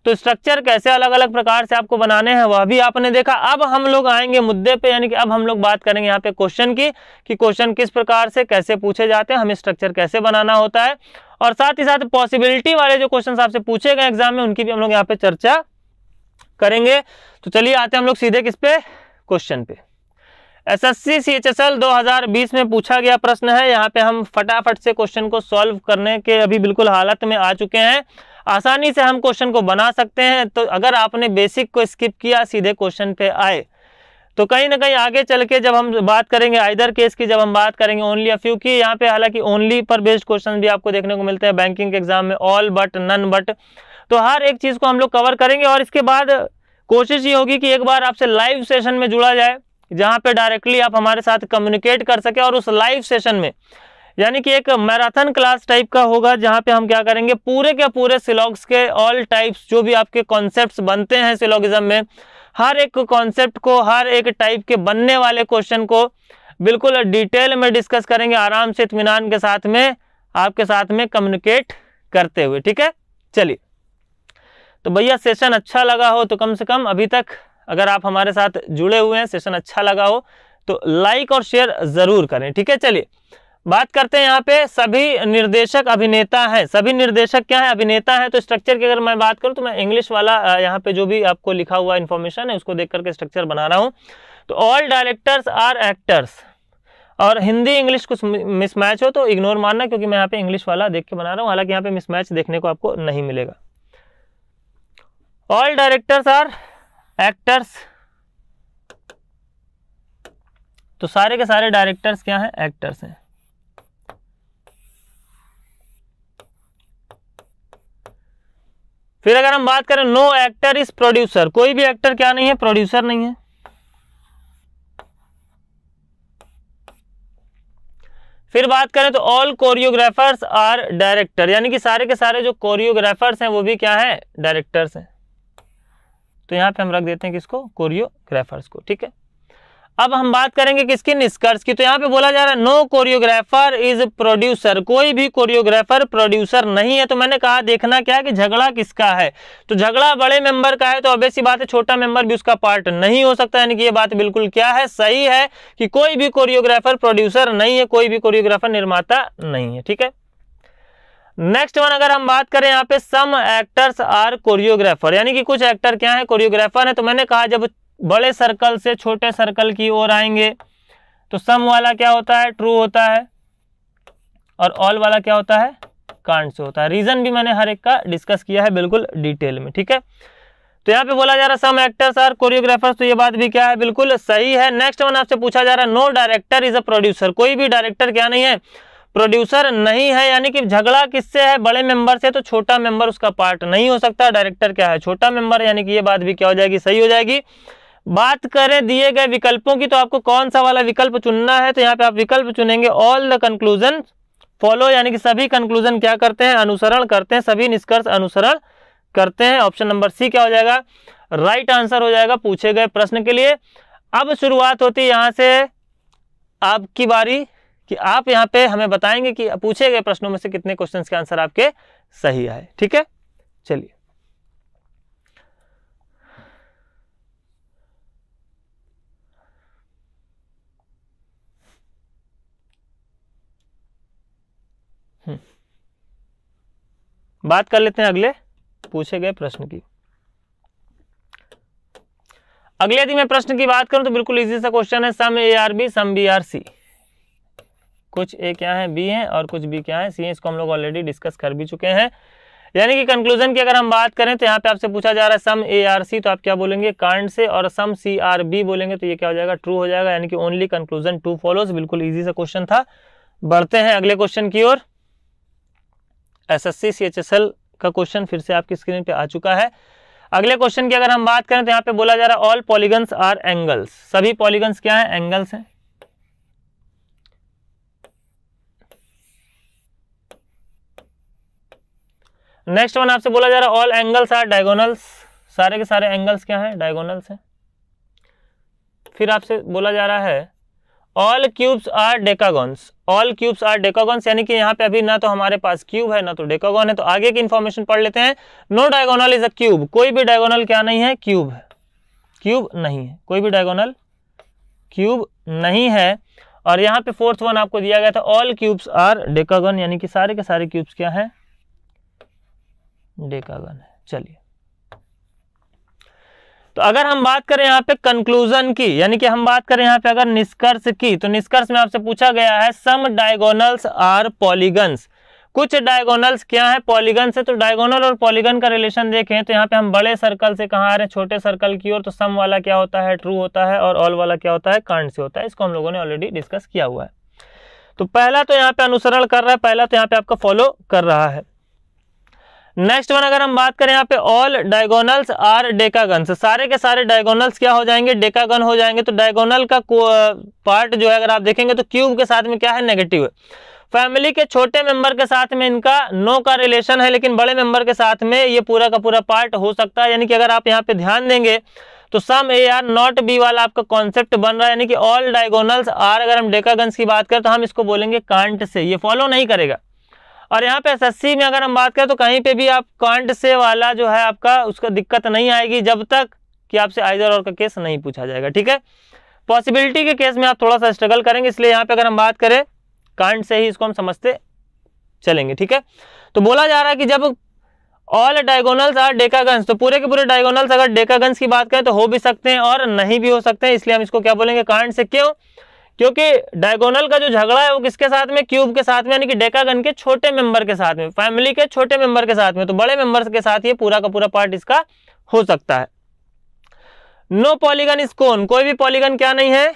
तो स्ट्रक्चर कैसे अलग अलग प्रकार से आपको बनाने हैं वह भी आपने देखा। अब हम लोग आएंगे मुद्दे पे, यानी कि अब हम लोग बात करेंगे यहाँ पे क्वेश्चन की कि क्वेश्चन किस प्रकार से कैसे पूछे जाते हैं, हमें स्ट्रक्चर कैसे बनाना होता है, और साथ ही साथ पॉसिबिलिटी वाले जो क्वेश्चन आपसे पूछे गए एग्जाम में उनकी भी हम लोग यहाँ पे चर्चा करेंगे। तो चलिए आते हैं हम लोग सीधे किस पे, क्वेश्चन पे। SSC CHSL 2020 में पूछा गया प्रश्न है, यहाँ पे हम फटाफट से क्वेश्चन को सॉल्व करने के अभी बिल्कुल हालत में आ चुके हैं, आसानी से हम क्वेश्चन को बना सकते हैं। तो अगर आपने बेसिक को स्किप किया सीधे क्वेश्चन पे आए तो कहीं ना कहीं आगे चल के जब हम बात करेंगे आइदर केस की, जब हम बात करेंगे ओनली अ फ्यू की, यहाँ पे हालांकि ओनली पर बेस्ड क्वेश्चन भी आपको देखने को मिलते हैं बैंकिंग के एग्जाम में, ऑल बट, नन बट, तो हर एक चीज़ को हम लोग कवर करेंगे। और इसके बाद कोशिश ये होगी कि एक बार आपसे लाइव सेशन में जुड़ा जाए जहाँ पे डायरेक्टली आप हमारे साथ कम्युनिकेट कर सके, और उस लाइव सेशन में यानी कि एक मैराथन क्लास टाइप का होगा जहाँ पे हम क्या करेंगे पूरे के पूरे सिलॉग्स के ऑल टाइप्स जो भी आपके कॉन्सेप्ट्स बनते हैं सिलॉगिज्म में, हर एक कॉन्सेप्ट को, हर एक टाइप के बनने वाले क्वेश्चन को बिल्कुल डिटेल में डिस्कस करेंगे, आराम से इत्मीनान के साथ में आपके साथ में कम्युनिकेट करते हुए, ठीक है। चलिए तो भैया सेशन अच्छा लगा हो तो कम से कम अभी तक अगर आप हमारे साथ जुड़े हुए हैं, सेशन अच्छा लगा हो तो लाइक और शेयर ज़रूर करें, ठीक है। चलिए बात करते हैं यहाँ पे, सभी निर्देशक अभिनेता हैं, सभी निर्देशक क्या है, अभिनेता हैं। तो स्ट्रक्चर की अगर मैं बात करूँ तो मैं इंग्लिश वाला यहाँ पे जो भी आपको लिखा हुआ इन्फॉर्मेशन है उसको देख करके स्ट्रक्चर बना रहा हूँ। तो ऑल डायरेक्टर्स आर एक्टर्स, और हिंदी इंग्लिश कुछ मिसमैच हो तो इग्नोर मानना क्योंकि मैं यहाँ पे इंग्लिश वाला देख के बना रहा हूँ, हालाँकि यहाँ पे मिसमैच देखने को आपको नहीं मिलेगा। ऑल डायरेक्टर्स आर एक्टर्स, तो सारे के सारे डायरेक्टर्स क्या हैं, एक्टर्स हैं। फिर अगर हम बात करें नो एक्टर इज प्रोड्यूसर, कोई भी एक्टर क्या नहीं है, प्रोड्यूसर नहीं है। फिर बात करें तो ऑल कोरियोग्राफर्स आर डायरेक्टर, यानी कि सारे के सारे जो कोरियोग्राफर्स हैं वो भी क्या हैं, डायरेक्टर्स हैं। तो यहाँ पे हम रख देते हैं किसको, कोरियोग्राफर्स को, ठीक है। अब हम बात करेंगे किसकी, निष्कर्ष की। तो यहाँ पे बोला जा रहा है नो कोरियोग्राफर इज प्रोड्यूसर, कोई भी कोरियोग्राफर प्रोड्यूसर नहीं है। तो मैंने कहा देखना क्या है कि झगड़ा किसका है, तो झगड़ा बड़े मेंबर का है तो ऑब्वियस सी बात है छोटा मेंबर भी उसका पार्ट नहीं हो सकता, यानी कि ये बात बिल्कुल क्या है, सही है कि कोई भी कोरियोग्राफर प्रोड्यूसर नहीं है, कोई भी कोरियोग्राफर निर्माता नहीं है, ठीक है। नेक्स्ट वन अगर हम बात करें यहाँ पे, सम एक्टर्स आर कोरियोग्राफर, यानी कि कुछ एक्टर क्या है, कोरियोग्राफर है। तो मैंने कहा जब बड़े सर्कल से छोटे सर्कल की ओर आएंगे तो सम वाला क्या होता है, ट्रू होता है, और ऑल वाला क्या होता है, कांट से होता है। रीजन भी मैंने हर एक का डिस्कस किया है बिल्कुल डिटेल में, ठीक है। तो यहाँ पे बोला जा रहा है सम एक्टर्स आर कोरियोग्राफर्स, तो ये बात भी क्या है, बिल्कुल सही है। नेक्स्ट वन आपसे पूछा जा रहा है no director is a producer, कोई भी डायरेक्टर क्या नहीं है, प्रोड्यूसर नहीं है, यानी कि झगड़ा किससे है, बड़े मेंबर से, तो छोटा मेंबर उसका पार्ट नहीं हो सकता, डायरेक्टर क्या है, छोटा मेंबर, यानी कि ये बात भी क्या हो जाएगी, सही हो जाएगी। बात करें दिए गए विकल्पों की, तो आपको कौन सा वाला विकल्प चुनना है, तो यहाँ पे आप विकल्प चुनेंगे ऑल द कंक्लूजन फॉलो, यानी कि सभी कंक्लूजन क्या करते हैं, अनुसरण करते हैं, सभी निष्कर्ष अनुसरण करते हैं। ऑप्शन नंबर सी क्या हो जाएगा, राइट आंसर हो जाएगा पूछे गए प्रश्न के लिए। अब शुरुआत होती है यहाँ से, आपकी बारी कि आप यहाँ पे हमें बताएंगे कि पूछे गए प्रश्नों में से कितने क्वेश्चंस के आंसर आपके सही आए, ठीक है। चलिए बात कर लेते हैं अगले पूछे गए प्रश्न की। अगले यदि मैं प्रश्न की बात करूं तो बिल्कुल इजी सा क्वेश्चन है, some A are B some B are C, कुछ ए क्या है, बी है, और कुछ बी क्या है, सी है, इसको हम लोग ऑलरेडी डिस्कस कर भी चुके हैं। यानी कि कंक्लूजन की अगर हम बात करें तो यहाँ पे आपसे पूछा जा रहा है सम ए आर सी, तो आप क्या बोलेंगे, कांड से, और सम सी आर बी बोलेंगे, तो ये क्या हो जाएगा, ट्रू हो जाएगा, यानी कि ओनली कंक्लूजन टू फॉलोज, बिल्कुल ईजी सा क्वेश्चन था। बढ़ते हैं अगले क्वेश्चन की ओर। SSC CHSL का क्वेश्चन फिर से आपकी स्क्रीन पर आ चुका है। अगले क्वेश्चन की अगर हम बात करें तो यहाँ पे बोला जा रहा है ऑल पॉलीगन्स आर एंगल्स, सभी पॉलीगन्स क्या है, एंगल्स हैं। नेक्स्ट वन आपसे बोला जा रहा है ऑल एंगल्स आर डायगोनल्स, सारे के सारे एंगल्स क्या हैं, डायगोनल्स हैं। फिर आपसे बोला जा रहा है all cubes are decagons, all cubes are decagons, यानी कि यहाँ पे अभी ना तो हमारे पास क्यूब है ना तो डेकागॉन है। तो आगे की इंफॉर्मेशन पढ़ लेते हैं। No diagonal is a cube, कोई भी डायगोनल क्या नहीं है, क्यूब है, क्यूब नहीं है, कोई भी डायगोनल क्यूब नहीं है। और यहाँ पे फोर्थ वन आपको दिया गया था, ऑल क्यूब्स आर डेकागॉन, यानी कि सारे के सारे क्यूब्स क्या है, डेकागॉन है। चलिए, तो अगर हम बात करें यहाँ पे कंक्लूजन की, यानी कि हम बात करें यहाँ पे अगर निष्कर्ष की, तो निष्कर्ष में आपसे पूछा गया है सम डायगोनल्स आर पॉलीगन्स, कुछ डायगोनल्स क्या है, पॉलीगन्स है। तो डायगोनल और पॉलीगन का रिलेशन देखें तो यहाँ पे हम बड़े सर्कल से कहाँ आ रहे हैं, छोटे सर्कल की ओर। तो सम वाला क्या होता है, ट्रू होता है, और ऑल वाला क्या होता है, कांड से होता है। इसको हम लोगों ने ऑलरेडी डिस्कस किया हुआ है। तो पहला तो यहाँ पे अनुसरण कर रहा है, पहला तो यहाँ पे आपका फॉलो कर रहा है। नेक्स्ट वन, अगर हम बात करें यहाँ पे ऑल डायगोनल्स आर डेकागन्स, सारे के सारे डायगोनल्स क्या हो जाएंगे, डेकागन हो जाएंगे। तो डायगोनल का पार्ट जो है अगर आप देखेंगे तो क्यूब के साथ में क्या है, नेगेटिव है। फैमिली के छोटे मेंबर के साथ में इनका नो का रिलेशन है, लेकिन बड़े मेंबर के साथ में ये पूरा का पूरा पार्ट हो सकता है। यानी कि अगर आप यहाँ पे ध्यान देंगे तो some A are not B वाला आपका कॉन्सेप्ट बन रहा है, यानी कि ऑल डायगोनल्स आर, अगर हम डेकागन्स की बात करें तो हम इसको बोलेंगे कांट से, ये फॉलो नहीं करेगा। और यहाँ पे एसएससी में अगर हम बात करें तो कहीं पे भी आप कांट से वाला जो है आपका उसका दिक्कत नहीं आएगी, जब तक कि आपसे आइदर और का केस नहीं पूछा जाएगा, ठीक है। पॉसिबिलिटी के केस में आप थोड़ा सा स्ट्रगल करेंगे, इसलिए यहाँ पे अगर हम बात करें कांट से ही इसको हम समझते चलेंगे, ठीक है। तो बोला जा रहा है कि जब ऑल डायगोनल्स आर डेकागन्स, तो पूरे के पूरे डायगोनल्स अगर डेकागन्स की बात करें तो हो भी सकते हैं और नहीं भी हो सकते हैं, इसलिए हम इसको क्या बोलेंगे, कांट से। क्यों? क्योंकि डायगोनल का जो झगड़ा है वो किसके साथ में, क्यूब के साथ में, यानी कि डेकागन के छोटे मेंबर के साथ में, फैमिली के छोटे मेंबर के साथ में। तो बड़े मेंबर्स के साथ ये पूरा का पूरा पार्ट इसका हो सकता है। नो पॉलीगन इज कोन, कोई भी पॉलीगन क्या नहीं है,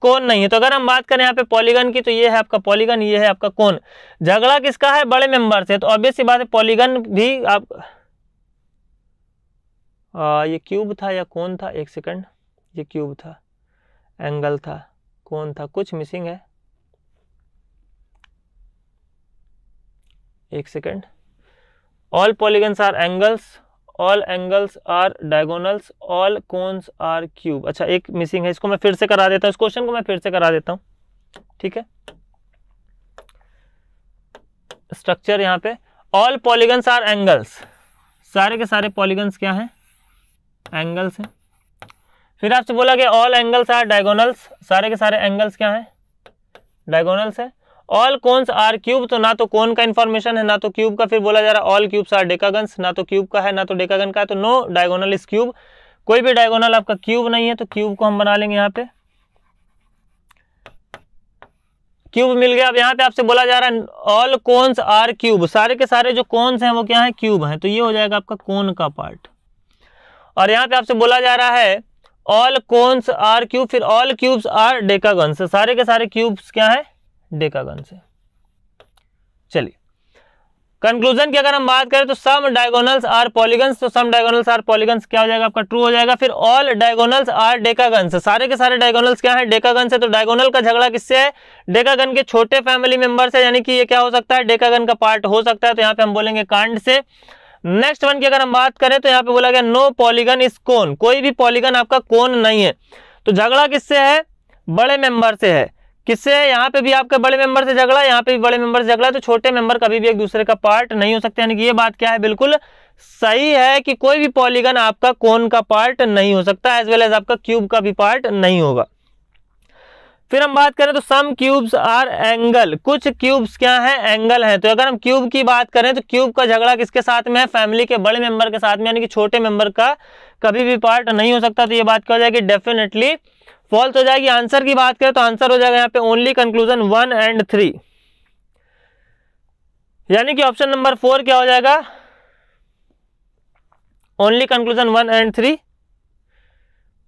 कोन नहीं है। तो अगर हम बात करें यहाँ पे पॉलीगन की, तो ये है आपका पॉलीगन, ये है आपका कोन। झगड़ा किसका है, बड़े मेंबर से, तो ऑब्वियस सी बात है पॉलीगन भी आप ये क्यूब था या कोन था, एक सेकेंड, ये क्यूब था, एंगल था, कौन था, कुछ मिसिंग है, एक second. All polygons are angles, all angles are diagonals, all cones are cube. अच्छा, एक मिसिंग है, इसको मैं फिर से करा देता हूँ, इस क्वेश्चन को मैं फिर से करा देता हूँ, ठीक है। स्ट्रक्चर यहाँ पे ऑल पॉलीगन्स आर एंगल्स, सारे के सारे पॉलीगन्स क्या हैं, एंगल्स हैं। फिर आपसे बोला गया ऑल एंगल्स आर डायगोनल्स, सारे के सारे एंगल्स क्या हैं, डायगोनल्स है। ऑल कोन्स आर क्यूब, तो ना तो कोन का इन्फॉर्मेशन है ना तो क्यूब का। फिर बोला जा रहा है ऑल क्यूब्स आर डेकागन्स, ना तो क्यूब का है ना तो डेकागन का है। तो नो डायगोनल इज क्यूब, कोई भी डायगोनल आपका क्यूब नहीं है। तो क्यूब को हम बना लेंगे यहाँ पे, क्यूब मिल गया। अब यहाँ पे आपसे बोला जा रहा है ऑल कोन्स आर क्यूब, सारे के सारे जो कोन्स हैं वो क्या है, क्यूब है। तो ये हो जाएगा आपका कोन का पार्ट। और यहाँ पे आपसे बोला जा रहा है ऑल कोन्स आर क्यूब, फिर ऑल क्यूब्स आर डेकागन्स, सारे के सारे क्यूब्स क्या है, डेकागन्स है। चलिए, कंक्लूजन की अगर हम बात करें तो सम डायगोनल्स आर पॉलीगन्स, तो सम डायगोनल्स आर पॉलीगन्स क्या हो जाएगा आपका, ट्रू हो जाएगा। फिर ऑल डायगोनल्स आर डेकागन्स, सारे के सारे डायगोनल्स क्या है, डेकागन्स है। तो डायगोनल का झगड़ा किससे है, डेकागन के छोटे फैमिली मेंबर्स है, यानी कि ये क्या हो सकता है, डेकागन का पार्ट हो सकता है। तो यहाँ पे हम बोलेंगे कांड से। नेक्स्ट वन की अगर हम बात करें तो यहाँ पे बोला गया नो पॉलीगन इज कोन, कोई भी पॉलीगन आपका कोन नहीं है। तो झगड़ा किससे है, बड़े मेंबर से है। किससे है, यहाँ पे भी आपके बड़े मेंबर से झगड़ा, यहाँ पे भी बड़े मेंबर से झगड़ा। तो छोटे मेंबर कभी भी एक दूसरे का पार्ट नहीं हो सकते, यानी कि ये बात क्या है, बिल्कुल सही है कि कोई भी पॉलीगन आपका कोन का पार्ट नहीं हो सकता, एज वेल एज आपका क्यूब का भी पार्ट नहीं होगा। फिर हम बात करें तो सम क्यूब्स आर एंगल, कुछ क्यूब्स क्या है, एंगल हैं। तो अगर हम क्यूब की बात करें तो क्यूब का झगड़ा किसके साथ में है, फैमिली के बड़े मेंबर के साथ में, यानी कि छोटे मेंबर का कभी भी पार्ट नहीं हो सकता। तो ये बात क्या हो जाएगी, डेफिनेटली फॉल्स हो जाएगी। आंसर की बात करें तो आंसर हो जाएगा यहाँ पे ओनली कंक्लूजन 1 एंड 3, यानी कि ऑप्शन नंबर 4 क्या हो जाएगा, ओनली कंक्लूजन 1 एंड 3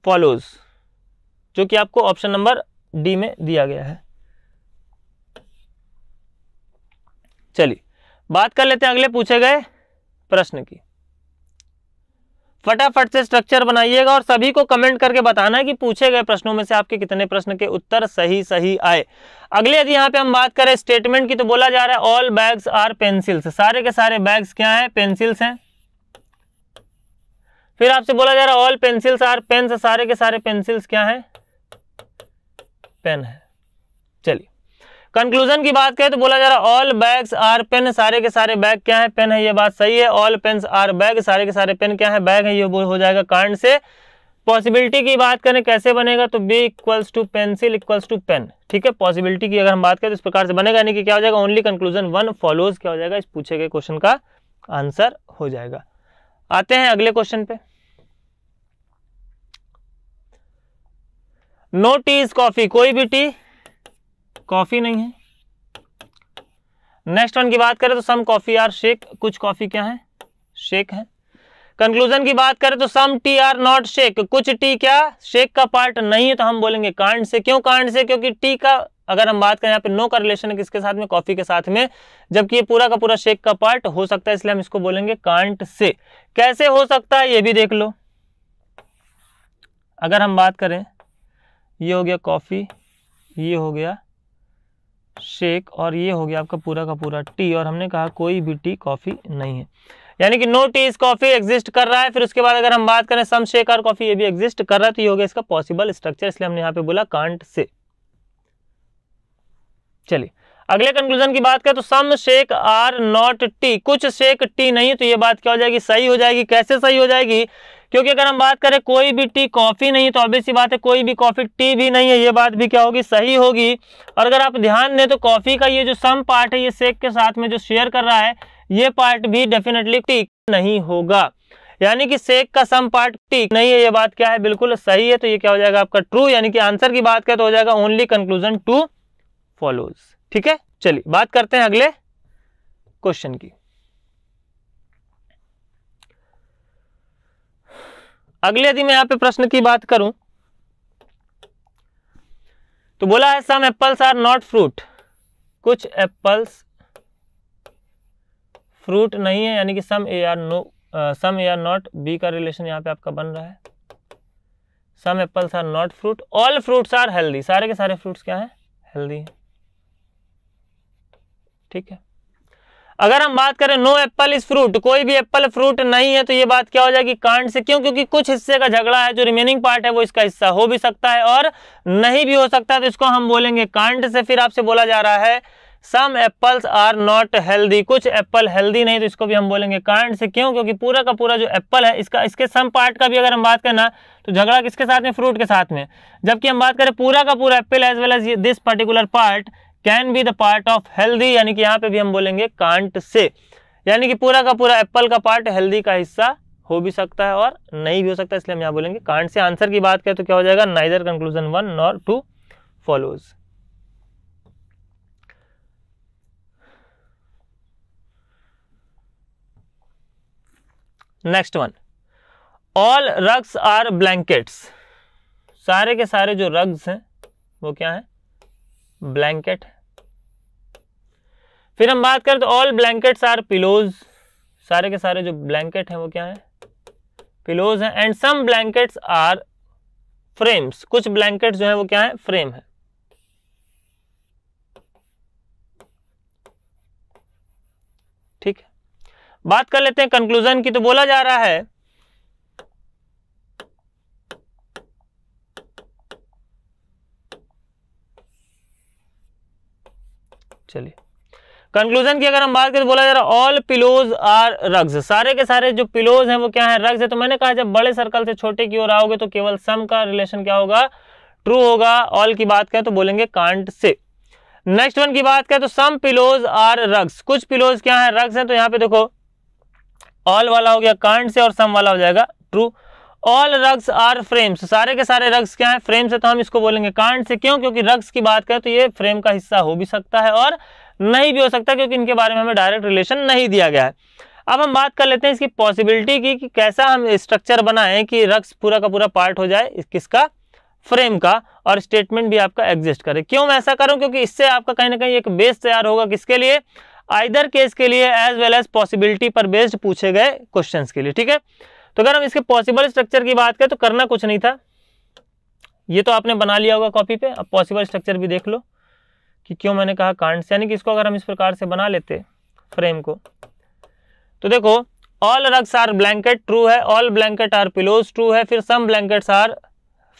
फॉलोज, जो कि आपको ऑप्शन नंबर डी में दिया गया है। चलिए, बात कर लेते हैं अगले पूछे गए प्रश्न की। फटाफट से स्ट्रक्चर बनाइएगा और सभी को कमेंट करके बताना है कि पूछे गए प्रश्नों में से आपके कितने प्रश्न के उत्तर सही सही आए। अगले यदि यहाँ पे हम बात करें स्टेटमेंट की, तो बोला जा रहा है ऑल बैग्स आर पेंसिल्स, सारे के सारे बैग्स क्या है, पेंसिल्स हैं। फिर आपसे बोला जा रहा है ऑल पेंसिल्स आर पेन्स, सारे के सारे पेंसिल्स क्या है, पेन है। चलिए कंक्लूजन की बात करें तो बोला जा रहा है ऑल बैग्स आर पेन, सारे के सारे बैग क्या है, पेन है, ये बात सही है। ऑल पेन्स आर बैग, सारे के सारे पेन क्या है, बैग है, ये हो जाएगा कांड से। पॉसिबिलिटी की बात करें कैसे बनेगा तो B equals to pencil equals to pen, ठीक है। पॉसिबिलिटी की अगर हम बात करें तो इस प्रकार से बनेगा, यानी कि क्या हो जाएगा ओनली कंक्लूजन वन फॉलोज क्या हो जाएगा इस पूछे गए क्वेश्चन का आंसर हो जाएगा। आते हैं अगले क्वेश्चन पे। नो टी इज कॉफी, कोई भी टी कॉफी नहीं है। नेक्स्ट वन की बात करें तो सम कॉफी आर शेक, कुछ कॉफी क्या है, शेक है। कंक्लूजन की बात करें तो some tea are not shake, कुछ टी क्या शेक का पार्ट नहीं है, तो हम बोलेंगे कांड से। क्यों कांड से, क्योंकि टी का अगर हम बात करें यहाँ पे नो का रिलेशन है किसके साथ में, कॉफी के साथ में, जबकि ये पूरा का पूरा शेक का पार्ट हो सकता है, इसलिए हम इसको बोलेंगे कांड से। कैसे हो सकता है ये भी देख लो, अगर हम बात करें ये हो गया कॉफी, ये हो गया शेक और ये हो गया आपका पूरा का पूरा टी, और हमने कहा कोई भी टी कॉफी नहीं है, यानी कि no tea is coffee exist कर रहा है। फिर उसके बाद अगर हम बात करें सम शेक और कॉफी, ये भी एग्जिस्ट कर रहा है, तो ये हो गया इसका पॉसिबल स्ट्रक्चर, इसलिए हमने यहाँ पे बोला कांड से। चलिए अगले कंक्लूजन की बात करें तो some shake are not tea, कुछ शेक टी नहीं है, तो ये बात क्या हो जाएगी, सही हो जाएगी। कैसे सही हो जाएगी, क्योंकि अगर हम बात करें कोई भी टी कॉफी नहीं है तो ऑब्वियस सी बात है कोई भी कॉफी टी भी नहीं है, ये बात भी क्या होगी, सही होगी। और अगर आप ध्यान दें तो कॉफी का ये जो सम पार्ट है ये शेक के साथ में जो शेयर कर रहा है, ये पार्ट भी डेफिनेटली टी नहीं होगा, यानी कि शेक का सम पार्ट टी नहीं है, ये बात क्या है, बिल्कुल सही है। तो ये क्या हो जाएगा आपका ट्रू, यानी कि आंसर की बात करें तो हो जाएगा ओनली कंक्लूजन टू फॉलोज, ठीक है। चलिए बात करते हैं अगले क्वेश्चन की। अगले यदि मैं यहाँ पे प्रश्न की बात करूं तो बोला है some apples are not fruit, कुछ एप्पल्स फ्रूट नहीं है, यानी कि some A are no, some A are not, B का रिलेशन यहाँ पे आपका बन रहा है some apples are not fruit, all fruits are healthy, सारे के सारे फ्रूट्स क्या है, हेल्दी है, ठीक है। अगर हम बात करें नो एप्पल इज फ्रूट, कोई भी एप्पल फ्रूट नहीं है, तो ये बात क्या हो जाएगी कांड से। क्यों, क्योंकि कुछ हिस्से का झगड़ा है, जो रिमेनिंग पार्ट है वो इसका हिस्सा हो भी सकता है और नहीं भी हो सकता है, तो इसको हम बोलेंगे कांड से। फिर आपसे बोला जा रहा है some apples are not healthy, कुछ एप्पल हेल्दी नहीं, तो इसको भी हम बोलेंगे कांड से। क्यों, क्योंकि पूरा का पूरा जो एप्पल है इसका इसके सम पार्ट का भी अगर हम बात करें ना तो झगड़ा किसके साथ में, फ्रूट के साथ में, जबकि हम बात करें पूरा का पूरा apple as well as this particular part can be the part of healthy, यानी कि यहाँ पे भी हम बोलेंगे कांट से, यानी कि पूरा का पूरा एप्पल का पार्ट हेल्दी का हिस्सा हो भी सकता है और नहीं भी हो सकता, इसलिए हम यहाँ बोलेंगे कांट से। आंसर की बात करें तो क्या हो जाएगा, neither conclusion one nor two follows. Next one, all rugs are blankets, सारे के सारे जो रग्स हैं वो क्या है, ब्लैंकेट। फिर हम बात करें तो ऑल ब्लैंकेट्स आर पिलोज, सारे के सारे जो ब्लैंकेट हैं वो क्या है, पिलोज हैं। And some blankets are frames, कुछ ब्लैंकेट जो है वो क्या है, फ्रेम है। ठीक है, बात कर लेते हैं कंक्लूजन की। तो बोला जा रहा है चलिए कंक्लूजन की अगर हम बात करें तो बोला जा रहा है ऑल पिलोज आर रग्स, सारे के सारे जो पिलोज हैं वो क्या है, रग्स है। तो मैंने कहा जब बड़े सर्कल से छोटे की ओर आओगे तो केवल सम का रिलेशन क्या होगा, ट्रू होगा। ऑल की बात करें तो बोलेंगे कांट से। नेक्स्ट वन की बात करें तो सम पिलोज आर रग्स, कुछ पिलोज क्या है, रग्स हैं। तो यहाँ पे देखो ऑल वाला हो गया कांट से और सम वाला हो जाएगा true. All rugs are frames, सारे के सारे रग्स क्या है, फ्रेम्स है। तो हम इसको बोलेंगे कांड से। क्यों, क्योंकि रग्स की बात करें तो ये फ्रेम का हिस्सा हो भी सकता है और नहीं भी हो सकता, क्योंकि इनके बारे में हमें डायरेक्ट रिलेशन नहीं दिया गया है। अब हम बात कर लेते हैं इसकी पॉसिबिलिटी की कि कैसा हम स्ट्रक्चर बनाएं कि रग्स पूरा का पूरा पार्ट हो जाए किसका, फ्रेम का, और स्टेटमेंट भी आपका एग्जिस्ट करे। क्यों मैं ऐसा करूं, क्योंकि इससे आपका कहीं ना कहीं एक बेस तैयार होगा, किसके लिए, आइदर केस के लिए एज वेल एज पॉसिबिलिटी पर बेस्ड पूछे गए क्वेश्चन के लिए। ठीक है, तो अगर हम इसके पॉसिबल स्ट्रक्चर की बात करें तो करना कुछ नहीं था, ये तो आपने बना लिया होगा कॉपी पे। अब पॉसिबल स्ट्रक्चर भी देख लो कि क्यों मैंने कहा कांड से, यानी कि इसको अगर हम इस प्रकार से बना लेते फ्रेम को, तो देखो all rugs are blanket true है, all blanket are pillows true है, फिर some blankets are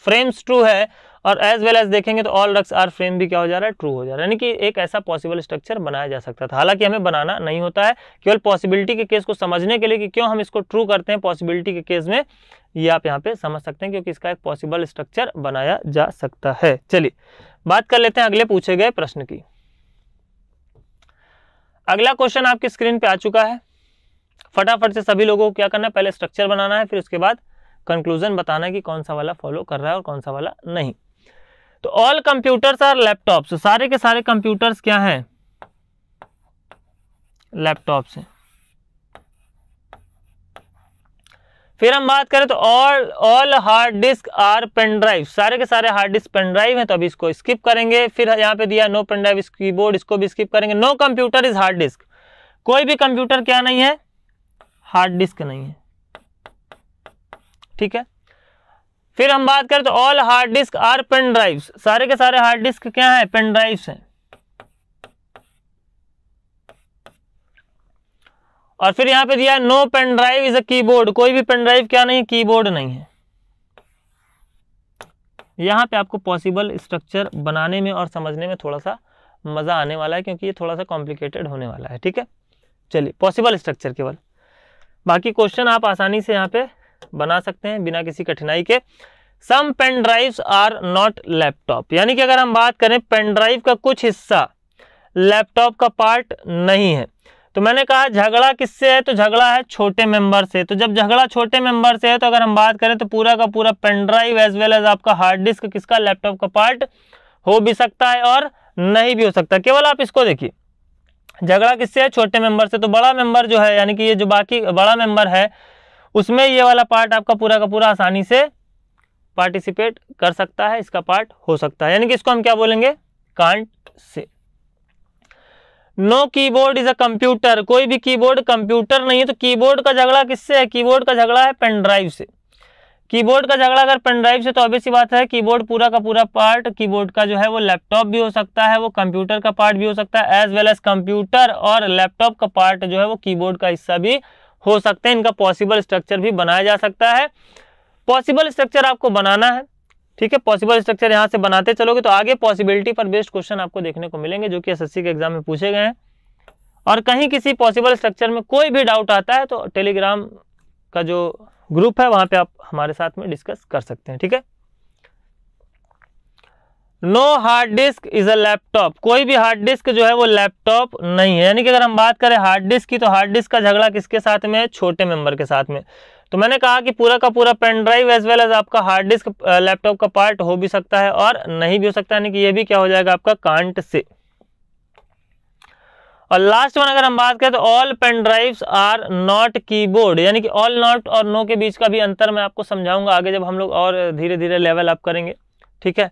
frames true है, और एज वेल एज देखेंगे तो ऑल रक्स आर फ्रेम भी क्या हो जा रहा है, ट्रू हो जा रहा है, यानी कि एक ऐसा पॉसिबल स्ट्रक्चर बनाया जा सकता था। हालांकि हमें बनाना नहीं होता है, केवल पॉसिबिलिटी के केस को समझने के लिए कि क्यों हम इसको ट्रू करते हैं पॉसिबिलिटी के केस में, ये आप यहाँ पे समझ सकते हैं क्योंकि इसका एक पॉसिबल स्ट्रक्चर बनाया जा सकता है। चलिए बात कर लेते हैं अगले पूछे गए प्रश्न की। अगला क्वेश्चन आपकी स्क्रीन पे आ चुका है। फटाफट से सभी लोगों को क्या करना है, पहले स्ट्रक्चर बनाना है, फिर उसके बाद कंक्लूजन बताना है कि कौन सा वाला फॉलो कर रहा है और कौन सा वाला नहीं। तो ऑल कंप्यूटर्स आर लैपटॉप्स, सारे के सारे कंप्यूटर्स क्या हैं, लैपटॉप्स हैं। फिर हम बात करें तो all hard disk are pen drive, सारे के सारे हार्ड डिस्क पेन ड्राइव हैं, तो अभी इसको स्किप करेंगे। फिर यहाँ पे दिया no pen drive is keyboard, इसको भी स्किप करेंगे। No computer is hard disk, कोई भी कंप्यूटर क्या नहीं है, हार्ड डिस्क नहीं है, ठीक है। फिर हम बात करें तो all hard disk are pen drives, सारे के सारे हार्ड डिस्क क्या है, पेन ड्राइव्स हैं। और फिर यहां पे दिया no pen drive is a keyboard, कोई भी पेन ड्राइव क्या नहीं है, कीबोर्ड नहीं है। यहां पे आपको पॉसिबल स्ट्रक्चर बनाने में और समझने में थोड़ा सा मजा आने वाला है क्योंकि ये थोड़ा सा कॉम्प्लिकेटेड होने वाला है, ठीक है। चलिए पॉसिबल स्ट्रक्चर केवल, बाकी क्वेश्चन आप आसानी से यहाँ पे बना सकते हैं बिना किसी कठिनाई के। Some pen drives are not laptop, यानी कि अगर हम बात करें पेन ड्राइव का कुछ हिस्सा लैपटॉप का पार्ट नहीं है। तो मैंने कहा झगड़ा किससे है, तो झगड़ा है छोटे मेंबर से। तो जब झगड़ा छोटे मेंबर से है तो अगर हम बात करें तो पूरा का पूरा pen drive as well as आपका हार्ड डिस्क किसका, लैपटॉप का पार्ट हो भी सकता है और नहीं भी हो सकता। केवल आप इसको देखिए, झगड़ा किससे है, छोटे मेंबर से। तो बड़ा मेंबर जो है, यानी कि ये जो बाकी बड़ा मेंबर है उसमें ये वाला पार्ट आपका पूरा का पूरा आसानी से पार्टिसिपेट कर सकता है, इसका पार्ट हो सकता है, यानी कि इसको हम क्या बोलेंगे, कांट से। No keyboard is a computer, कोई भी कीबोर्ड कंप्यूटर नहीं है। तो कीबोर्ड का झगड़ा किससे है, कीबोर्ड का झगड़ा है पेन ड्राइव से। कीबोर्ड का झगड़ा अगर पेन ड्राइव से, तो ऑब्वियस सी बात है कीबोर्ड पूरा का पूरा पार्ट कीबोर्ड का जो है वो लैपटॉप भी हो सकता है, वो कंप्यूटर का पार्ट भी हो सकता है, एज वेल एज कंप्यूटर और लैपटॉप का पार्ट जो है वो कीबोर्ड का हिस्सा भी हो सकते हैं। इनका पॉसिबल स्ट्रक्चर भी बनाया जा सकता है। पॉसिबल स्ट्रक्चर आपको बनाना है, ठीक है। पॉसिबल स्ट्रक्चर यहाँ से बनाते चलोगे तो आगे पॉसिबिलिटी पर बेस्ड क्वेश्चन आपको देखने को मिलेंगे जो कि एसएससी के एग्जाम में पूछे गए हैं। और कहीं किसी पॉसिबल स्ट्रक्चर में कोई भी डाउट आता है तो टेलीग्राम का जो ग्रुप है वहाँ पे आप हमारे साथ में डिस्कस कर सकते हैं, ठीक है। No hard disk is a laptop, कोई भी हार्ड डिस्क जो है वो लैपटॉप नहीं है। यानी कि अगर हम बात करें हार्ड डिस्क की, तो हार्ड डिस्क का झगड़ा किसके साथ में है, छोटे मेंबर के साथ में। तो मैंने कहा कि पूरा का पूरा pen drive as well as आपका हार्ड डिस्क लैपटॉप का पार्ट हो भी सकता है और नहीं भी हो सकता, यानी कि ये भी क्या हो जाएगा आपका, कांट से। और लास्ट वन अगर हम बात करें तो all pen drives are not keyboard, यानी कि ऑल नॉट और नो के बीच का भी अंतर मैं आपको समझाऊंगा आगे जब हम लोग और धीरे धीरे लेवल अप करेंगे, ठीक है।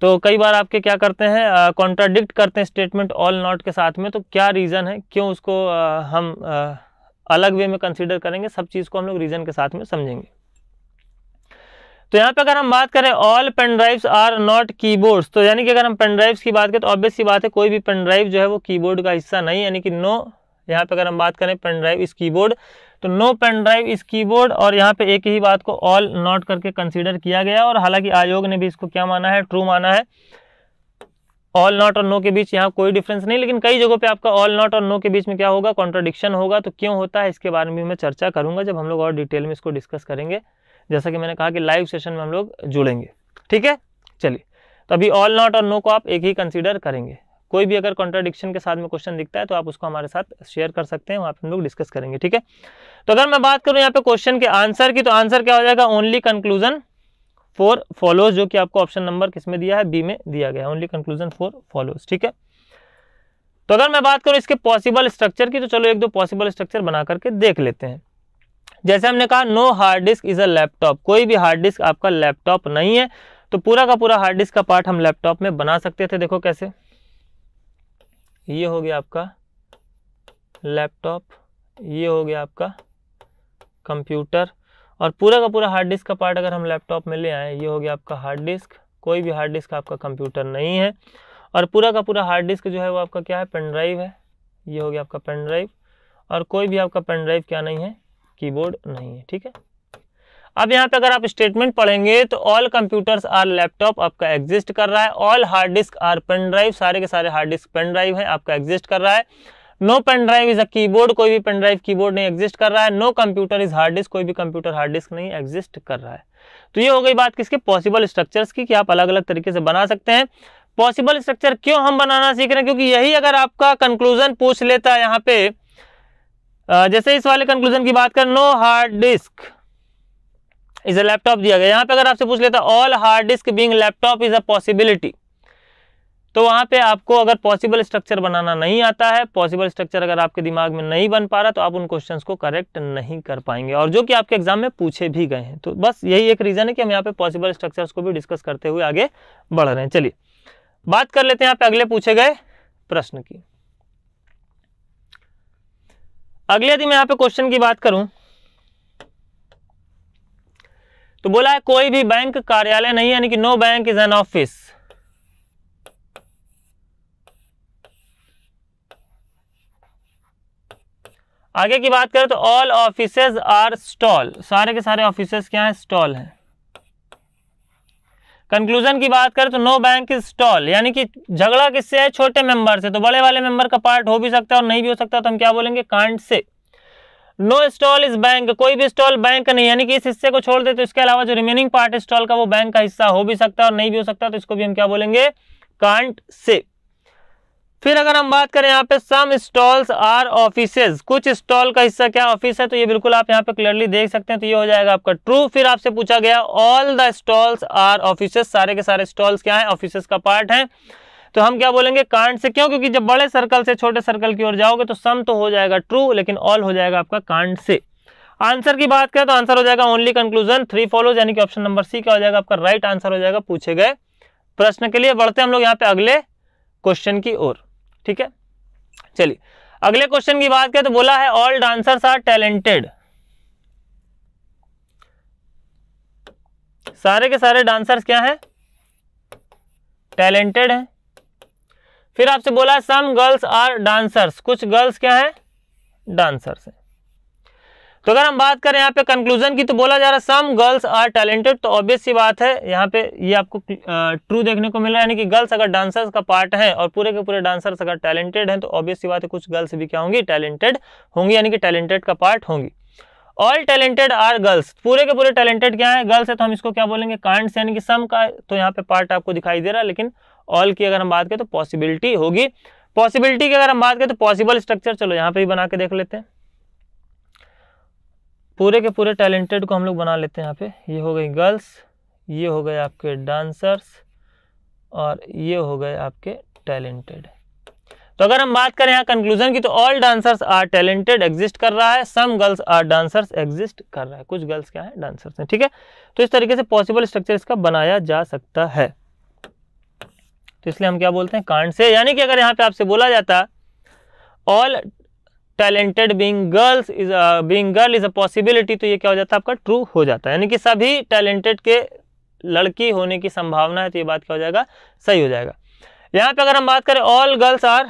तो कई बार आपके क्या करते हैं, कॉन्ट्राडिक्ट करते हैं स्टेटमेंट ऑल नॉट के साथ में, तो क्या रीज़न है, क्यों उसको हम अलग वे में कंसीडर करेंगे, सब चीज़ को हम लोग रीज़न के साथ में समझेंगे। तो यहाँ पे अगर हम बात करें all pen drives are not keyboards, तो यानी कि अगर हम पेन ड्राइव्स की बात करें तो ऑब्वियस सी बात है कोई भी पेन ड्राइव जो है वो कीबोर्ड का हिस्सा नहीं, यानी कि नो, यहाँ पे अगर हम बात करें पेन ड्राइव इस कीबोर्ड, तो no pen drive is keyboard, और यहाँ पे एक ही बात को ऑल नॉट करके कंसीडर किया गया। और हालांकि आयोग ने भी इसको क्या माना है, ट्रू माना है। ऑल नॉट और नो के बीच यहाँ कोई डिफरेंस नहीं, लेकिन कई जगहों पे आपका ऑल नॉट और नो के बीच में क्या होगा, कॉन्ट्राडिक्शन होगा। तो क्यों होता है इसके बारे में मैं चर्चा करूंगा जब हम लोग और डिटेल में इसको डिस्कस करेंगे, जैसा कि मैंने कहा कि लाइव सेशन में हम लोग जुड़ेंगे, ठीक है। चलिए तो अभी ऑल नॉट और नो को आप एक ही कंसीडर करेंगे। कोई भी अगर कॉन्ट्राडिक्शन के साथ में क्वेश्चन दिखता है तो आप उसको हमारे साथ शेयर कर सकते हैं, वहाँ पे हम लोग डिस्कस करेंगे, ठीक है। तो अगर मैं बात करूँ यहाँ पे क्वेश्चन के आंसर की, तो आंसर क्या हो जाएगा, ओनली कंक्लूजन फॉर फॉलोज, जो कि आपको ऑप्शन नंबर किसमें दिया है, बी में दिया गया, ओनली कंक्लूजन फॉर फॉलोज, ठीक है। तो अगर मैं बात करूँ इसके पॉसिबल स्ट्रक्चर की, तो चलो एक दो पॉसिबल स्ट्रक्चर बना करके देख लेते हैं। जैसे हमने कहा no hard disk is a laptop, कोई भी हार्ड डिस्क आपका लैपटॉप नहीं है, तो पूरा का पूरा हार्ड डिस्क का पार्ट हम लैपटॉप में बना सकते थे। देखो कैसे, ये हो गया आपका लैपटॉप, ये हो गया आपका कंप्यूटर, और पूरा का पूरा हार्ड डिस्क का पार्ट अगर हम लैपटॉप में ले आए, ये हो गया आपका हार्ड डिस्क, कोई भी हार्ड डिस्क आपका कंप्यूटर नहीं है, और पूरा का पूरा हार्ड डिस्क जो है वो आपका क्या है, पेन ड्राइव है, ये हो गया आपका पेन ड्राइव, और कोई भी आपका पेन ड्राइव क्या नहीं है, कीबोर्ड नहीं है, ठीक है। अब यहाँ पे अगर आप स्टेटमेंट पढ़ेंगे तो ऑल कंप्यूटर्स आर लैपटॉप आपका एग्जिस्ट कर रहा है, all hard disk are pen drive, सारे के सारे हार्ड डिस्क पेन ड्राइव है आपका एग्जिस्ट कर रहा है, no pen drive is a keyboard, कोई भी पेन ड्राइव कीबोर्ड नहीं एग्जिस्ट कर रहा है, no computer is hard disk, कोई भी कंप्यूटर हार्ड डिस्क नहीं एग्जिस्ट कर रहा है। तो ये हो गई बात किसके पॉसिबल स्ट्रक्चर्स की कि आप अलग अलग तरीके से बना सकते हैं। पॉसिबल स्ट्रक्चर क्यों हम बनाना सीख रहे हैं, क्योंकि यही अगर आपका कंक्लूजन पूछ लेता है यहाँ पे, जैसे इस वाले कंक्लूजन की बात करें no hard disk is a laptop दिया गया, यहाँ पे अगर आपसे पूछ लेता all hard disk being laptop is a possibility, तो वहाँ पे आपको अगर पॉसिबल स्ट्रक्चर बनाना नहीं आता है, पॉसिबल स्ट्रक्चर अगर आपके दिमाग में नहीं बन पा रहा, तो आप उन क्वेश्चंस को करेक्ट नहीं कर पाएंगे और जो कि आपके एग्जाम में पूछे भी गए हैं। तो बस यही एक रीज़न है कि हम यहाँ पे पॉसिबल स्ट्रक्चर्स को भी डिस्कस करते हुए आगे बढ़ रहे हैं। चलिए बात कर लेते हैं यहाँ पे अगले पूछे गए प्रश्न की। अगले यदि मैं यहाँ पे क्वेश्चन की बात करूँ तो बोला है कोई भी बैंक कार्यालय नहीं, यानी कि no bank is an office, आगे की बात करें तो ऑल ऑफिसेज आर स्टॉल, सारे के सारे ऑफिसेज क्या हैं स्टॉल हैं, कंक्लूजन की बात करें तो नो बैंक इज स्टॉल, यानी कि झगड़ा किससे है छोटे मेंबर से, तो बड़े वाले मेंबर का पार्ट हो भी सकता है और नहीं भी हो सकता, तो हम क्या बोलेंगे कांड से। नो स्टॉल इज बैंक, कोई भी स्टॉल बैंक नहीं, यानी कि इस हिस्से को छोड़ दे तो इसके अलावा जो रिमेनिंग पार्ट स्टॉल का वो बैंक का हिस्सा हो भी सकता है और नहीं भी हो सकता, तो इसको भी हम क्या बोलेंगे कांड से। फिर अगर हम बात करें यहाँ पे सम स्टॉल्स आर ऑफिसेज, कुछ स्टॉल का हिस्सा क्या ऑफिस है, तो ये बिल्कुल आप यहाँ पे क्लियरली देख सकते हैं, तो ये हो जाएगा आपका ट्रू। फिर आपसे पूछा गया all the stalls are offices, सारे के सारे स्टॉल्स क्या हैं ऑफिसेज का पार्ट हैं, तो हम क्या बोलेंगे कांड से। क्यों? क्योंकि जब बड़े सर्कल से छोटे सर्कल की ओर जाओगे तो सम तो हो जाएगा ट्रू लेकिन ऑल हो जाएगा आपका कांड से। आंसर की बात करें तो आंसर हो जाएगा ओनली कंक्लूजन 3 फॉलोज, यानी कि ऑप्शन नंबर सी क्या हो जाएगा आपका राइट आंसर हो जाएगा पूछे गए प्रश्न के लिए। बढ़ते हैं हम लोग यहाँ पे अगले क्वेश्चन की ओर, ठीक है। चलिए अगले क्वेश्चन की बात करें तो बोला है ऑल डांसर्स आर टैलेंटेड, सारे के सारे डांसर्स क्या हैं टैलेंटेड हैं। फिर आपसे बोला है सम गर्ल्स आर डांसर्स, कुछ गर्ल्स क्या हैं डांसर्स हैं। तो अगर हम बात करें यहाँ पे कंक्लूजन की तो बोला जा रहा है सम गर्ल्स आर टैलेंटेड, तो ऑब्वियस सी बात है यहाँ पे ये आपको ट्रू देखने को मिला, यानी कि गर्ल्स अगर डांसर्स का पार्ट है और पूरे के पूरे डांसर्स अगर टैलेंटेड हैं तो ऑब्वियस सी बात है कुछ गर्ल्स भी क्या होंगी टैलेंटेड होंगी, यानी कि टैलेंटेड का पार्ट होंगी। ऑल टैलेंटेड आर गर्ल्स, पूरे के पूरे टैलेंटेड क्या है गर्ल्स है, तो हम इसको क्या बोलेंगे कांड से, यानी कि सम का तो यहाँ पे पार्ट आपको दिखाई दे रहा है लेकिन ऑल की अगर हम बात करें तो पॉसिबिलिटी होगी। पॉसिबिलिटी की अगर हम बात करें तो पॉसिबल स्ट्रक्चर चलो यहाँ पे भी बना के देख लेते हैं, पूरे के पूरे टैलेंटेड को हम लोग बना लेते हैं। यहाँ पे ये हो गई गर्ल्स, ये हो गए आपके डांसर्स और ये हो गए आपके टैलेंटेड। तो अगर हम बात करें यहाँ कंक्लूजन की तो all dancers are talented exist कर रहा है, some girls are dancers exist कर रहा है, कुछ गर्ल्स क्या है डांसर्स हैं, ठीक है। तो इस तरीके से पॉसिबल स्ट्रक्चर इसका बनाया जा सकता है, तो इसलिए हम क्या बोलते हैं कांड से। यानी कि अगर यहाँ पे आपसे बोला जाता all talented being girl is a possibility, तो ये क्या हो जाता है आपका ट्रू हो जाता है, यानी कि सभी टैलेंटेड के लड़की होने की संभावना है, तो ये बात क्या हो जाएगा सही हो जाएगा। यहाँ पे अगर हम बात करें ऑल गर्ल्स आर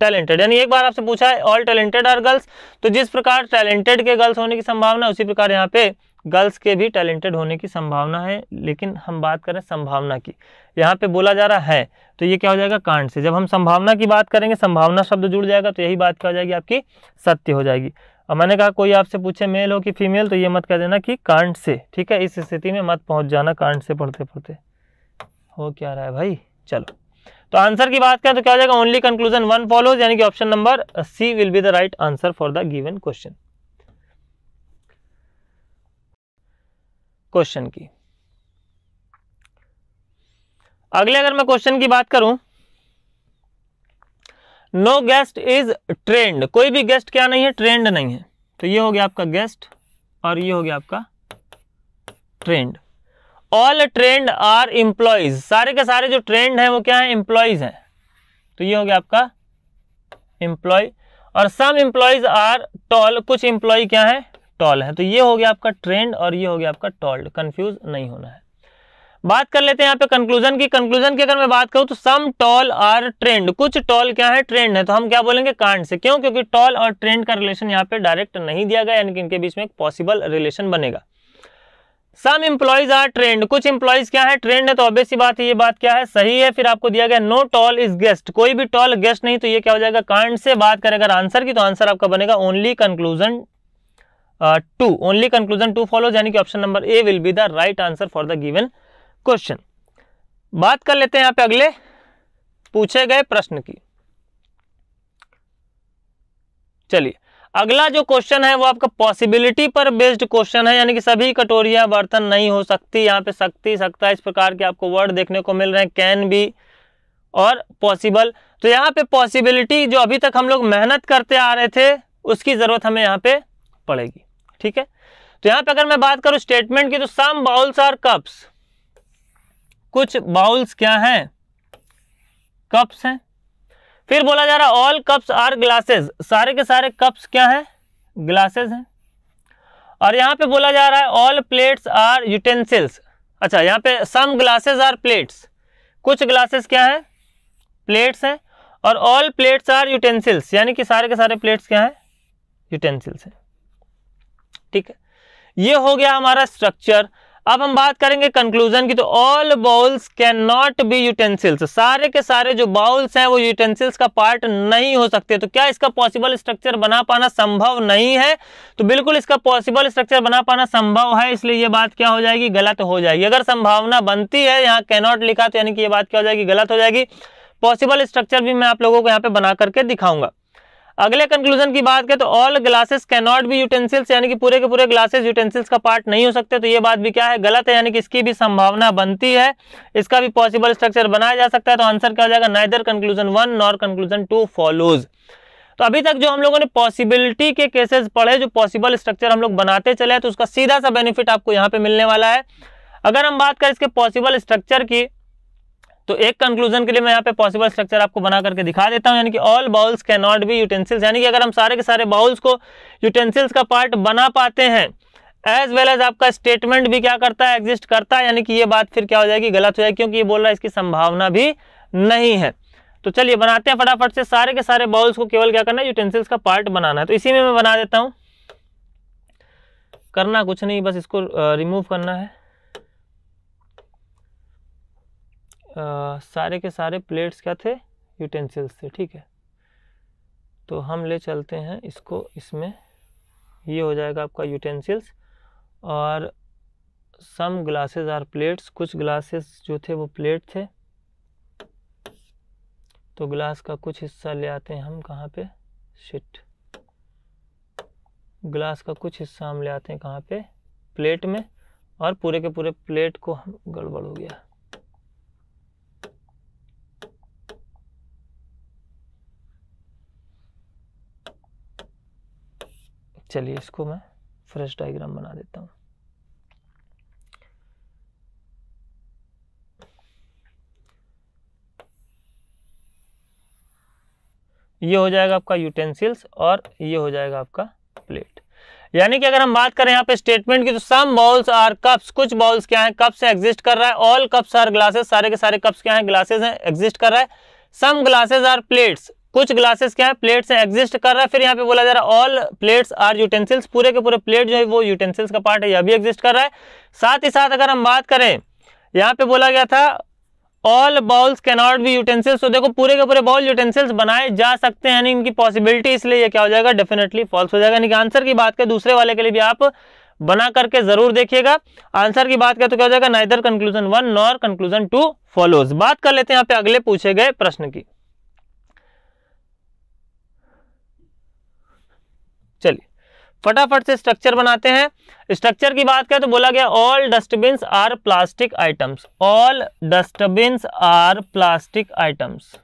टैलेंटेड, यानी एक बार आपसे पूछा है ऑल टैलेंटेड आर गर्ल्स, तो जिस प्रकार टैलेंटेड के गर्ल्स होने की संभावना उसी प्रकार यहाँ पे गर्ल्स के भी टैलेंटेड होने की संभावना है। लेकिन हम बात करें संभावना की, यहाँ पे बोला जा रहा है तो ये क्या हो जाएगा कांड से। जब हम संभावना की बात करेंगे संभावना शब्द जुड़ जाएगा, तो यही बात क्या हो जाएगी आपकी सत्य हो जाएगी। और मैंने कहा कोई आपसे पूछे मेल हो कि फीमेल, तो ये मत कह देना कि कांड से, ठीक है, इस स्थिति में मत पहुँच जाना कांड से पढ़ते पढ़ते। हो क्या रहा है भाई, चलो तो आंसर की बात करें तो क्या हो जाएगा ओनली कंक्लूजन 1 फॉलोज, यानी कि option number C will be the right answer for the given question. Question की अगले अगर मैं क्वेश्चन की बात करूं, नो गेस्ट इज ट्रेंड, कोई भी गेस्ट क्या नहीं है ट्रेंड नहीं है, तो ये हो गया आपका गेस्ट और ये हो गया आपका trained. All trained are employees, सारे के सारे जो ट्रेंड हैं वो क्या है एम्प्लॉइज हैं, तो ये हो गया आपका एम्प्लॉय। और सम एम्प्लॉइज आर टॉल, कुछ एम्प्लॉय क्या है टॉल है, तो ये हो गया आपका ट्रेंड और ये हो गया आपका टॉल्ड, कंफ्यूज नहीं होना है। बात कर लेते हैं यहाँ पे कंक्लूजन की। कंक्लूजन की अगर मैं बात करूँ तो सम टॉल आर ट्रेंड, कुछ टॉल क्या है ट्रेंड है, तो हम क्या बोलेंगे कांड से। क्यों? क्योंकि टॉल और ट्रेंड का रिलेशन यहाँ पे डायरेक्ट नहीं दिया गया, यानी कि इनके बीच में एक पॉसिबल रिलेशन बनेगा। सम एम्प्लॉइज आर ट्रेंड, कुछ एम्प्लॉइज क्या है ट्रेंड है, तो ऑब्वियस सी बात है ये बात क्या है सही है। फिर आपको दिया गया नो टॉल इज गेस्ट, कोई भी टॉल गेस्ट नहीं, तो ये क्या हो जाएगा कांड से बात करें अगर आंसर की तो आंसर आपका बनेगा only conclusion two, only conclusion two follows, यानी कि option number A will be the right answer for the given question. बात कर लेते हैं यहाँ पे अगले पूछे गए प्रश्न की। चलिए अगला जो क्वेश्चन है वो आपका पॉसिबिलिटी पर बेस्ड क्वेश्चन है, यानी कि सभी कटोरियां बर्तन नहीं हो सकती, यहाँ पे सकती सकता इस प्रकार के आपको वर्ड देखने को मिल रहे हैं, कैन बी और पॉसिबल। तो यहाँ पे पॉसिबिलिटी जो अभी तक हम लोग मेहनत करते आ रहे थे उसकी जरूरत हमें यहाँ पे पड़ेगी, ठीक है। तो यहाँ पे अगर मैं बात करूँ स्टेटमेंट की तो सम बाउल्स आर कप्स, कुछ बाउल्स क्या हैं कप्स हैं। फिर बोला जा रहा है ऑल कप्स आर ग्लासेस, सारे के सारे कप्स क्या हैं ग्लासेस हैं। और यहाँ पे बोला जा रहा है ऑल प्लेट्स आर यूटेंसिल्स, अच्छा यहाँ पे सम ग्लासेस आर प्लेट्स, कुछ ग्लासेस क्या हैं प्लेट्स हैं। और ऑल प्लेट्स आर यूटेंसिल्स, यानी कि सारे के सारे प्लेट्स क्या हैं यूटेंसिल्स हैं, ठीक है। ये हो गया हमारा स्ट्रक्चर। अब हम बात करेंगे कंक्लूजन की, तो all bowls can not be utensils, सारे के सारे जो बाउल्स हैं वो यूटेंसिल्स का पार्ट नहीं हो सकते। तो क्या इसका पॉसिबल स्ट्रक्चर बना पाना संभव नहीं है, तो बिल्कुल इसका पॉसिबल स्ट्रक्चर बना पाना संभव है, इसलिए ये बात क्या हो जाएगी गलत हो जाएगी। अगर संभावना बनती है यहाँ कैनॉट लिखा तो यानी कि ये बात क्या हो जाएगी गलत हो जाएगी। पॉसिबल स्ट्रक्चर भी मैं आप लोगों को यहाँ पे बना करके दिखाऊंगा। अगले कंक्लूजन की बात करें तो all glasses can not be utensils, यानी कि पूरे के पूरे ग्लासेस यूटेंसिल्स का पार्ट नहीं हो सकते, तो ये बात भी क्या है गलत है, यानी कि इसकी भी संभावना बनती है, इसका भी पॉसिबल स्ट्रक्चर बनाया जा सकता है। तो आंसर क्या हो जाएगा neither conclusion one nor conclusion two follows. तो अभी तक जो हम लोगों ने पॉसिबिलिटी के केसेस पढ़े, जो पॉसिबल स्ट्रक्चर हम लोग बनाते चले, तो उसका सीधा सा बेनिफिट आपको यहाँ पे मिलने वाला है। अगर हम बात करें इसके पॉसिबल स्ट्रक्चर की, तो एक कंक्लूजन के लिए मैं यहाँ पे पॉसिबल स्ट्रक्चर आपको बना करके दिखा देता हूँ, यानी कि all bowls can not be utensils, यानी कि अगर हम सारे के सारे बाउल्स को यूटेंसिल्स का पार्ट बना पाते हैं, एज वेल एज आपका स्टेटमेंट भी क्या करता है एग्जिस्ट करता है, यानी कि ये बात फिर क्या हो जाएगी गलत हो जाएगी, क्योंकि ये बोल रहा है इसकी संभावना भी नहीं है। तो चलिए बनाते हैं फटाफट से, सारे के सारे बाउल्स को केवल क्या करना है यूटेंसिल्स का पार्ट बनाना है। तो इसी में मैं बना देता हूँ, करना कुछ नहीं बस इसको रिमूव करना है। सारे के सारे प्लेट्स क्या थे यूटेंसिल्स थे, ठीक है। तो हम ले चलते हैं इसको, इसमें ये हो जाएगा आपका यूटेंसिल्स और सम ग्लासेस आर प्लेट्स, कुछ ग्लासेस जो थे वो प्लेट थे, तो ग्लास का कुछ हिस्सा ले आते हैं हम कहाँ पे शिट, ग्लास का कुछ हिस्सा हम ले आते हैं कहाँ पे प्लेट में, और पूरे के पूरे प्लेट को हम गड़बड़ हो गया, चलिए इसको मैं फ्रेश डायग्राम बना देता हूँ। ये हो जाएगा आपका यूटेंसिल्स और ये हो जाएगा आपका प्लेट। यानी कि अगर हम बात करें यहाँ पे स्टेटमेंट की, तो सम बाउल्स आर कप्स, कुछ बाउल्स क्या हैं कप्स एग्जिस्ट कर रहा है। ऑल कप्स आर ग्लासेस, सारे के सारे कप्स क्या हैं ग्लासेस हैं एग्जिस्ट कर रहा है। सम ग्लासेस आर प्लेट्स, कुछ ग्लासेस क्या है प्लेट्स हैं एग्जिस्ट कर रहा है। फिर यहाँ पे बोला जा रहा है ऑल प्लेट्स आर यूटेंसिल्स, पूरे के पूरे प्लेट जो है वो यूटेंसिल्स का पार्ट है, यह भी एग्जिस्ट कर रहा है। साथ ही साथ अगर हम बात करें यहाँ पे बोला गया था all bowls can not be utensils, तो देखो पूरे के पूरे बाउल यूटेंसिल्स बनाए जा सकते हैं, यानी इनकी पॉसिबिलिटी, इसलिए ये क्या हो जाएगा डेफिनेटली फॉल्स हो जाएगा। यानी कि आंसर की बात करें, दूसरे वाले के लिए भी आप बना करके जरूर देखिएगा। आंसर की बात करें तो क्या हो जाएगा neither conclusion one nor conclusion two follows. बात कर लेते हैं यहाँ पे अगले पूछे गए प्रश्न की। चलिए फटाफट से स्ट्रक्चर बनाते हैं। स्ट्रक्चर की बात करें तो बोला गया all dustbins are plastic items, all dustbins are plastic items.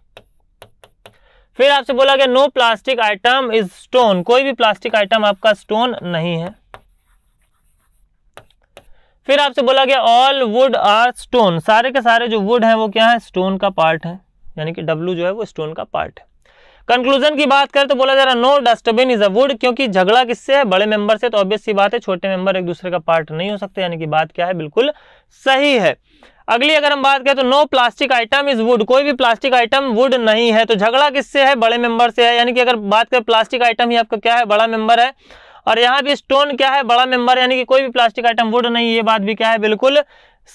फिर आपसे बोला गया no plastic item is stone, कोई भी प्लास्टिक आइटम आपका स्टोन नहीं है। फिर आपसे बोला गया ऑल वुड आर स्टोन, सारे के सारे जो वुड है वो क्या है स्टोन का पार्ट है, यानी कि W जो है वो स्टोन का पार्ट है। कंक्लूजन की बात करें तो बोला जा रहा है no dustbin is a wood, क्योंकि झगड़ा किससे है बड़े मेंबर से, तो ऑब्वियस सी बात है छोटे मेंबर एक दूसरे का पार्ट नहीं हो सकते, यानी कि बात क्या है बिल्कुल सही है। अगली अगर हम बात करें तो no plastic item is wood, कोई भी प्लास्टिक आइटम वुड नहीं है, तो झगड़ा किससे है बड़े मेंबर से है, यानी कि अगर बात करें प्लास्टिक आइटम ही आपका क्या है बड़ा मेंबर है। और यहाँ भी स्टोन क्या है बड़ा मेंबर, यानी कि कोई भी प्लास्टिक आइटम वुड नहीं, ये बात भी क्या है बिल्कुल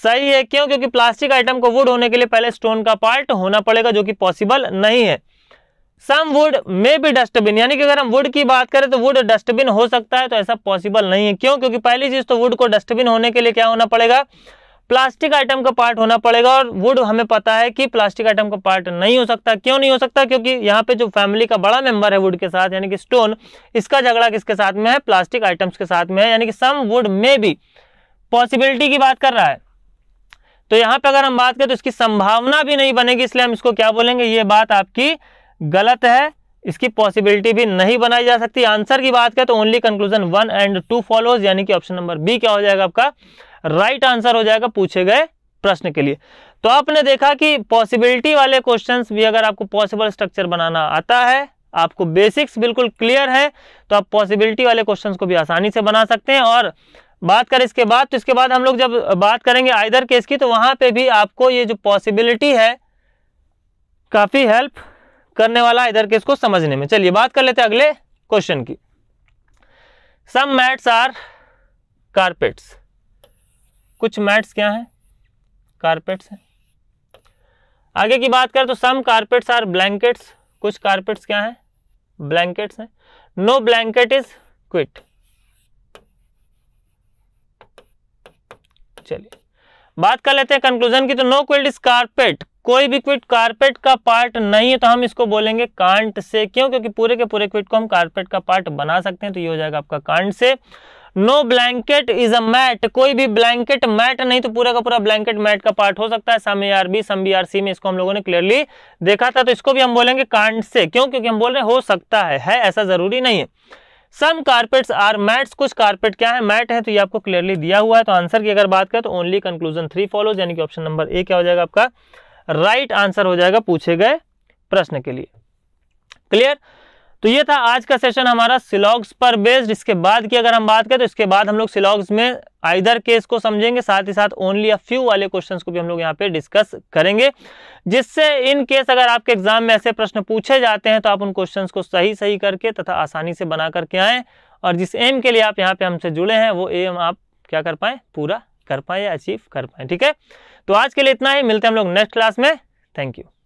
सही है। क्यों? क्योंकि प्लास्टिक आइटम को वुड होने के लिए पहले स्टोन का पार्ट होना पड़ेगा, जो कि पॉसिबल नहीं है। सम वुड में भी डस्टबिन, यानी कि अगर हम वुड की बात करें तो वुड डस्टबिन हो सकता है, तो ऐसा पॉसिबल नहीं है। क्यों? क्योंकि पहली चीज तो वुड को डस्टबिन होने के लिए क्या होना पड़ेगा, प्लास्टिक आइटम का पार्ट होना पड़ेगा, और वुड हमें पता है कि प्लास्टिक आइटम का पार्ट नहीं हो सकता। क्यों नहीं हो सकता? क्योंकि यहाँ पे जो फैमिली का बड़ा मेंबर है वुड के साथ, यानी कि स्टोन, इसका झगड़ा किसके साथ में है, प्लास्टिक आइटम्स के साथ में है। यानी कि सम वुड में भी पॉसिबिलिटी की बात कर रहा है, तो यहाँ पे अगर हम बात करें तो इसकी संभावना भी नहीं बनेगी, इसलिए हम इसको क्या बोलेंगे, ये बात आपकी गलत है, इसकी पॉसिबिलिटी भी नहीं बनाई जा सकती। आंसर की बात करें तो ओनली कंक्लूजन 1 एंड 2 फॉलोज, यानी कि ऑप्शन नंबर बी क्या हो जाएगा आपका राइट आंसर हो जाएगा पूछे गए प्रश्न के लिए। तो आपने देखा कि पॉसिबिलिटी वाले क्वेश्चंस भी अगर आपको पॉसिबल स्ट्रक्चर बनाना आता है, आपको बेसिक्स बिल्कुल क्लियर है, तो आप पॉसिबिलिटी वाले क्वेश्चंस को भी आसानी से बना सकते हैं। और बात करें इसके बाद, तो इसके बाद हम लोग जब बात करेंगे आइदर केस की, तो वहाँ पे भी आपको ये जो पॉसिबिलिटी है काफ़ी हेल्प करने वाला आइदर केस को समझने में। चलिए बात कर लेते हैं अगले क्वेश्चन की। सम मैट्स आर कारपेट्स, कुछ मैट्स क्या हैं, कारपेट्स हैं। आगे की बात करें तो सम कारपेट्स आर ब्लैंकेट्स, कुछ कारपेट्स क्या हैं, ब्लैंकेट्स हैं। No blanket is quilt. चलिए बात कर लेते हैं कंक्लूजन की। तो नो क्विट इज कारपेट, कोई भी क्विट कारपेट का पार्ट नहीं है, तो हम इसको बोलेंगे कांट से। क्यों? क्योंकि पूरे के पूरे क्विट को हम कारपेट का पार्ट बना सकते हैं, तो ये हो जाएगा आपका कांट से। No blanket is a mat, कोई भी ब्लैंकेट मैट नहीं, तो पूरा का पूरा ब्लैंकेट मैट का पार्ट हो सकता है। Some A are B, some B are C में इसको हम लोगों ने क्लियरली देखा था, तो इसको भी हम बोलेंगे कांट से। क्यों? क्योंकि हम बोल रहे हैं हो सकता है ऐसा जरूरी नहीं है। सम कारपेट्स आर मैट्स, कुछ कारपेट क्या है, मैट है, तो ये आपको क्लियरली दिया हुआ है। तो आंसर की अगर बात करें तो ओनली कंक्लूजन 3 फॉलोज, यानी कि ऑप्शन नंबर ए क्या हो जाएगा आपका राइट आंसर हो जाएगा पूछे गए प्रश्न के लिए। क्लियर? तो ये था आज का सेशन हमारा सिलॉग्स पर बेस्ड। इसके बाद की अगर हम बात करें तो इसके बाद हम लोग सिलॉग्स में आइदर केस को समझेंगे, साथ ही साथ ओनली अ फ्यू वाले क्वेश्चंस को भी हम लोग यहाँ पे डिस्कस करेंगे, जिससे इन केस अगर आपके एग्जाम में ऐसे प्रश्न पूछे जाते हैं तो आप उन क्वेश्चंस को सही सही करके तथा आसानी से बना करके आएँ, और जिस एम के लिए आप यहाँ पे हमसे जुड़े हैं वो एम आप क्या कर पाएँ, पूरा कर पाएँ या अचीव कर पाएँ। ठीक है, तो आज के लिए इतना ही, मिलते हैं हम लोग नेक्स्ट क्लास में। Thank you.